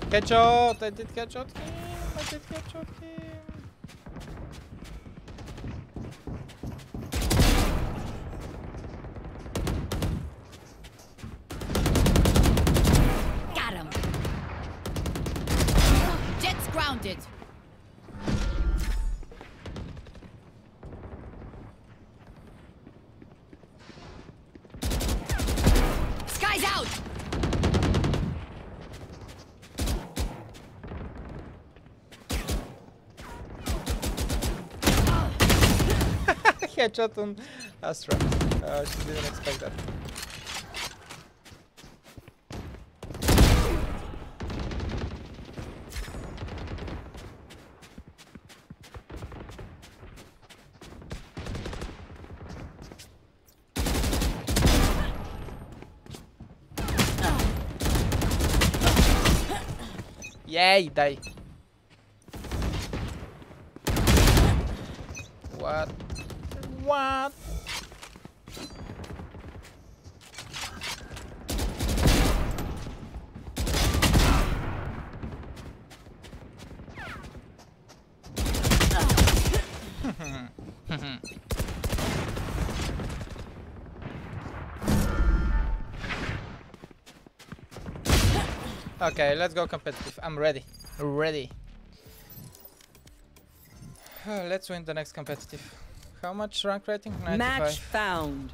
Headshot! I did headshot him! I did headshot him! Headshot on Astra. She didn't expect that. Yay, die. What? What? Okay, let's go competitive. I'm ready. Ready. Let's win the next competitive. How much rank rating? 95. Match found.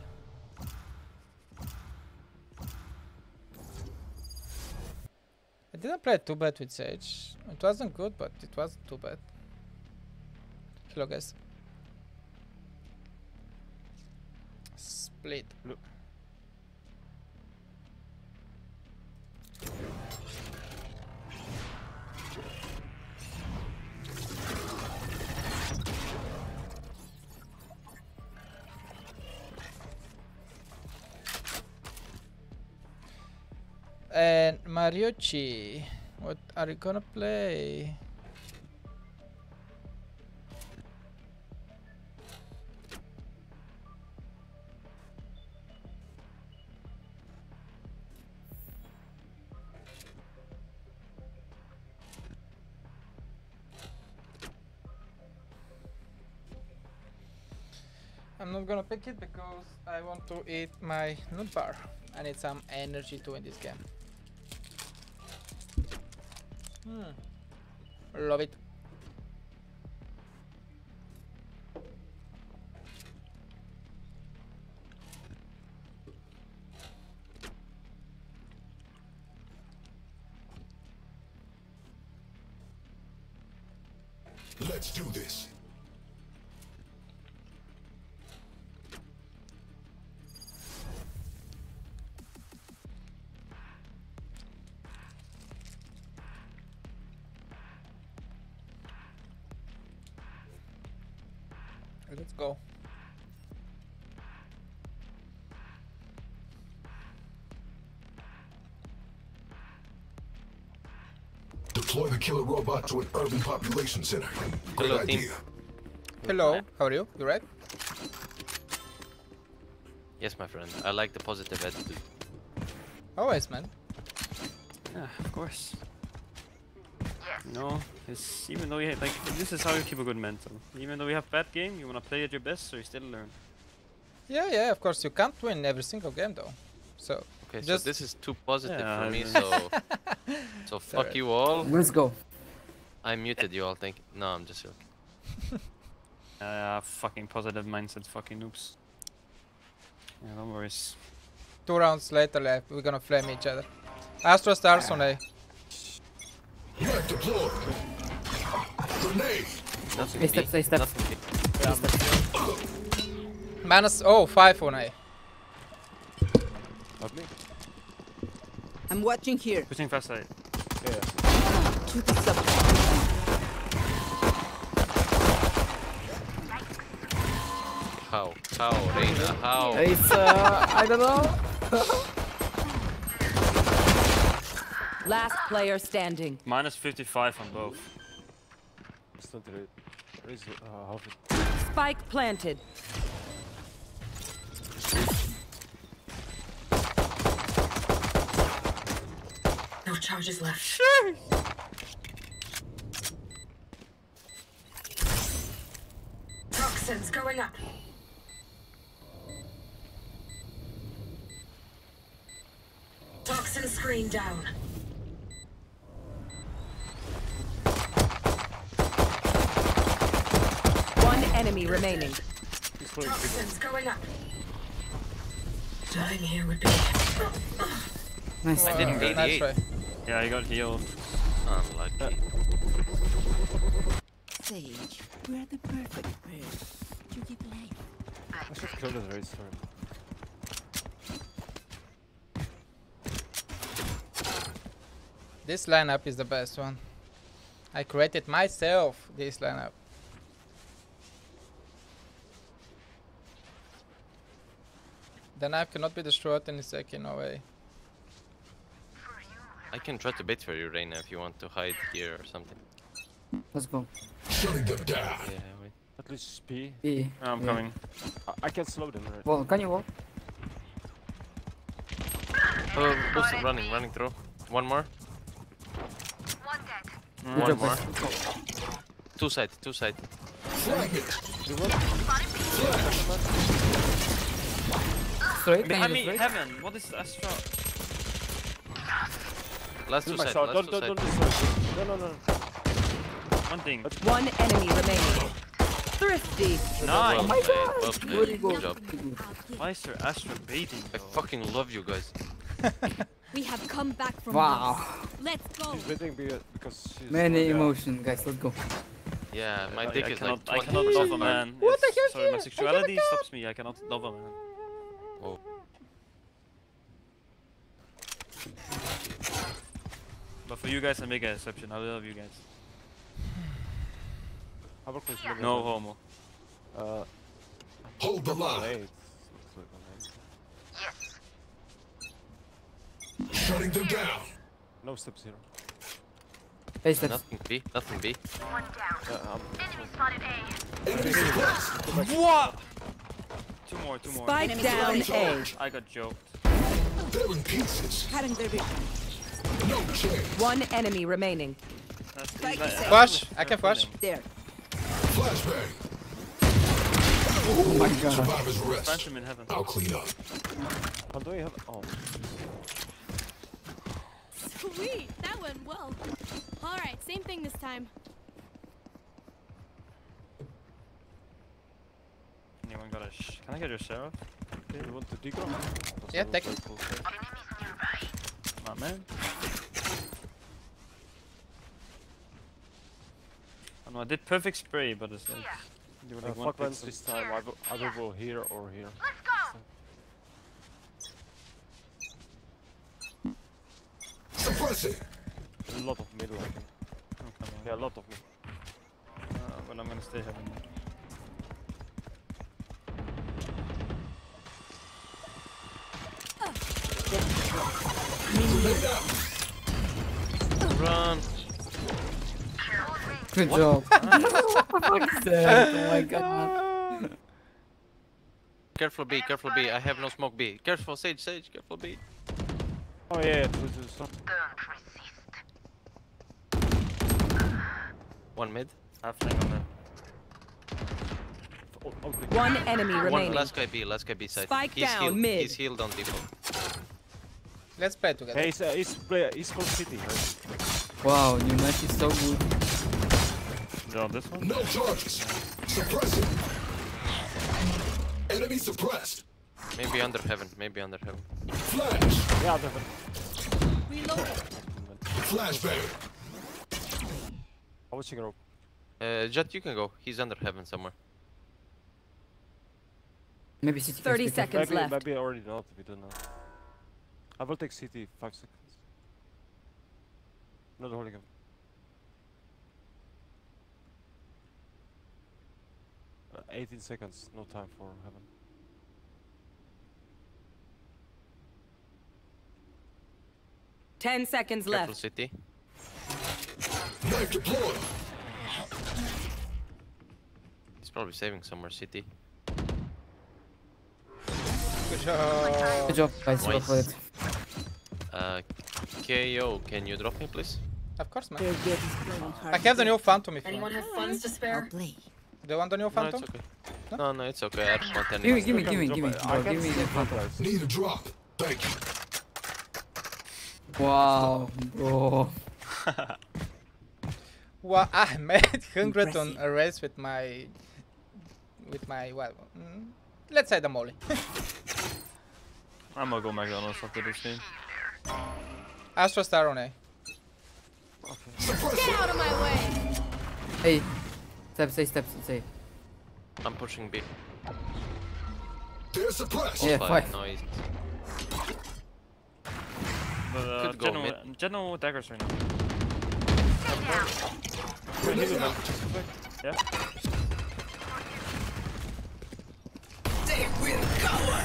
I didn't play too bad with Sage. It wasn't good, but it wasn't too bad. Hello, guys. Split. Blue. And Mariucci, what are you gonna play? I'm not gonna pick it because I want to eat my nut bar. I need some energy to win this game. Love it. Let's do this. Let's go. Deploy the killer robot to an urban population center. Great Hello, idea. Team. Hello, how are you? You right? Yes, my friend. I like the positive attitude. Always, man. Yeah, of course. No, it's, even though you have, like, this is how you keep a good mental. Even though you have bad game, you wanna play at your best, so you still learn. Yeah, of course. You can't win every single game though. So okay, so this is too positive for me. So fuck right. You all. Let's go. I muted you all. Thank you. No, I'm just joking. Fucking positive mindset, fucking noobs. Yeah, no worries. 2 rounds later, left. We're gonna flame each other. Astra stars on A. deployed. Grenade. They step. Minus, oh, 5 on A. I'm watching here. Pushing fast side. Yeah. To the sub. How? How? Reyna? How? It's, I don't know. Last player standing. Minus 55 on both. It's not great. Where is the half? Spike planted. No charges left. Sure. Toxins going up. Toxin screen down. Enemy remaining. Toxins going up. Dying here would be. Nice. I didn't get nice it. Yeah, I got healed. Unlucky. Sage, we're the perfect pair. You keep playing. I should kill this race for him. This lineup is the best one. I created myself this lineup. The knife cannot be destroyed in a second, no way. I can try to bait for you, Reyna, if you want to hide here or something. Let's go. Shutting them down. Yeah, wait. At least speed. E. Oh, I'm coming. I can slow them. Right? Well, can you walk? Oh, who's running? Running through. One more. One more. Oh. Two side. Straight behind me, heaven. What is Astra? Last two sides. No. One thing. One enemy remaining. Thrifty. Nice. Oh my god. Good job. Why is there Astra baiting? I fucking love you guys. We have come back from. Wow. Let's go. She's waiting because she's many emotions, guys. Let's go. Yeah, my dick is like. I cannot love a man. What the hell? Sorry, my sexuality stops me. I cannot love a man. Oh. But for you guys, I make an exception. I love you guys. No homo. Hold the line. Yes. Shutting them down. No steps here. Hey, steps. Nothing B. One down. Enemy spotted A. Enemy spotted A. What? Two more. Spike down A. I got joked. They're in pieces. No chance. One enemy remaining. Flash. I can flash. There. Flashbang. Oh my god. Survivor's rest. Phantom in heaven. I'll clean up. How do you have? Oh. Sweet. That went well. All right. Same thing this time. Anyone got a sh? Can I get your sheriff? Okay, you want to deco? Yeah, take it. My man. I know I did perfect spray, but it's like. Do you want to fuck one this time? I will go here or here. Let's go! Suppressing! A lot of middle, I think. Okay, yeah, a lot of middle. But I'm gonna stay here. Run. Good job. Oh my god. Careful B. I have no smoke B. Careful Sage. Careful B. Oh yeah. Don't resist. One mid. Half lane on mid. One enemy remaining. One last guy B side. Spike he's down healed. Mid. He's healed on default. Let's play together. Hey, he's called City, right? Wow, your match is so good. Drop this one. No charges. Suppressing. Enemy suppressed. Maybe under heaven. Flash. Yeah, under heaven. Reload. Flashbang. I was checking rope. Jett, you can go. He's under heaven somewhere. Maybe CT. 30 seconds maybe, left. Maybe already not, we don't know. I will take CT, 5 seconds. Not holding him. Uh, 18 seconds, no time for heaven. Ten seconds left. City. He's probably saving somewhere, city. Good job. Good job, guys. Nice. Well played. KO, can you drop me, please? Of course, man. I have the new Phantom if you want. Anyone have funds to spare? Do you want the new Phantom? No, it's okay. No, no, no, it's okay. I don't want any. Give me. No, give me the Phantom. Need a drop. Thank you. Wow, bro. Wow, I made 100 on a race with my... well... let's say the molly. I'm gonna go McDonald's after this game. Astra star on A. Okay. Get out of my way! Hey, steps. I'm pushing B. There's a press! Yeah, five. Noise. But general daggers right now. Yeah. They will cover.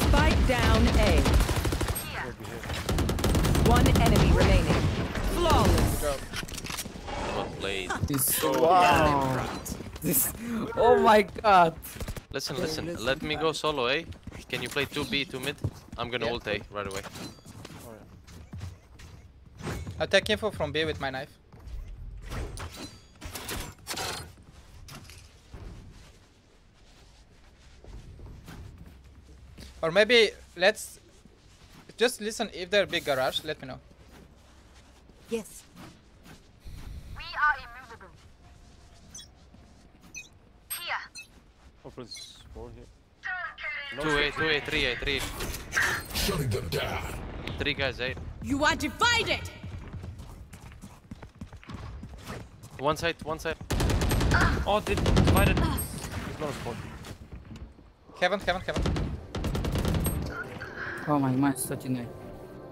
Spike down A. Yeah. One enemy remaining. Flawless. Wow. This. Oh my god. Listen, let me go solo, eh? Can you play 2B, 2 mid? I'm gonna ult A right away. I'll take info from B with my knife. Or maybe let's just listen if there's a big garage, let me know. Yes. We are immovable. Here. Open score here. 2A, 2A, 3A, 3A. Shutting them down. 3 guys, A. You are divided! One side. Oh, they divided. There's not a spot. Heaven. Oh my, minus 39.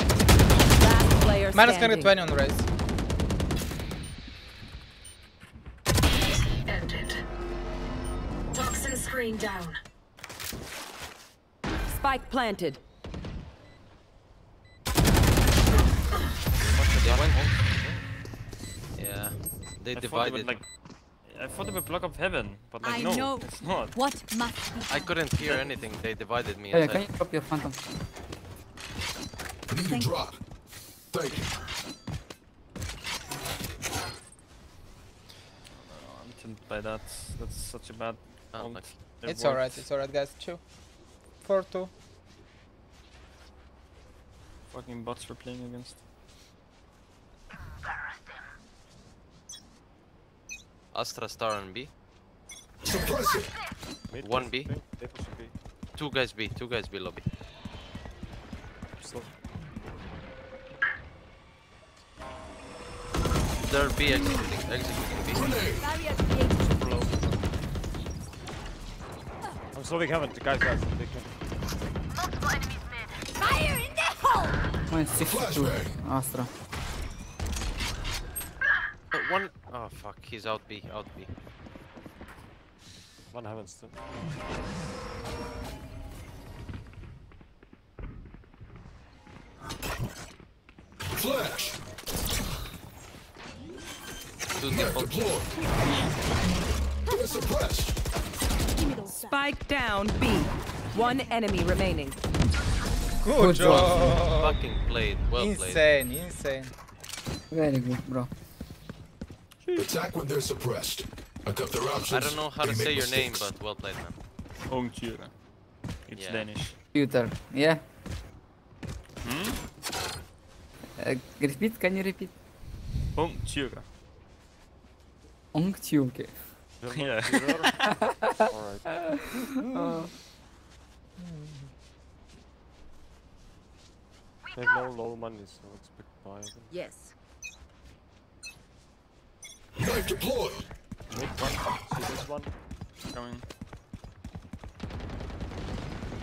Last player minus standing. Minus 20 on the race. Screen down. Spike planted. Yeah, they divided. Like, I thought they would block up heaven, but like no, it's not. What must be done? I couldn't hear anything. They divided me. Hey, can you drop your Phantom? Need a drop. Thank you. Oh, I'm tempted by that. That's such a bad. It's alright guys, chill. 4-2. Fucking bots we're playing against. Astra star on B. 1 B. 2 guys B lobby. There B exiting B. So we haven't, guys. Multiple enemies mid. Fire in the hole! -62. Astra. One. Oh fuck, he's out B, out B. One heaven still. Flash! 2 default. Spike down B. 1 enemy remaining. Good job. Fucking played. Well played. Insane. Very good, bro. Attack when they're suppressed. I got their options. I don't know how to say your name, but well played, man. Ongkjura. It's Danish. Computer. Yeah. Repeat. Can you repeat? Ongkjura. Ongkjura. Yeah. Alright. We They have no low money, so expect buy them. Yes. Knife deployed! Make one. See this one? Coming.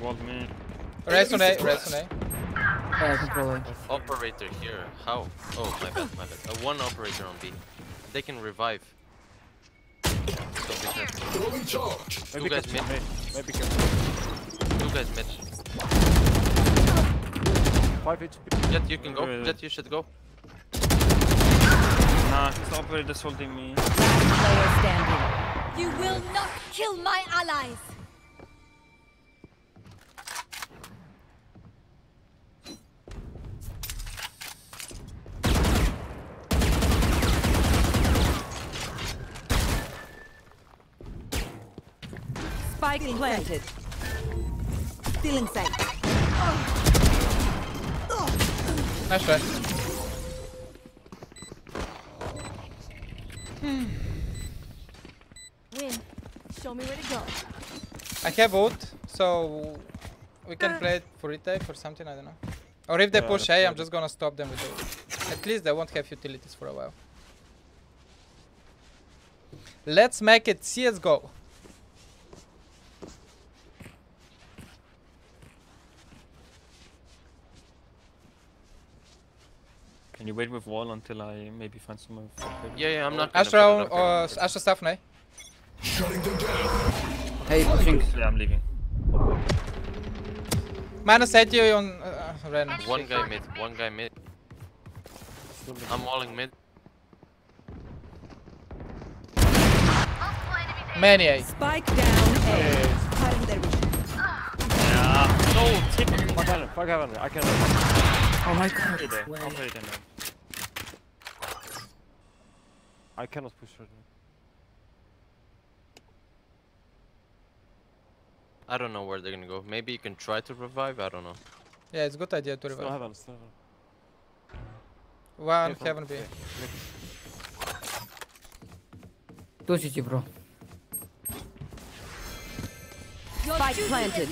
Want me. Rest on A, rest on A. Operator here. How? Oh, my bad, my bad. One operator on B. They can revive. Rolling charge. Maybe guys mid. Maybe can. Two guys mid. 5 HP. Jett, you can go. Yeah. Jett, you should go. Nah, he's operator's holding me. Player standing. You will not kill my allies. Spike planted. Still inside. Nice try. Win. Show me where to go. I have ult, so we can play it for retake or something, I don't know. Or if they push A, I'm just gonna stop them with ult. At least they won't have utilities for a while. Let's make it CSGO. Can you wait with wall until I maybe find some of Yeah, I'm not. Astra, Astra stuff, no? Shutting them down. Hey, pushing. Yeah, I'm leaving. Minus 80 on Reyna. One guy mid, one guy mid. I'm walling mid. Many A. Spike down A. Yeah. No, tip. Fuck heaven, I can't. Oh my god. I'll play it in there. I cannot push right now. I don't know where they're gonna go. Maybe you can try to revive, I don't know. Yeah, it's a good idea to revive. Still heaven, still heaven. One heaven B. Two CT, bro. Spike planted.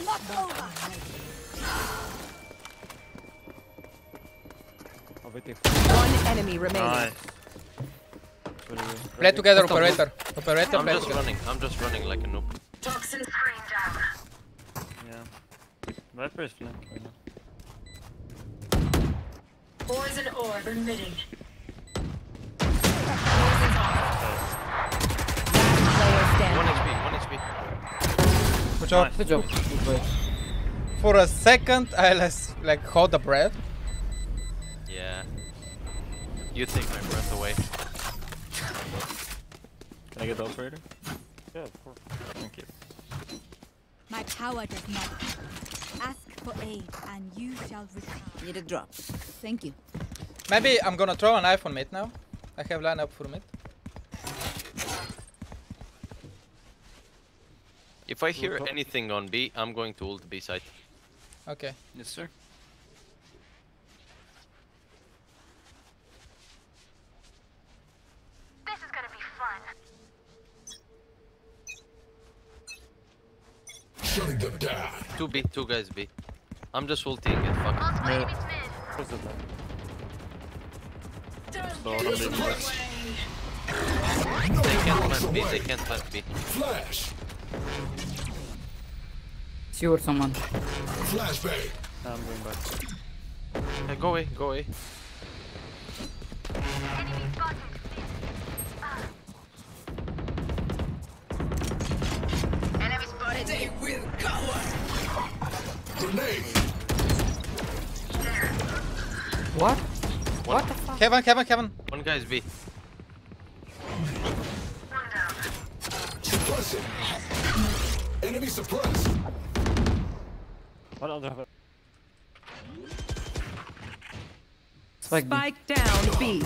One enemy remaining. Nice. Play together, operator. Operator, I'm just running. I'm just running like a noob. Toxin screen down. Yeah. Viper is flank right now. Poison orb emitting. Poison orb. 1 HP. Good job. Good job. For a second, I like hold the breath. Yeah. You take my breath away. Can I get the operator? Yeah, of course. Thank you. My power does not. Ask for aid and you shall receive. Need a drop. Thank you. Maybe I'm gonna throw a knife on mid now. I have line up for mid. If I hear anything on B, I'm going to ult B side. Okay. Yes, sir. Shutting them down. 2B, two guys B. I'm just ulting it, fuck it. What's the plan? They can't plant B, they can't plant B. Flash. Sure, someone. Flashbang. I'm going back. Hey, go away, go away. Enemy spotted. They will go on. Grenade. What? What the fuck? Kevin, Kevin, Kevin. One guy is B. One down. Suppressing. Enemy suppressed. One other. Spike down B.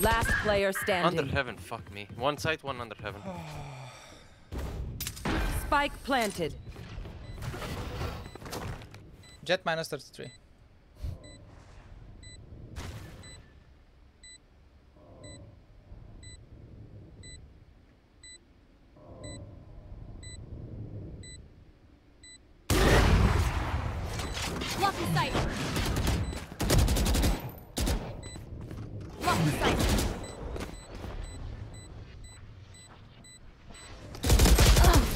Last player standing. Under heaven, fuck me. One side, one under heaven. Spike planted. Jett minus 33. Lock in sight.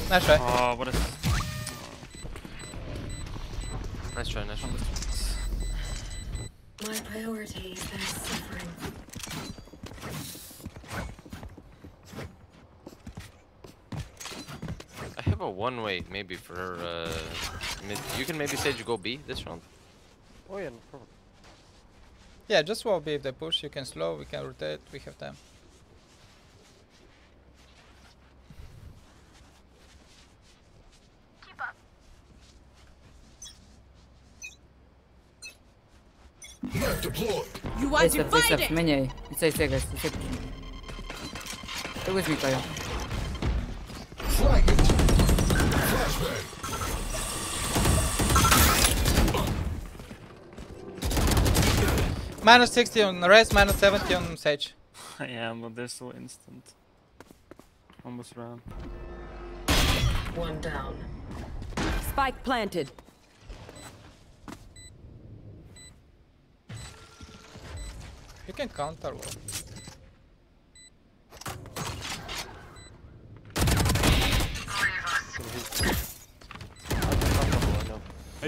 Nice try. Oh, what is... Nice try, nice try. My priority is their suffering. I have a one-way maybe for mid. You can maybe Sage go B this round. Oh yeah, no problem. Yeah, just wall B if they push. You can slow, we can rotate, we have time. You want to fight it? Many. It's a second. Stay with me, KAY/O. -60 on Reyes, -70 on Sage. Yeah, but they're so instant. Almost round. One down. Spike planted. You can counter wall.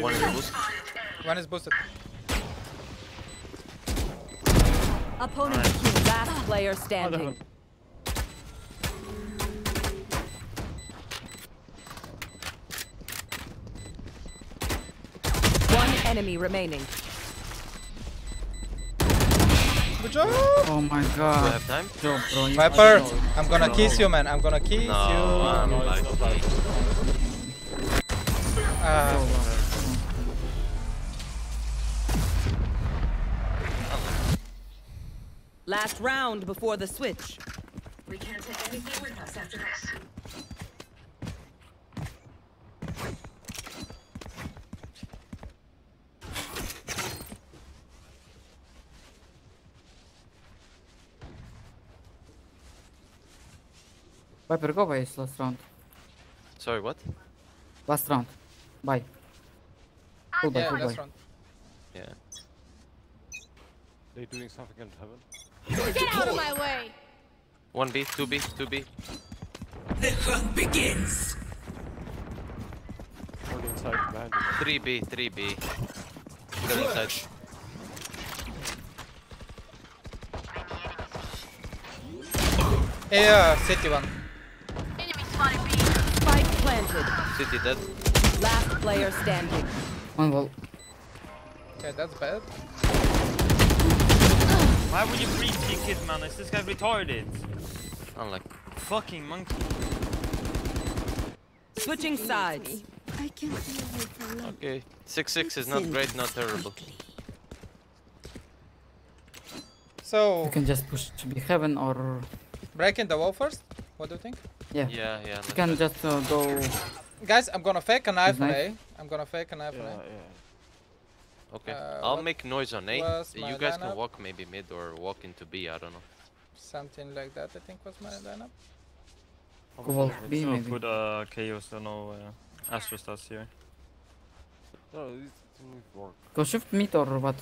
One is boosted. One is boosted. Opponent killed, last player standing. One enemy remaining. Oh my god. Have time? Yo, bro, Viper, I'm gonna kiss you, man. I'm gonna kiss you. I'm like... Last round before the switch. We can't take anything with us after this. Viper, go away, it's last round. Sorry, what? Last round. Bye. Go by, go by. Yeah. They're doing something in heaven. Get out of my way! 1B, 2B, 2B. The hunt begins! 3B, 3B. They're inside. Yeah, city one. Enemy spotted B. Spike planted. City dead. Last player standing. One wall. Okay, that's bad. Why would you free-kick it, man? Is this guy retarded? Unlike fucking monkey. Switching sides. I can't hear you. Okay, 6-6 is not great, not terrible. So you can just push to be heaven or. Breaking the wall first? What do you think? Yeah. Yeah, yeah. You can just go... Guys, I'm gonna fake a knife on A. I'm gonna fake a knife on A. Yeah. Okay, I'll make noise on A. You guys can walk maybe mid or walk into B, I don't know. Something like that, I think was my lineup. Go B maybe. It's not good KO, so no Astra stats here. No, this didn't work. Go shift mid or what?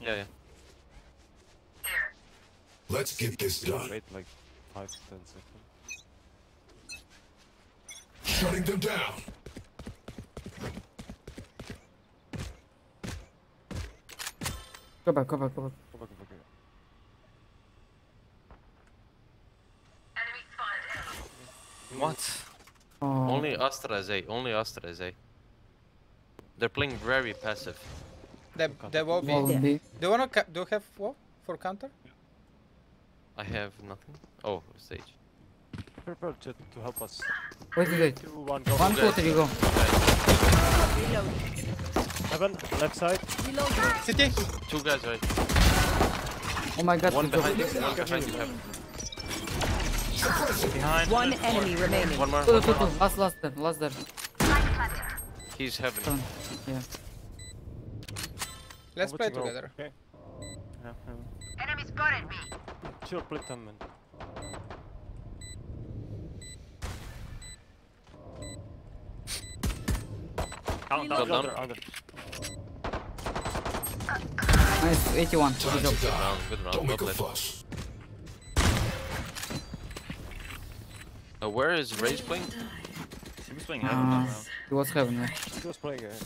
Yeah, yeah. Let's get this done. Wait like 5 to 10 seconds. Shutting them down. Go back, go back, go back. Go back, go back. Enemy spotted. What? Oh. Only Astra is A. Only Astra is A. They're playing very passive. They will be. Yeah. Do you wanna do you have what for counter? I have nothing. Oh, Sage. Purple Jett to help us. Wait, wait. 1, 2, 3, go. Heaven, left side. City. 2 guys, right. Oh my god. 1 behind you, 1 behind you. Behind. 1 enemy remaining. 1 more. 2, 2, 2. Last there. He's heaven. Yeah. Let's play together. Okay. Yeah, heaven. Enemy spotted me. Chill, split them, man. Down, down, down. Nice, 81. Good job. Good round. Don't make a fuss. Where is Rage playing? He was playing Heaven now. He was Heaven, yeah. He was playing Heaven.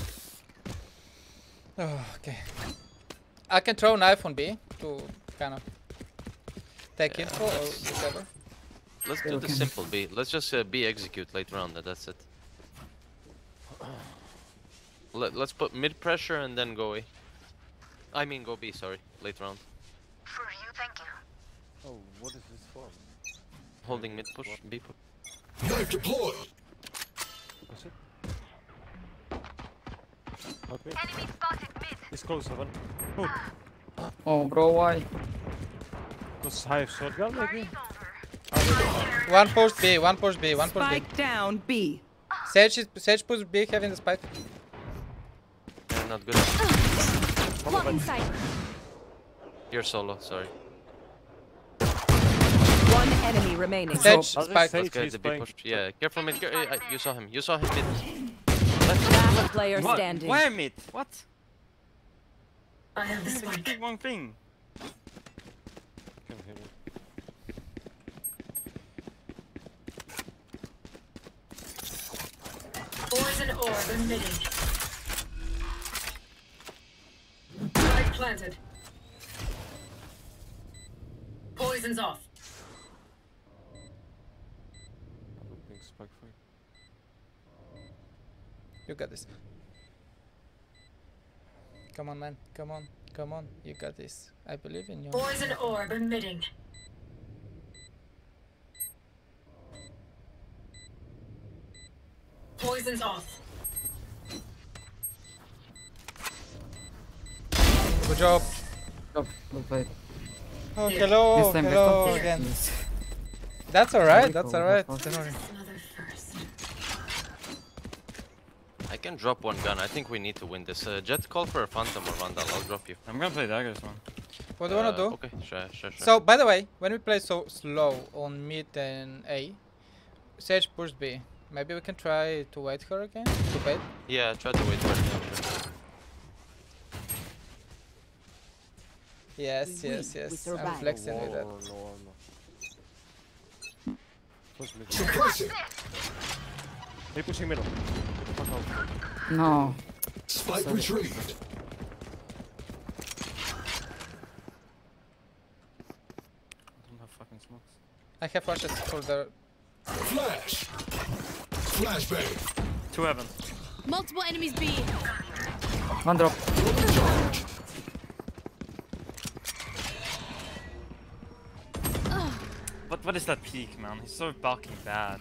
Oh, okay. I can throw a knife on B to kind of take info or whatever. Let's do the simple B. Let's just B execute later on, that's it. Let's put mid pressure and then go A. I mean go B, sorry, later on. For you, thank you. Oh, what is this for? Holding mid push, B push. Knife deployed! That's it. Okay. Enemy spotted mid. It's close, Heaven. Oh. Oh, bro, why? Because I have shotgun, maybe? One post B, one post B, one post B. Spike down B. Sage push B, having the spike. Yeah, not good. You're solo, sorry. One enemy remaining. Sage, spike. Let's get the big push. Yeah, careful mid. You saw him. You saw him mid. Last player standing. Why mid? What? I have the spike. One thing. Poison orb emitting. Spike planted. Poison's off. I don't think spike free. You got this. Come on, man. Come on. Come on. You got this. I believe in you. Poison orb emitting. Poison's off. Good job. Good play. Oh, hello. Hello again. Yes. That's alright. That's alright. I can drop one gun. I think we need to win this. Jett, call for a Phantom or Vandal. I'll drop you. I'm gonna play daggers, man. What do you wanna do? Okay, sure. So, by the way, when we play so slow on mid and A, Sage push B. Maybe we can try to wait her again? To wait? Yeah, try to wait her again. Sure. Yes. I'm flexing with that. They're pushing middle. No. Spike retrieved. I don't have fucking smokes. I have flashes for the... Flash! Flashbang! Two heaven. Multiple enemies B. One drop. What is that peak, man? He's so fucking bad.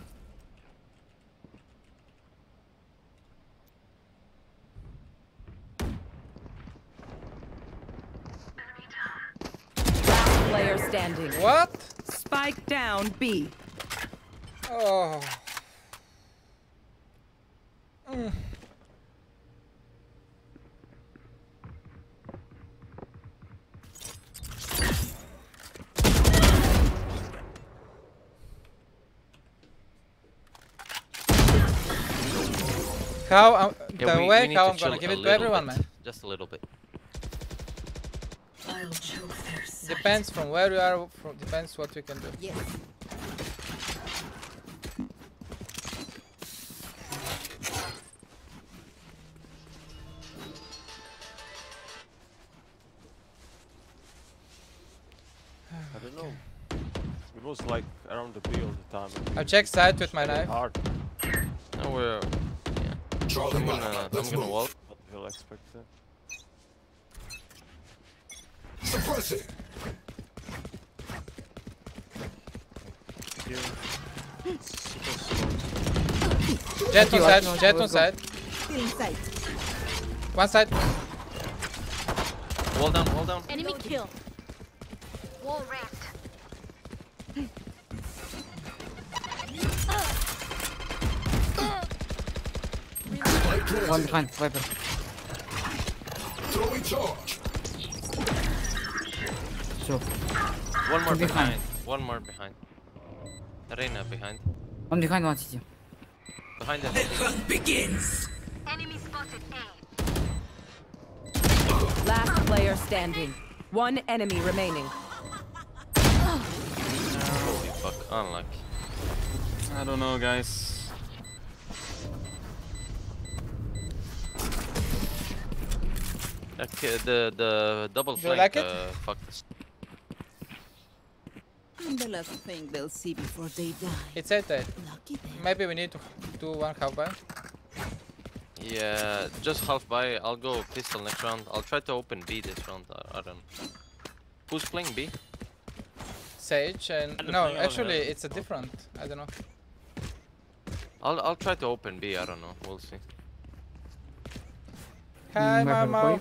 Last player standing. What? Spike down B. Oh. How I'm gonna give it to everyone, man. Just a little bit. I'll choke their sight. Depends from where you are. Depends what you can do. Yes. I don't know. It was like around the B all the time. I check side with my knife. Hard. Now we're. I'm gonna wall. What he'll expect it. Suppressing. Jet on side. Jet on side. One side. Wall down. Wall down. Enemy kill. Wall wrecked. One behind, Viper. Throwing charge. So. One more behind. One more behind. Reyna behind. One behind, one CT. Behind the hunt begins. Enemy spotted A. Last player standing. One enemy remaining. Holy fuck, unlucky. I don't know, guys. Okay, the double flank like fucked us. And the last thing they'll see before they die. It's at that. Maybe we need to do one half buy. Yeah, just half buy. I'll go pistol next round. I'll try to open B this round. I don't know. Who's playing B? Sage and no, actually it's a different. I don't know. I'll try to open B. I don't know. We'll see. Hi, mama.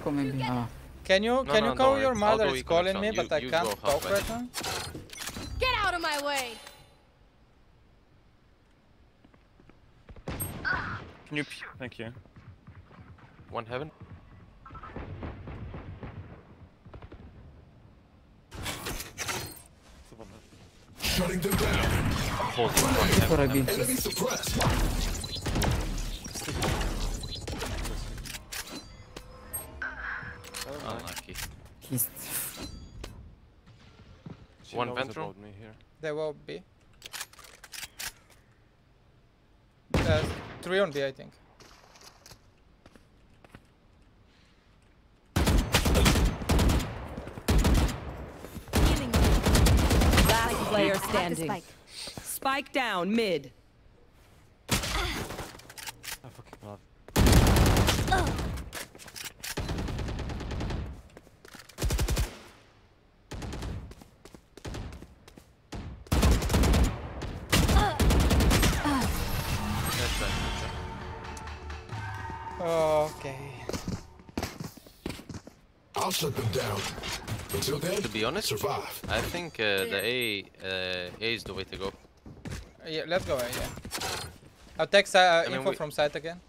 Can you call your mother? It's calling me, but I can't talk right now. Get out of my way! Can you? Thank you. One heaven. Shutting them down. Hold on. Enemy suppressed. Unlucky. One ventral. There will be. Three on B, I think. Last player standing. Spike down mid. I fucking love it. Okay. I'll shut them down. Until then, to be honest, survive. I think the A is the way to go. Yeah, let's go A. Yeah. I'll take info from site again.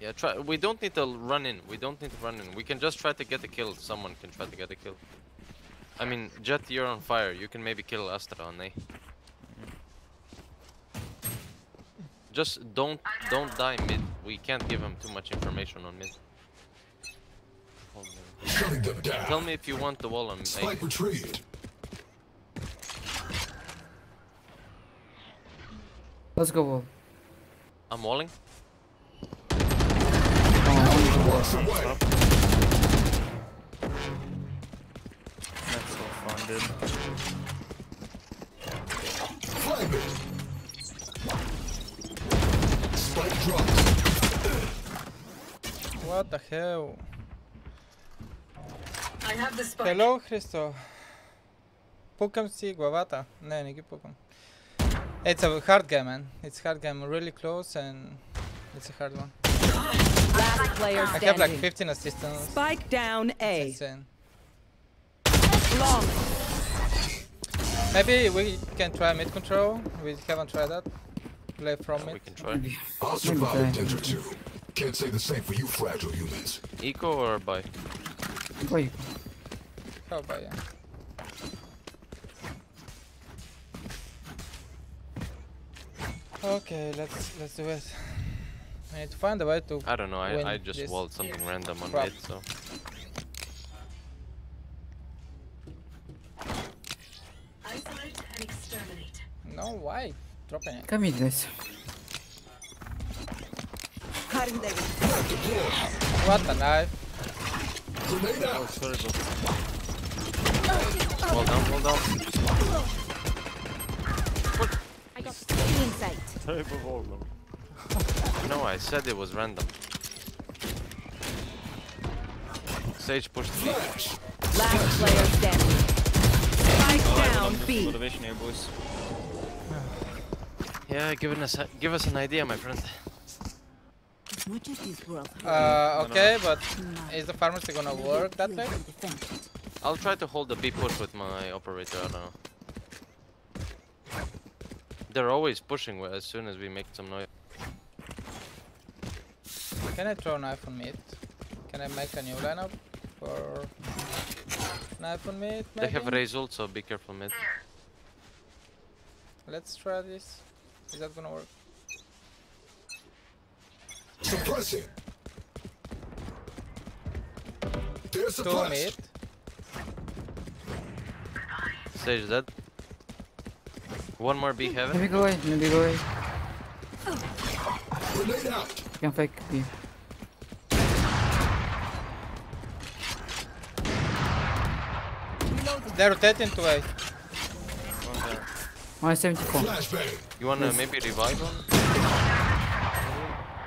Yeah, try. We don't need to run in. We don't need to run in. We can just try to get a kill. Someone can try to get a kill. I mean, Jett, you're on fire. You can maybe kill Astra on A. Just don't die mid. We can't give him too much information on mid. Tell me if you want the wall on mid. Spike retrieved. Let's go wall. I'm walling. That's so fun, dude. Flag it. What the hell? I have the spike. Hello, Christo. Pukam si guavata. No, не ги пукам. It's a hard game, man. It's a hard game. Really close and it's a hard one. Last player standing. I have like 15 assistants. Spike down A. Long. Maybe we can try mid control. We haven't tried that. Play from it. We can try. I'll survive a danger too. Can't say the same for you fragile humans. Eco or buy? Buy. Oh, buy, yeah. Okay, let's do it. I need to find a way to. I don't know. I just walled something random on it, so. Isolate and exterminate. No, why? Dropping it. Come in, guys. What the knife? That was terrible. Well done, well done. What? I got inside. Terrible wall. No, I said it was random. Sage pushed me. Last player standing. Spike down B. Motivation here, boys. Yeah, give us an idea, my friend. Okay, but is the pharmacy gonna work that way? I'll try to hold the B push with my operator, I don't know. They're always pushing as soon as we make some noise. Can I throw a knife on mid? Can I make a new lineup for knife on mid? Maybe? They have results, so be careful mid. Let's try this. Is that gonna work? Suppressing. Two mid. Sage dead. One more B heaven. Maybe go away, maybe go away. You can fake B. They're rotating to A. My 74. You wanna yes. Maybe revive him?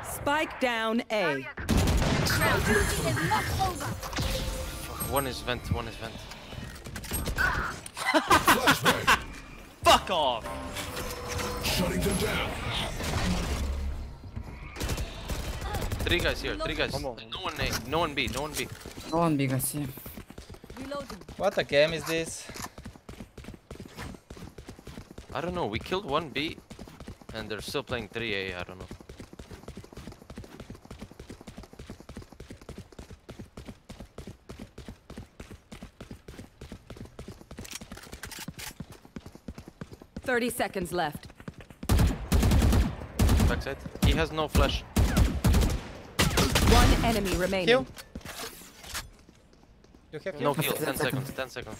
Spike down A. One is vent, one is vent. Fuck off! Shutting them down. Three guys here, three guys. No one A, no one B, no one B. No one B, guys. Yeah. What a game is this? I don't know, we killed one B and they're still playing 3A, I don't know. $30 seconds left. Backside. He has no flash. One enemy remaining. Kill. You have no kill. 10 seconds. 10 seconds.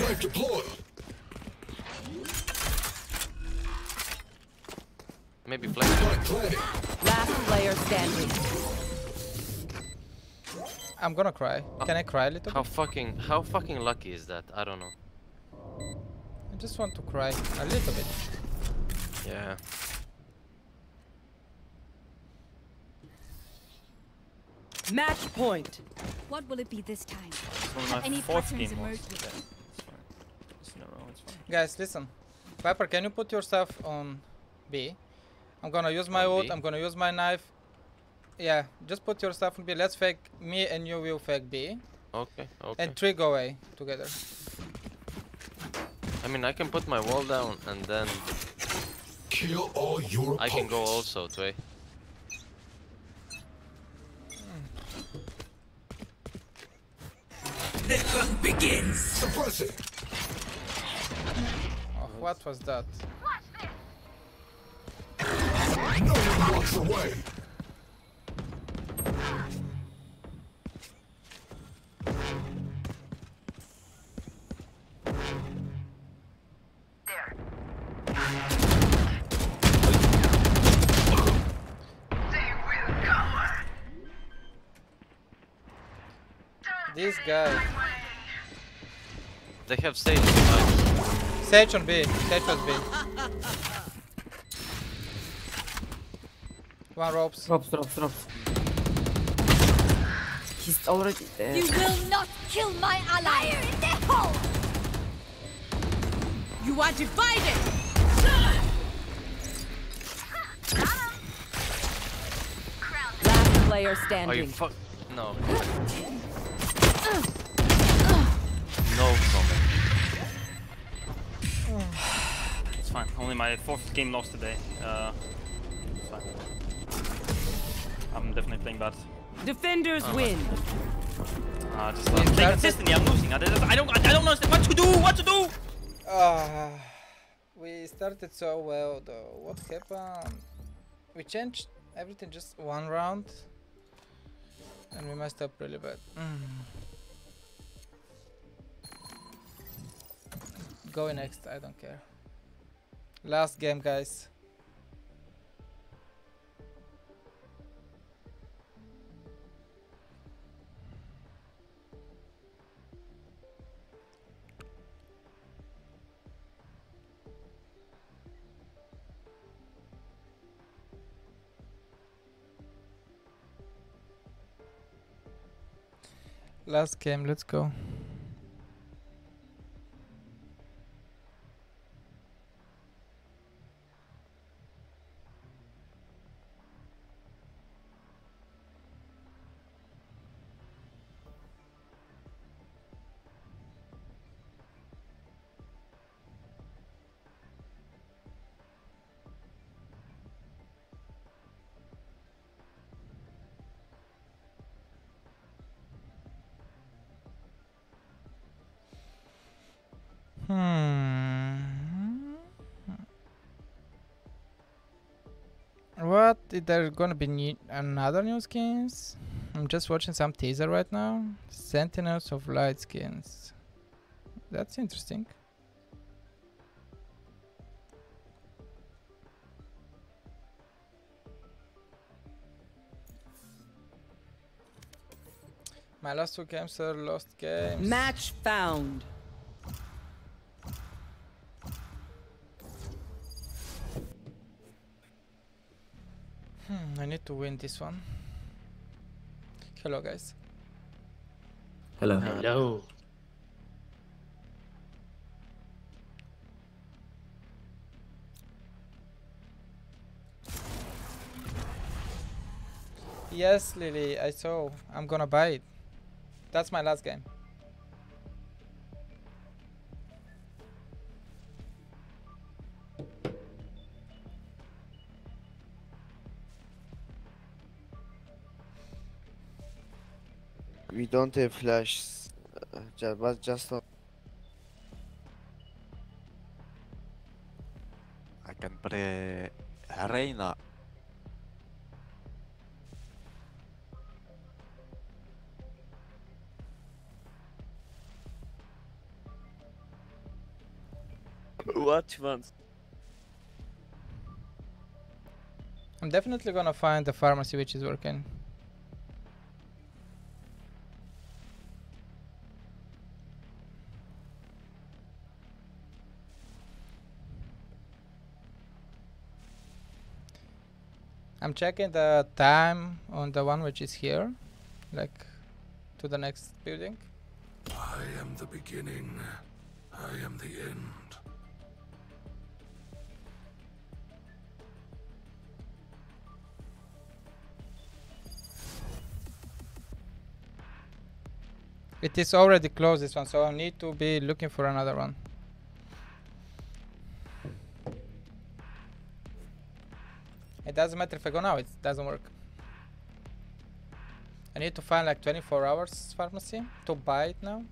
Right deploy. Maybe flash. Last player standing. I'm gonna cry. Can I cry a little? How fucking lucky is that? I don't know. I just want to cry a little bit. Yeah. Match point. What will it be this time? Any patterns emerged? Guys, listen. Viper, can you put yourself on B? I'm gonna use my ult. I'm gonna use my knife. Yeah, just put yourself on B. Let's fake me and you will fake B. Okay. Okay. And three go away together. I mean, I can put my wall down and then kill all your opponents. I can go also to A. The hunt begins. Suppress it. Oh, what was that? No one walks away. This guy. They have Sage. Sage on B. Sage was B. One ropes. Ropes. He's already there. You will not kill my ally. Fire in the hole. You are divided. Last player standing. Are you fuck? No. No comment. It's fine. Only my fourth game lost today. It's fine. I'm definitely playing bad. Defenders win. Just like playing consistently. I'm losing. I don't know what to do. We started so well though. What happened? We changed everything just one round, and we messed up really bad. Go next, I don't care. Last game, guys. Last game, let's go. What? Is there gonna be another new skins? I'm just watching some teaser right now. Sentinels of Light skins. That's interesting. My last two games are lost games. Match found. I need to win this one. Hello, guys. Hello. Hello. Yes, Lily, I saw. I'm gonna buy it. That's my last game. We don't have flash, but just not. I can play Reyna. What once? I'm definitely gonna find the pharmacy which is working. I'm checking the time on the one which is here, like to the next building. I am the beginning, I am the end. It is already closed, this one, so I need to be looking for another one. It doesn't matter if I go now, it doesn't work. I need to find like 24 hours pharmacy to buy it now.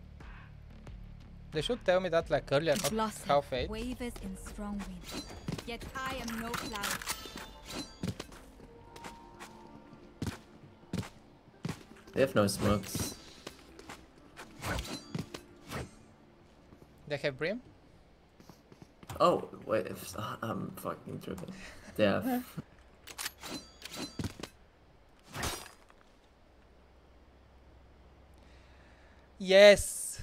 They should tell me that like earlier, not half eight. Wavers in strong wind. Yet I am no cloud. They have no smokes. They have Brim? Oh, wait, I'm fucking tripping. Yeah. Yes!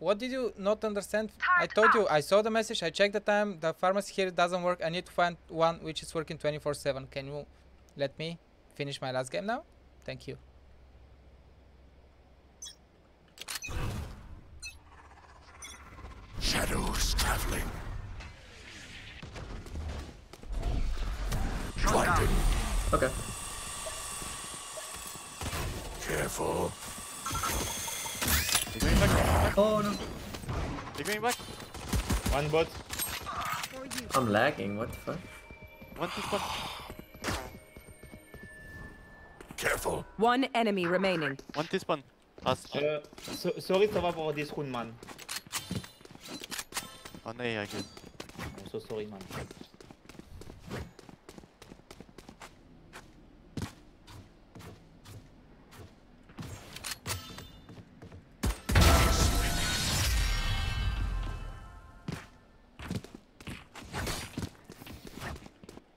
What did you not understand? I told you, I saw the message, I checked the time, the pharmacy here doesn't work, I need to find one which is working 24/7. Can you let me finish my last game now? Thank you. Shadows traveling. Blinding. Okay. Careful. They're going back. Oh no. They're going back. One bot. I'm lagging, what the fuck? One to spot. Careful. One enemy remaining. One to spawn. Sorry, ça va pour this round, man. On A, I guess. I'm so sorry, man.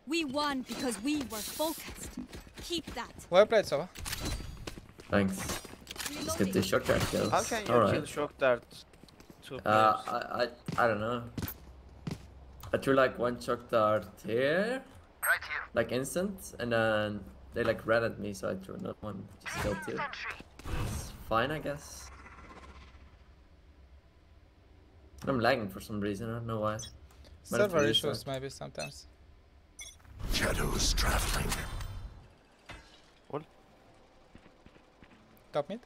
We won because we were focused. Keep that. Well played, Sova. Thanks. Let's get the shock dart kills. How can you kill shock dart? I don't know. I threw like one shock dart here, right here, like instant, and then they like ran at me, so I threw another one. Just killed two. It's fine, I guess. I'm lagging for some reason. I don't know why. Server issues maybe sometimes. Shadows traveling. What? Top mid.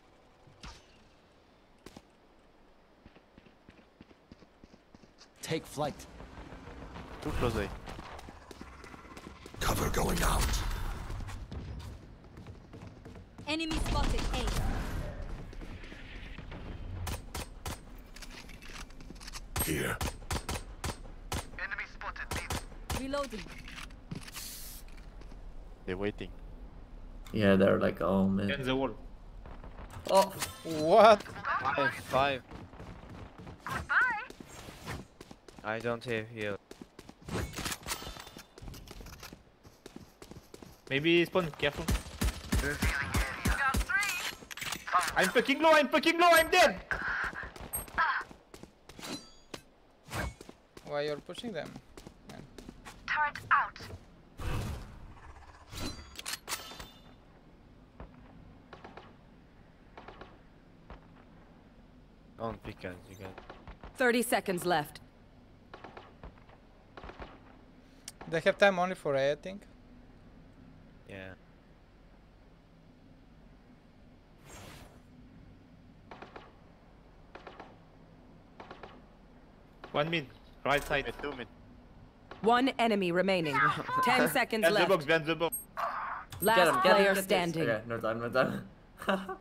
Take flight. Too closely. Cover going out. Enemy spotted. A. Here. Enemy spotted. B. Reloading. They're waiting. Yeah, they're like, oh man. In the wall. Oh, what? 5-5. I don't have heal. Maybe spawn, careful. I'm fucking low, I'm dead! Why you're pushing them? Man. Turret out! Don't pick guns, you got 30 seconds left. They have time only for A, I think. Yeah. One mid, right side. Mid, two mid. One enemy remaining. 10 seconds left. The box, behind the box. Last player standing. Okay, no time, no time.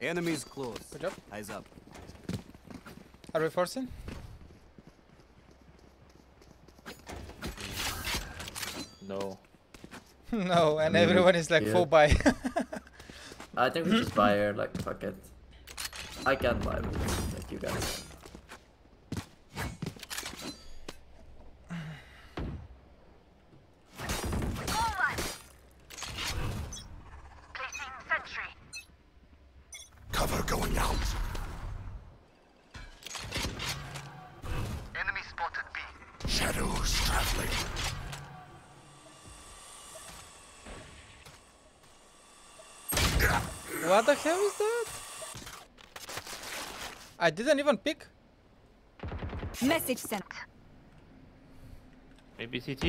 Enemies close. Good job. Eyes up. Are we forcing? No. No, and everyone is like full buy. I think we just buy her, like, fuck it. I can buy her, like, you guys. What the hell is that? I didn't even pick. Message sent. Maybe CT?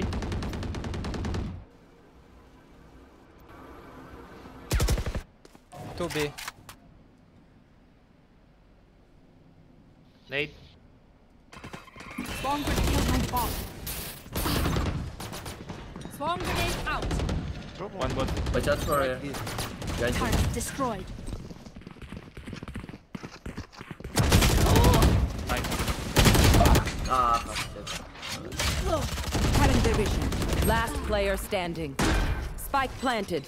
To B. Nate. Bomb grenade is my bomb. Bomb grenade out. One bot. But that's for target destroyed. Division. Last player standing. Spike planted.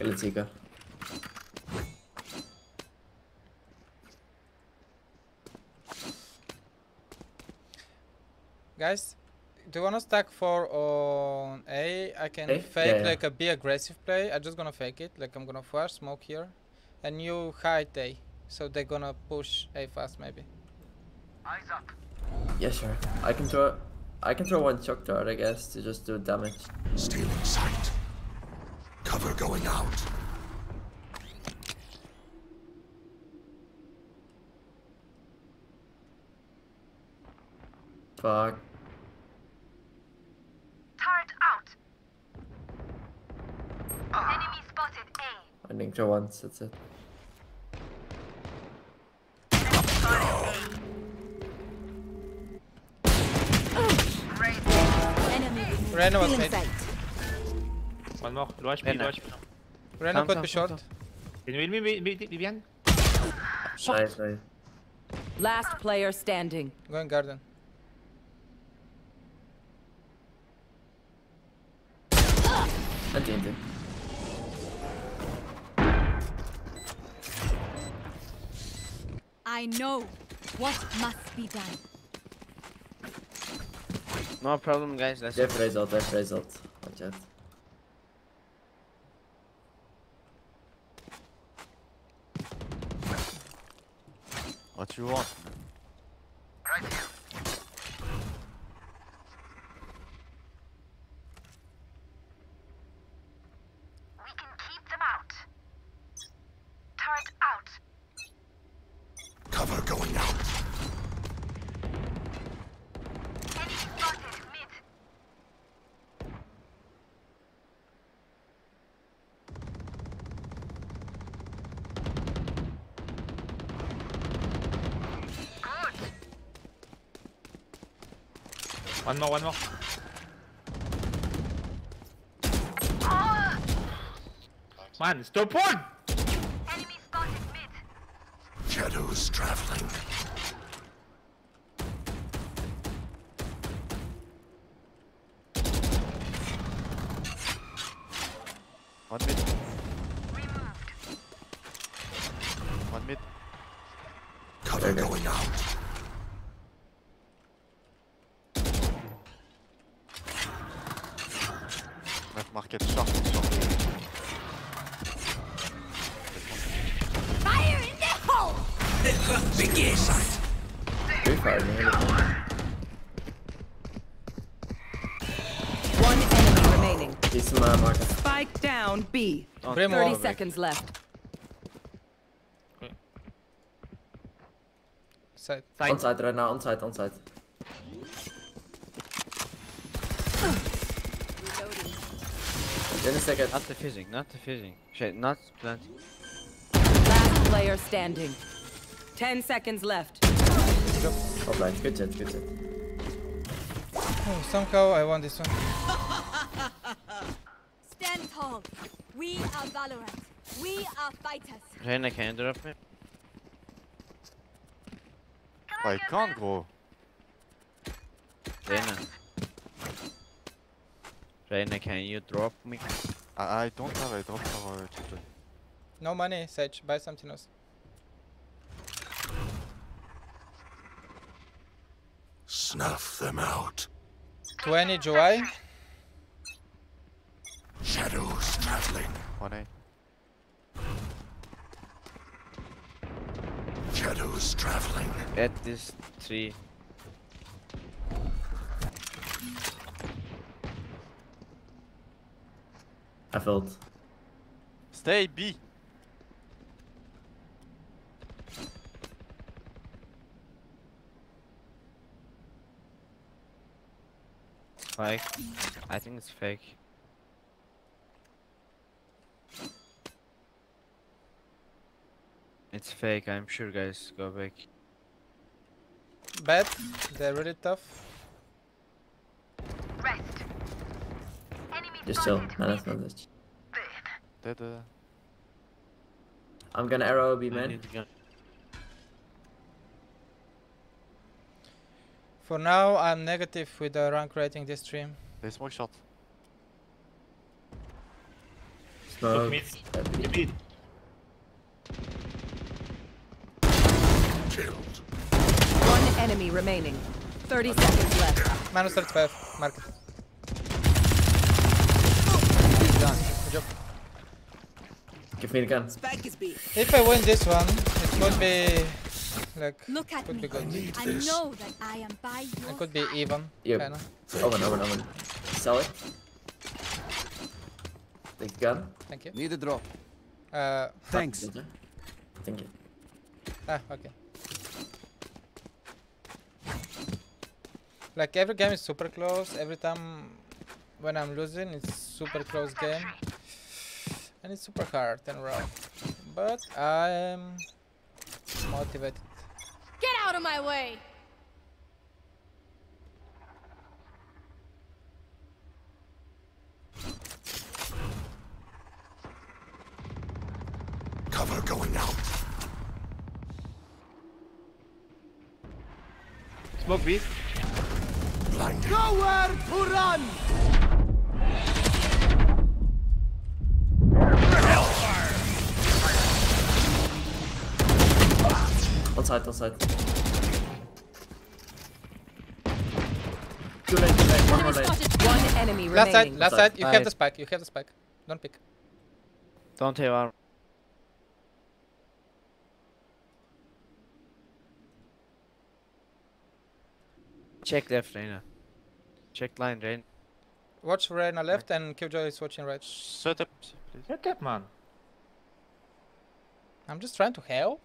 Let's go. Guys, do you wanna stack for on A? I can fake like a B aggressive play. I'm just gonna fake it. Like I'm gonna flash smoke here, and you hide A. So they're gonna push A fast maybe. Eyes up. Yeah, sure. I can throw one shock dart, I guess, to just do damage. Stealing sight. Cover going out. Fuck. Turret out. Enemy spotted A. I think for once, that's it. Reyna was hit. One more, low HP, low HP. Reyna could be short. Can you be behind? Nice, nice. Last player standing. Go in garden. Attended. I know what must be done. No problem, guys. Let's go. Death raise out. Watch out. What you want? Right here. We can keep them out. Turret out. Cover going out. Enemy spotted mid. One more. Man, stop one! Enemy spotted mid. Shadows traveling. One mid. Removed. One mid. Cover going out. Left market short. Fire in the hole! The hunt begins! They fired me. One enemy remaining. It's my market. Spike down B. 30 seconds left. Side. Onside right now, onside. In a second. Not defusing. Shit, not planting. Last player standing. 10 seconds left. Oh, blind. Good hit. Oh, somehow I won this one. Stand tall. We are Valorant. We are fighters. Reyna, can you drop me? I can't go. Reyna, can you drop me? I don't have a drop cover today. No money, Sage. Buy something else. Snuff them out. 20 July. Shadows traveling. 1A. Shadows traveling. At this tree. I felt. Stay B. Fake. I think it's fake. It's fake, I'm sure, guys. Go back. Bad. They're really tough. Rest. Just chill, no, that's not this. I'm gonna arrow B, man. For now, I'm negative with the rank rating this stream. They smoke shot. Smoke. Killed. One enemy remaining. 30 seconds left. Minus 35, mark. Give me the gun. If I win this one, it could be like. Look at me. Good. I know that I am by you. It could be even. Yep. Kinda. Omen. Sell it. The gun. Thank you. Need a drop. Thanks. Thank you. Ah, okay. Like every game is super close. Every time when I'm losing, it's super close game. And it's super hard and rough, but I'm motivated. Get out of my way! Cover going out. Smoke beast. Blinded. Nowhere to run! Outside. Too late. One enemy remaining. Last side. You have the spike. Don't pick. Don't have armor. Check left, Reyna. Check line, Reyna. Watch Reyna left, and Killjoy is watching right. Shut up, man. I'm just trying to help.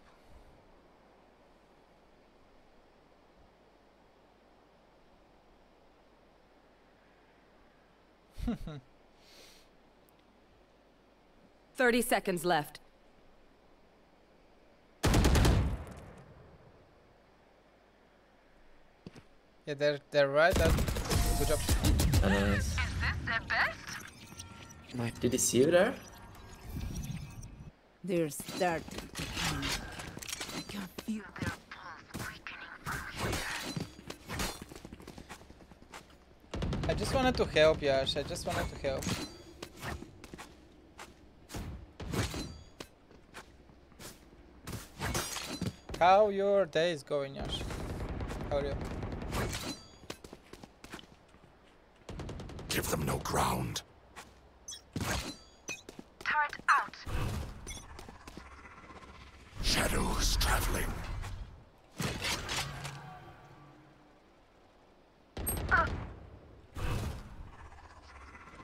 Hmm. 30 seconds left. Yeah, they're right. Good job. Nice. Did he see you there? They're starting to come. I can feel their pulse quickening from here. I just wanted to help, Yash. I just wanted to help. How your day is going, Yash? How are you? Give them no ground. Turret out. Shadows traveling.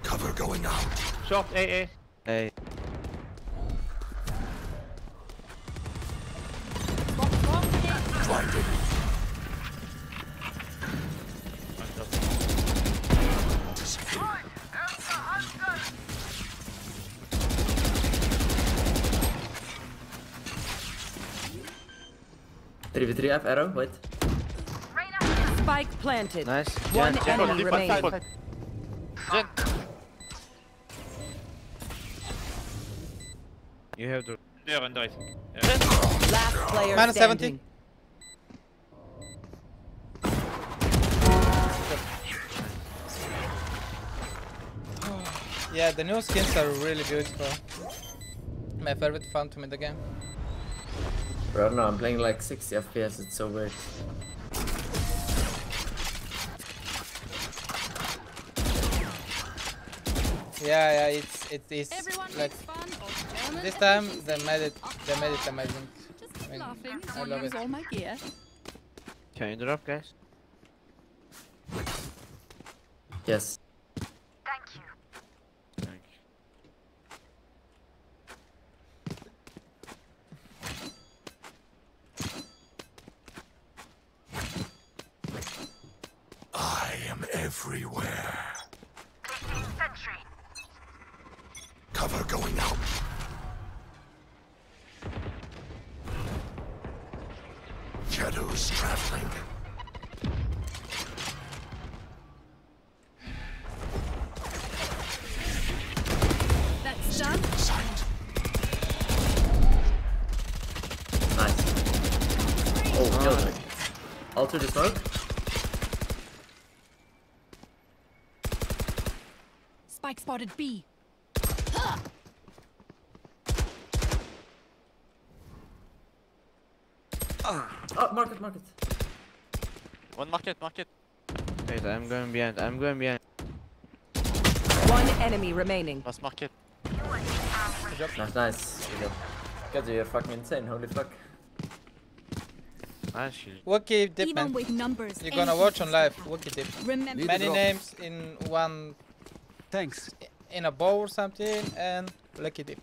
Cover going out. Shot AA. Hey. Do you have arrow? Wait. Spike planted. Nice. One enemy remains. You have the there and died. Last player standing. -70. Yeah, the new skins are really beautiful. My favorite Phantom in the game. Bro, no, I'm playing like 60 FPS, it's so weird. Yeah, it is like this time they made it amazing. Just I mean, laughing, I love it. All my gear. Can you drop, guys? Yes. Everywhere. Sentry. Cover going out. Shadows traveling. That's done. Sight. Nice. Oh, killed it. Alter the smoke. Spotted B. Huh. Oh, market. One market. Wait, I'm going behind. One enemy remaining. Last market. Nice. God, you're fucking insane. Holy fuck. Wookie dip, man. You're gonna watch on live. Wookie dip. Remember. Many names in one. Thanks. In a bow or something and lucky dip.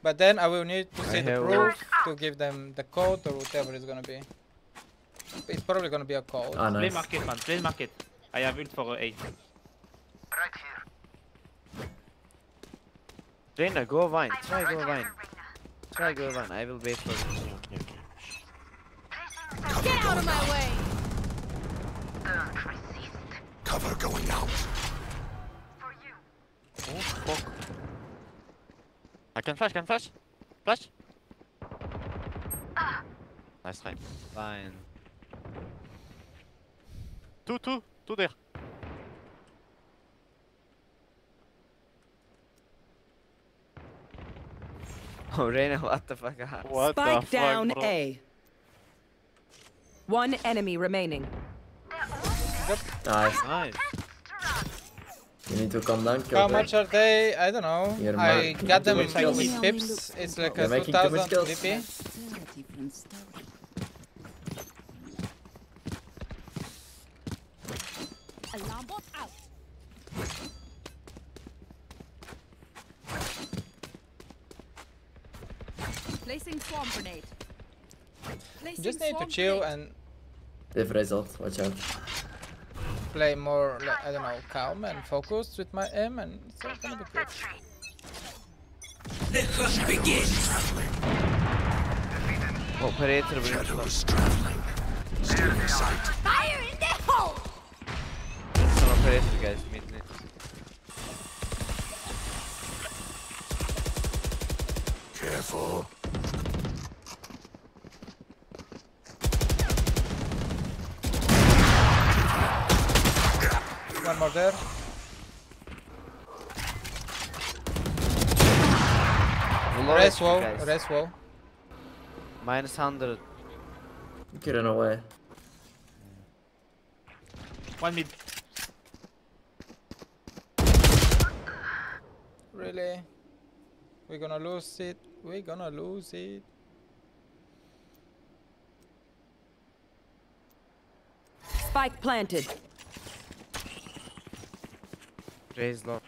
But then I will need to see the proof to give them the code or whatever it's gonna be. It's probably gonna be a code. Oh, nice. Play market, man. Play market. I have ult for 8. Right here. Reyna, go Vine. Try go Vine. I will wait for you. Okay. Get out of my way! Don't resist. Cover going out. Oh fuck. I can flash, Flash. Nice try. Fine. Two there. Oh Reyna, what the fuck? What Spike the fuck, down bro? A. One enemy remaining. Yep. Nice. You need to come down. How much are they? I don't know. I got them with pips. It's like a 2000 VP. Placing swarm grenade. Just need to chill and. They've result. Watch out. Play more, like, I don't know, calm and focused with my aim, and it's all gonna be good. The hunt begins. Operator, we're traveling. Fire in the hole! pressure, guys. Mid. Careful. One more there. Rest wall, rest wall. -100. Get in away. One mid. Really? We're gonna lose it. We're gonna lose it. Spike planted. Praise Lord.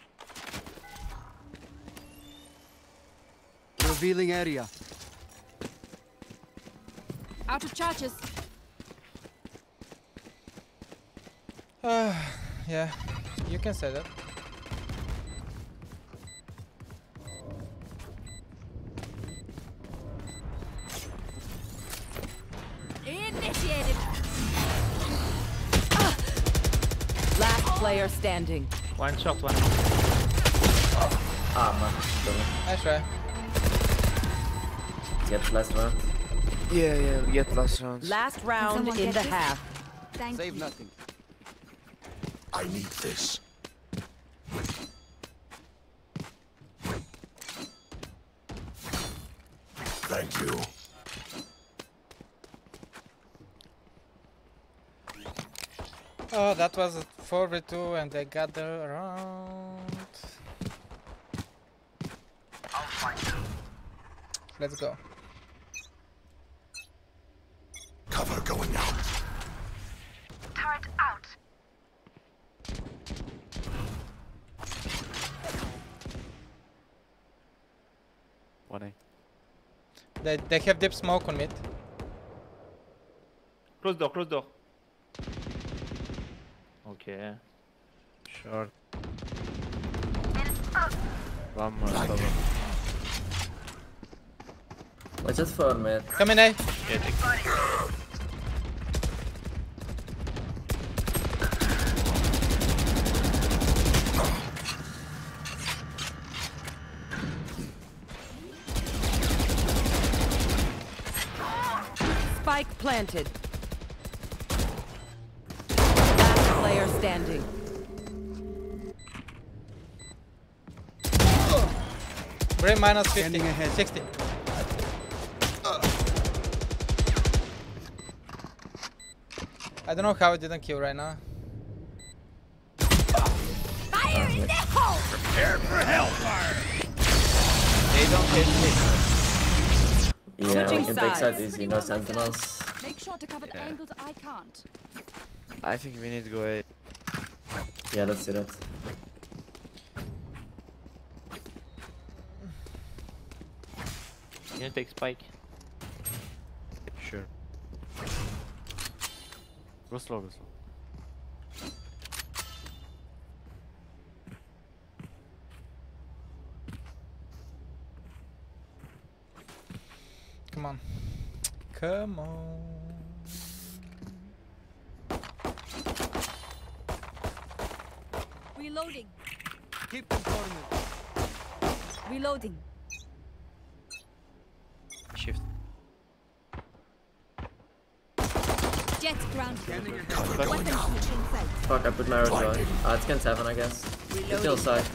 Revealing area. Out of charges. Yeah, you can say that. Initiated. Last player standing. One shot, one. Man. Nice try. Get last round. Yeah, get last round. Last round in the half. Thank Save you. Nothing. I need this. Thank you. Oh, that was a 4v2 and they got the round. I'll find you. Let's go. Cover going out. Turret out. One A. They have deep smoke on mid. Close door, close door. Okay. Sure. One more. What's that for, man? Come in, A. Yeah, spike planted. Last player standing. Brim -50 ahead. 60. I don't know how it didn't kill right now. Fire in the hole! Prepare for hellfire! They don't hit me. Yeah, we can take side easy, no sentinels. Make sure to cover the angles I can't. I think we need to go A. Yeah, let's do that. Can you take spike? Sure. Go slow, go slow. Come on. Come on. Reloading. Keep controlling it. Reloading. Shift. Jet ground. Fuck, I put my arrow on. It's against heaven, I guess. It's still side.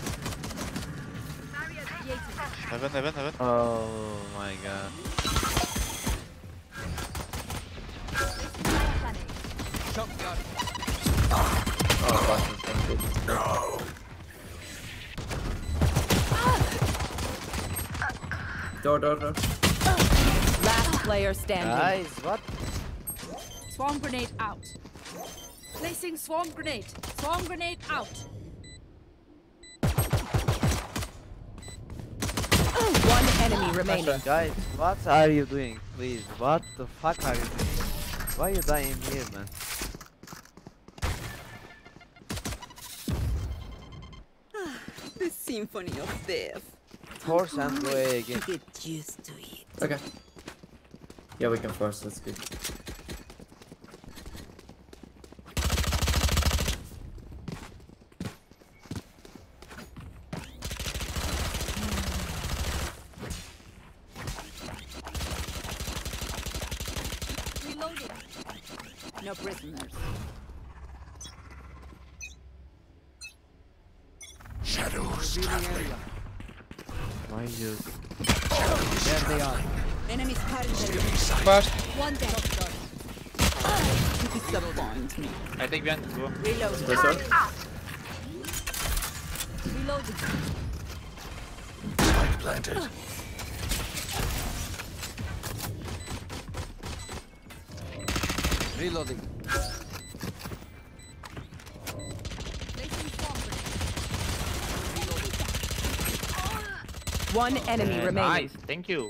Heaven. Oh my god. Oh, fucking no. Door. Last player standing. Guys, what? Swarm grenade out. Placing swarm grenade. Swarm grenade out. One enemy remaining. Guys, what are you doing? Please, what the fuck are you doing? Why are you dying here, man? The symphony of death. Force and go A again. Get used to it. Okay. Yeah, we can force. That's good. no prisoners. Shadows traveling. Mind you. There they are. Enemies spotted. One dead. It's the point. I think we have to go. Reload. Reloaded. Spike planted. Reloading. One enemy remains. Nice, thank you.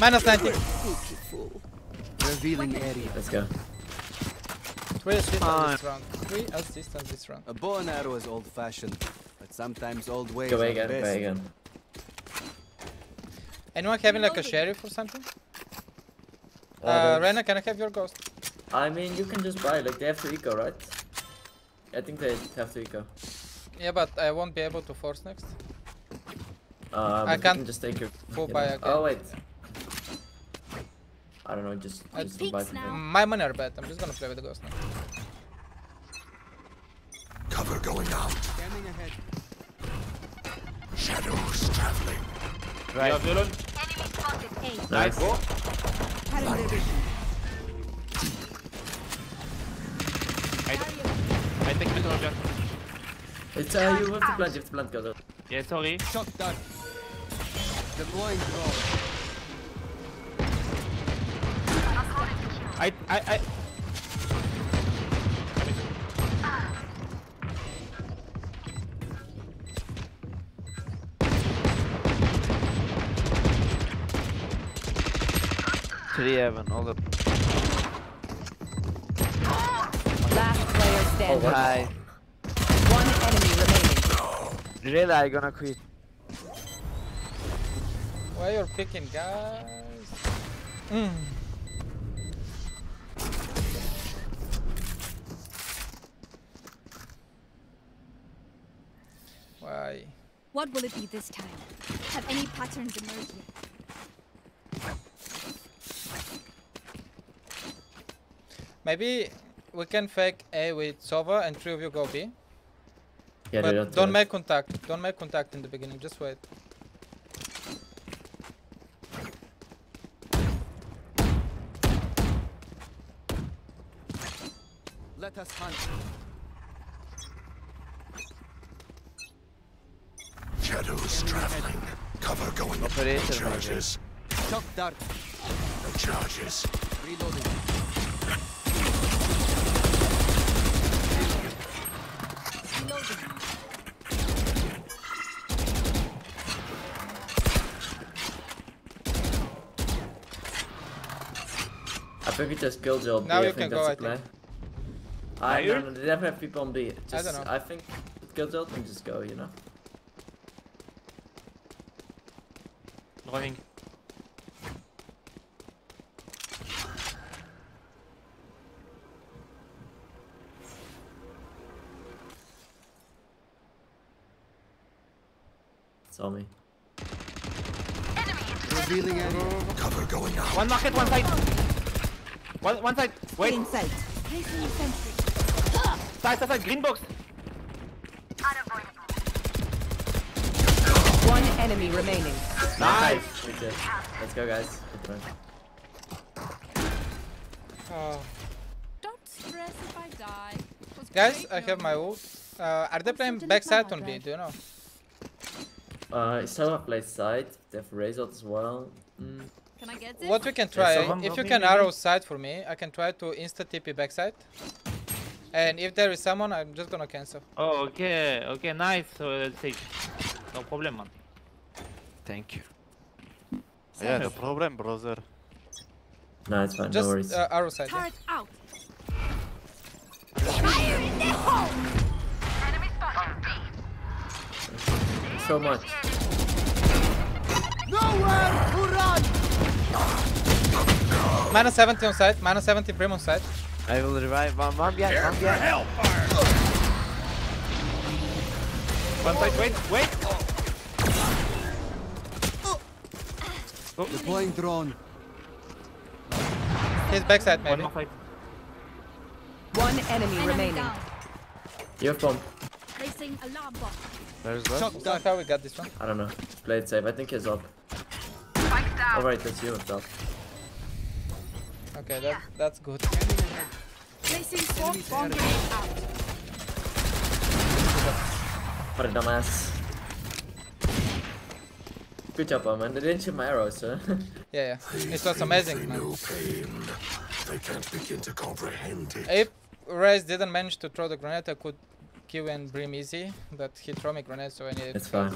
-90. Beautiful. Revealing area. Let's go. 3 assists on this round. 3 assists on this round. A bow and arrow is old-fashioned, but sometimes old ways are the best. Anyone having like a sheriff or something? Reyna, can I have your ghost? I mean, you can just buy. Like they have to eco, right? I think they have to eco. Yeah, but I won't be able to force next. I can just take your. Go buy again. Oh wait. I don't know. Just buy. My money are bad. I'm just gonna play with the ghost now. Cover going out. Standing ahead. Shadows traveling. Right. Enemy spotted. Nice. I take the order. It's you have to plant, go. Yeah, sorry. Shot done. Deploying drone. I all the last player standing. Oh, hi. One enemy remaining. Really, I'm gonna quit. Why you're picking, guys? Why? What will it be this time? Have any patterns emerged yet? Maybe we can fake A with Sova and 3 of you go B. Yeah, but don't make contact. Don't make contact in the beginning. Just wait. Let us hunt. Shadows traveling. Cover going up. No charges. Shock dart. No charges. Reloading. Maybe just Killjoy. Now you can go, I think. I don't know, they never have people on B. Just, I don't know. I think Killjoy can just go, you know. Running. Saw me. Revealing arrow. Cover going out. One market, one side. One side, wait. Inside. Side, green box. One enemy remaining. Nice. Let's go, guys. Don't stress if I die. Guys, I have my ult. Are they playing backside on B? Do you know? Someone plays side. They have razor as well. Can I get it? What we can try, if you can arrow side for me, I can try to insta TP backside. And if there is someone, I'm just gonna cancel. Oh, okay, okay, nice. Sage. No problem, man. Thank you. Yeah, no problem, brother. No, it's fine. Just no worries. Arrow side. Turret out. Fire in the hole. Enemy spotted. So much. Nowhere to run. -70 on side, -70 Prim on side. I will revive one behind, one behind. Hellfire. One side, wait, wait. Oh. Deploying drone. He's backside, maybe. One enemy remaining. You have bomb. There's that. Shot down. How we got this one? I don't know. Play it safe. I think he's up. Alright, that's you up top. Okay, that's good. Placing fourth bomb grenade out. What a dumbass. Good job, Omen. They didn't shoot my arrows, sir. Yeah, yeah. It was amazing, man. They can't begin to comprehend it. If Reyes didn't manage to throw the grenade, I could kill and Brim easy, but he threw me grenade, so I needed. It's fine.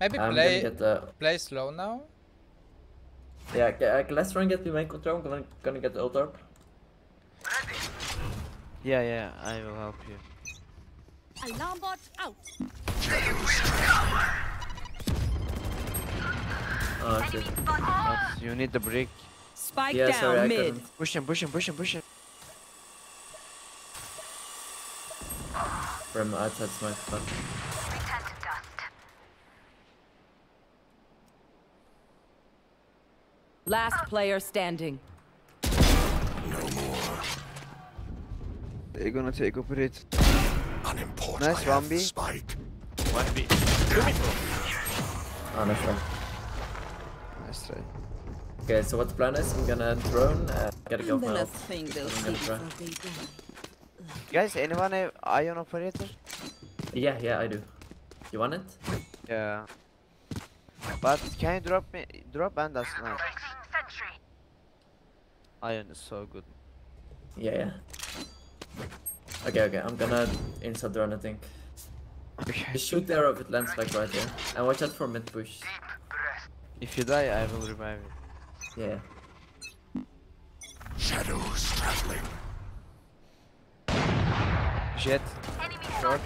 Maybe play slow now. Yeah, let's try and get the main control. I'm gonna get the ult up. Yeah, yeah, I will help you. Alarm bot out. They will cover. Oh shit. You need the brick. Spike down sorry, mid. Push him. From outside, my fuck. Last player standing. No more. They're gonna take over it. Unimportant. Nice Rambi. Spike. Rambi. Oh, nice try. Nice try. Okay, so what the plan is? I'm gonna drone. Gotta go for it. Guys, anyone have ion operator? Yeah, yeah, I do. You want it? Yeah. But can you drop and that's nice. Iron is so good. Yeah, yeah. Okay, I'm gonna inside drone, I think. Okay. Shoot the arrow if it lands like right here. And watch out for mid push. If you die, I will revive it. Yeah. Shadows traveling. Jett. Short.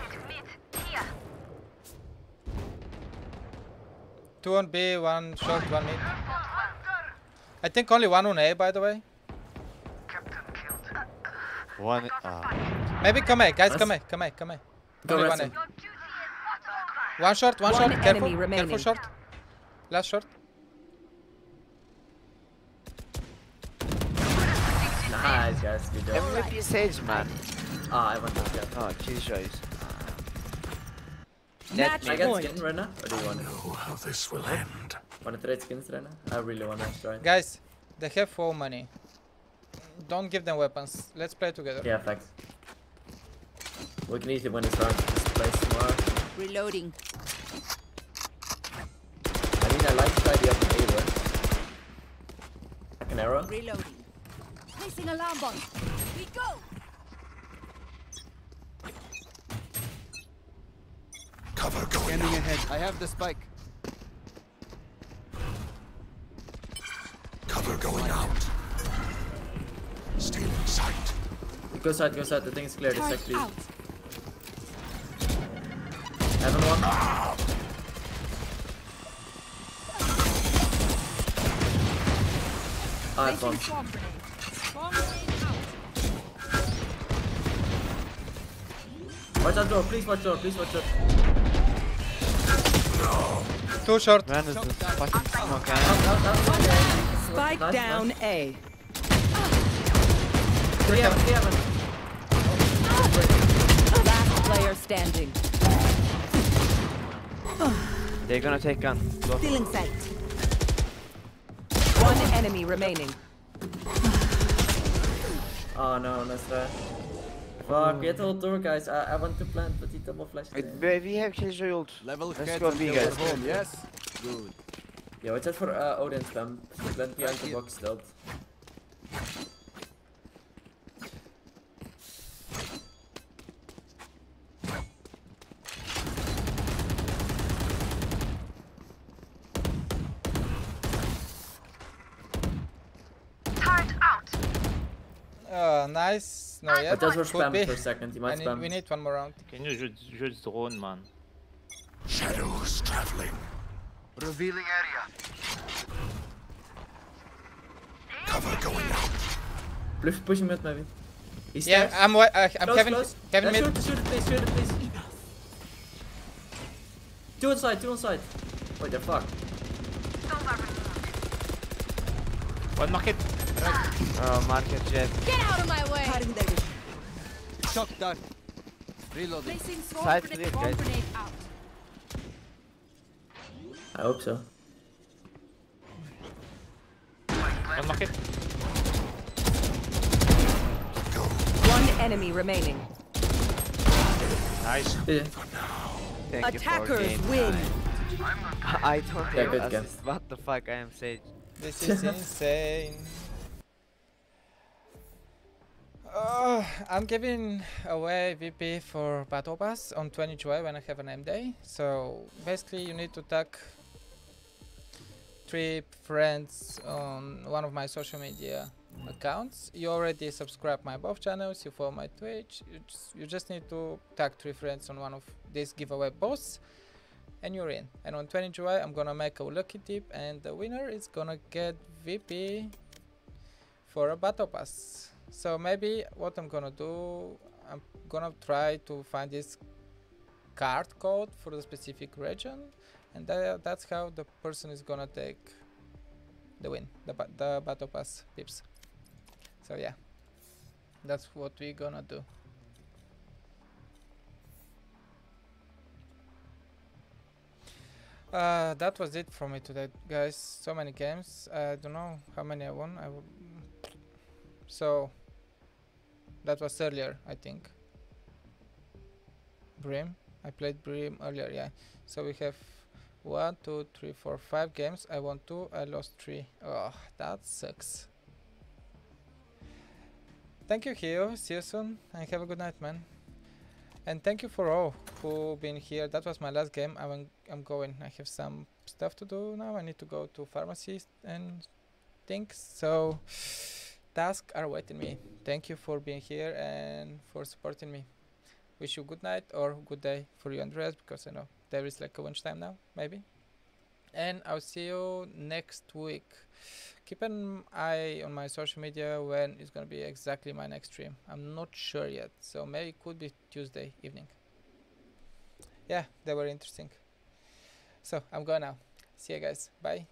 2 on B, 1 short, 1 mid. I think only 1 on A, by the way. One. Maybe come A, guys, come A. Only 1 A. 1 short, careful short. Last short. Nice, guys, good job. MVP Sage, man. Ah, I want to get. Oh, Killjoy. Match point. I got skin right now, or do you want it? I know how this will end. Want to trade skins right now? I really want to try. Guys, they have full money. Don't give them weapons. Let's play together. Yeah, facts. We can easily win this round. Just play smart. Reloading. I mean, I like the idea of an A-word. Like an arrow. Reloading. Placing alarm bomb. We go! Standing ahead. I have the spike. Cover going out. Still in sight. Go side. The thing's cleared. It's actually. Heaven one. Ah. It's one. Watch out, door. Please watch out. Too short. Man, is this fucking smoke. Spike nice, down nice. A. Three heaven. Oh. Last player standing. They're gonna take gun. Still in sight. One enemy remaining. Oh no, that's that. Fuck, get all door, guys. I want to plant, but he double flashed. We have Killjoy ult. Let's go B, guys. Home, yes? Good. Yeah, watch out for Odin spam. Plant behind the box, dealt. Turret out. Oh, nice. No, yeah, but that's for spam for a second. You might spam. We need one more round. Can you shoot drone, man? Shadows traveling. Revealing area. Cover going out. Please push him mid, maybe. He's I'm Kevin. Close. Kevin mid. Shoot it, please. Two inside, two inside. Wait, they're fucked. One market. Right. Oh, market Jett. Get out of my way! Shot done. Reloading. Side clear, guys. I hope so. One market. One enemy remaining. Nice. Yeah. Thank Attackers win. I don't have assist. What the fuck? I am Sage. This is insane. I'm giving away VP for Battlepass on 20 July when I have an M day. So basically, you need to tag 3 friends on one of my social media accounts. You already subscribe my both channels, you follow my Twitch. You just need to tag 3 friends on one of these giveaway posts, and you're in. And on 20 July, I'm gonna make a lucky tip, and the winner is gonna get VP for a battle pass. So maybe what I'm gonna do, I'm gonna try to find this card code for the specific region, and that's how the person is gonna take the win, the battle pass pips. So yeah, that's what we're gonna do. That was it for me today, guys. So many games. I don't know how many I won. So that was earlier, I think. Brim. I played Brim earlier, yeah. So we have 5 games. I won 2. I lost 3. Oh, that sucks. Thank you, K.O. See you soon, and have a good night, man. And thank you for all who been here. That was my last game. I'm going. I have some stuff to do now. I need to go to pharmacy and things. So tasks are waiting me. Thank you for being here and for supporting me. Wish you good night or good day for you, Andreas, because I know there is like a lunch time now, maybe. And I'll see you next week. Keep an eye on my social media when it's gonna be exactly my next stream. I'm not sure yet, so maybe it could be Tuesday evening. Yeah, they were interesting. So I'm going now. See you guys. Bye.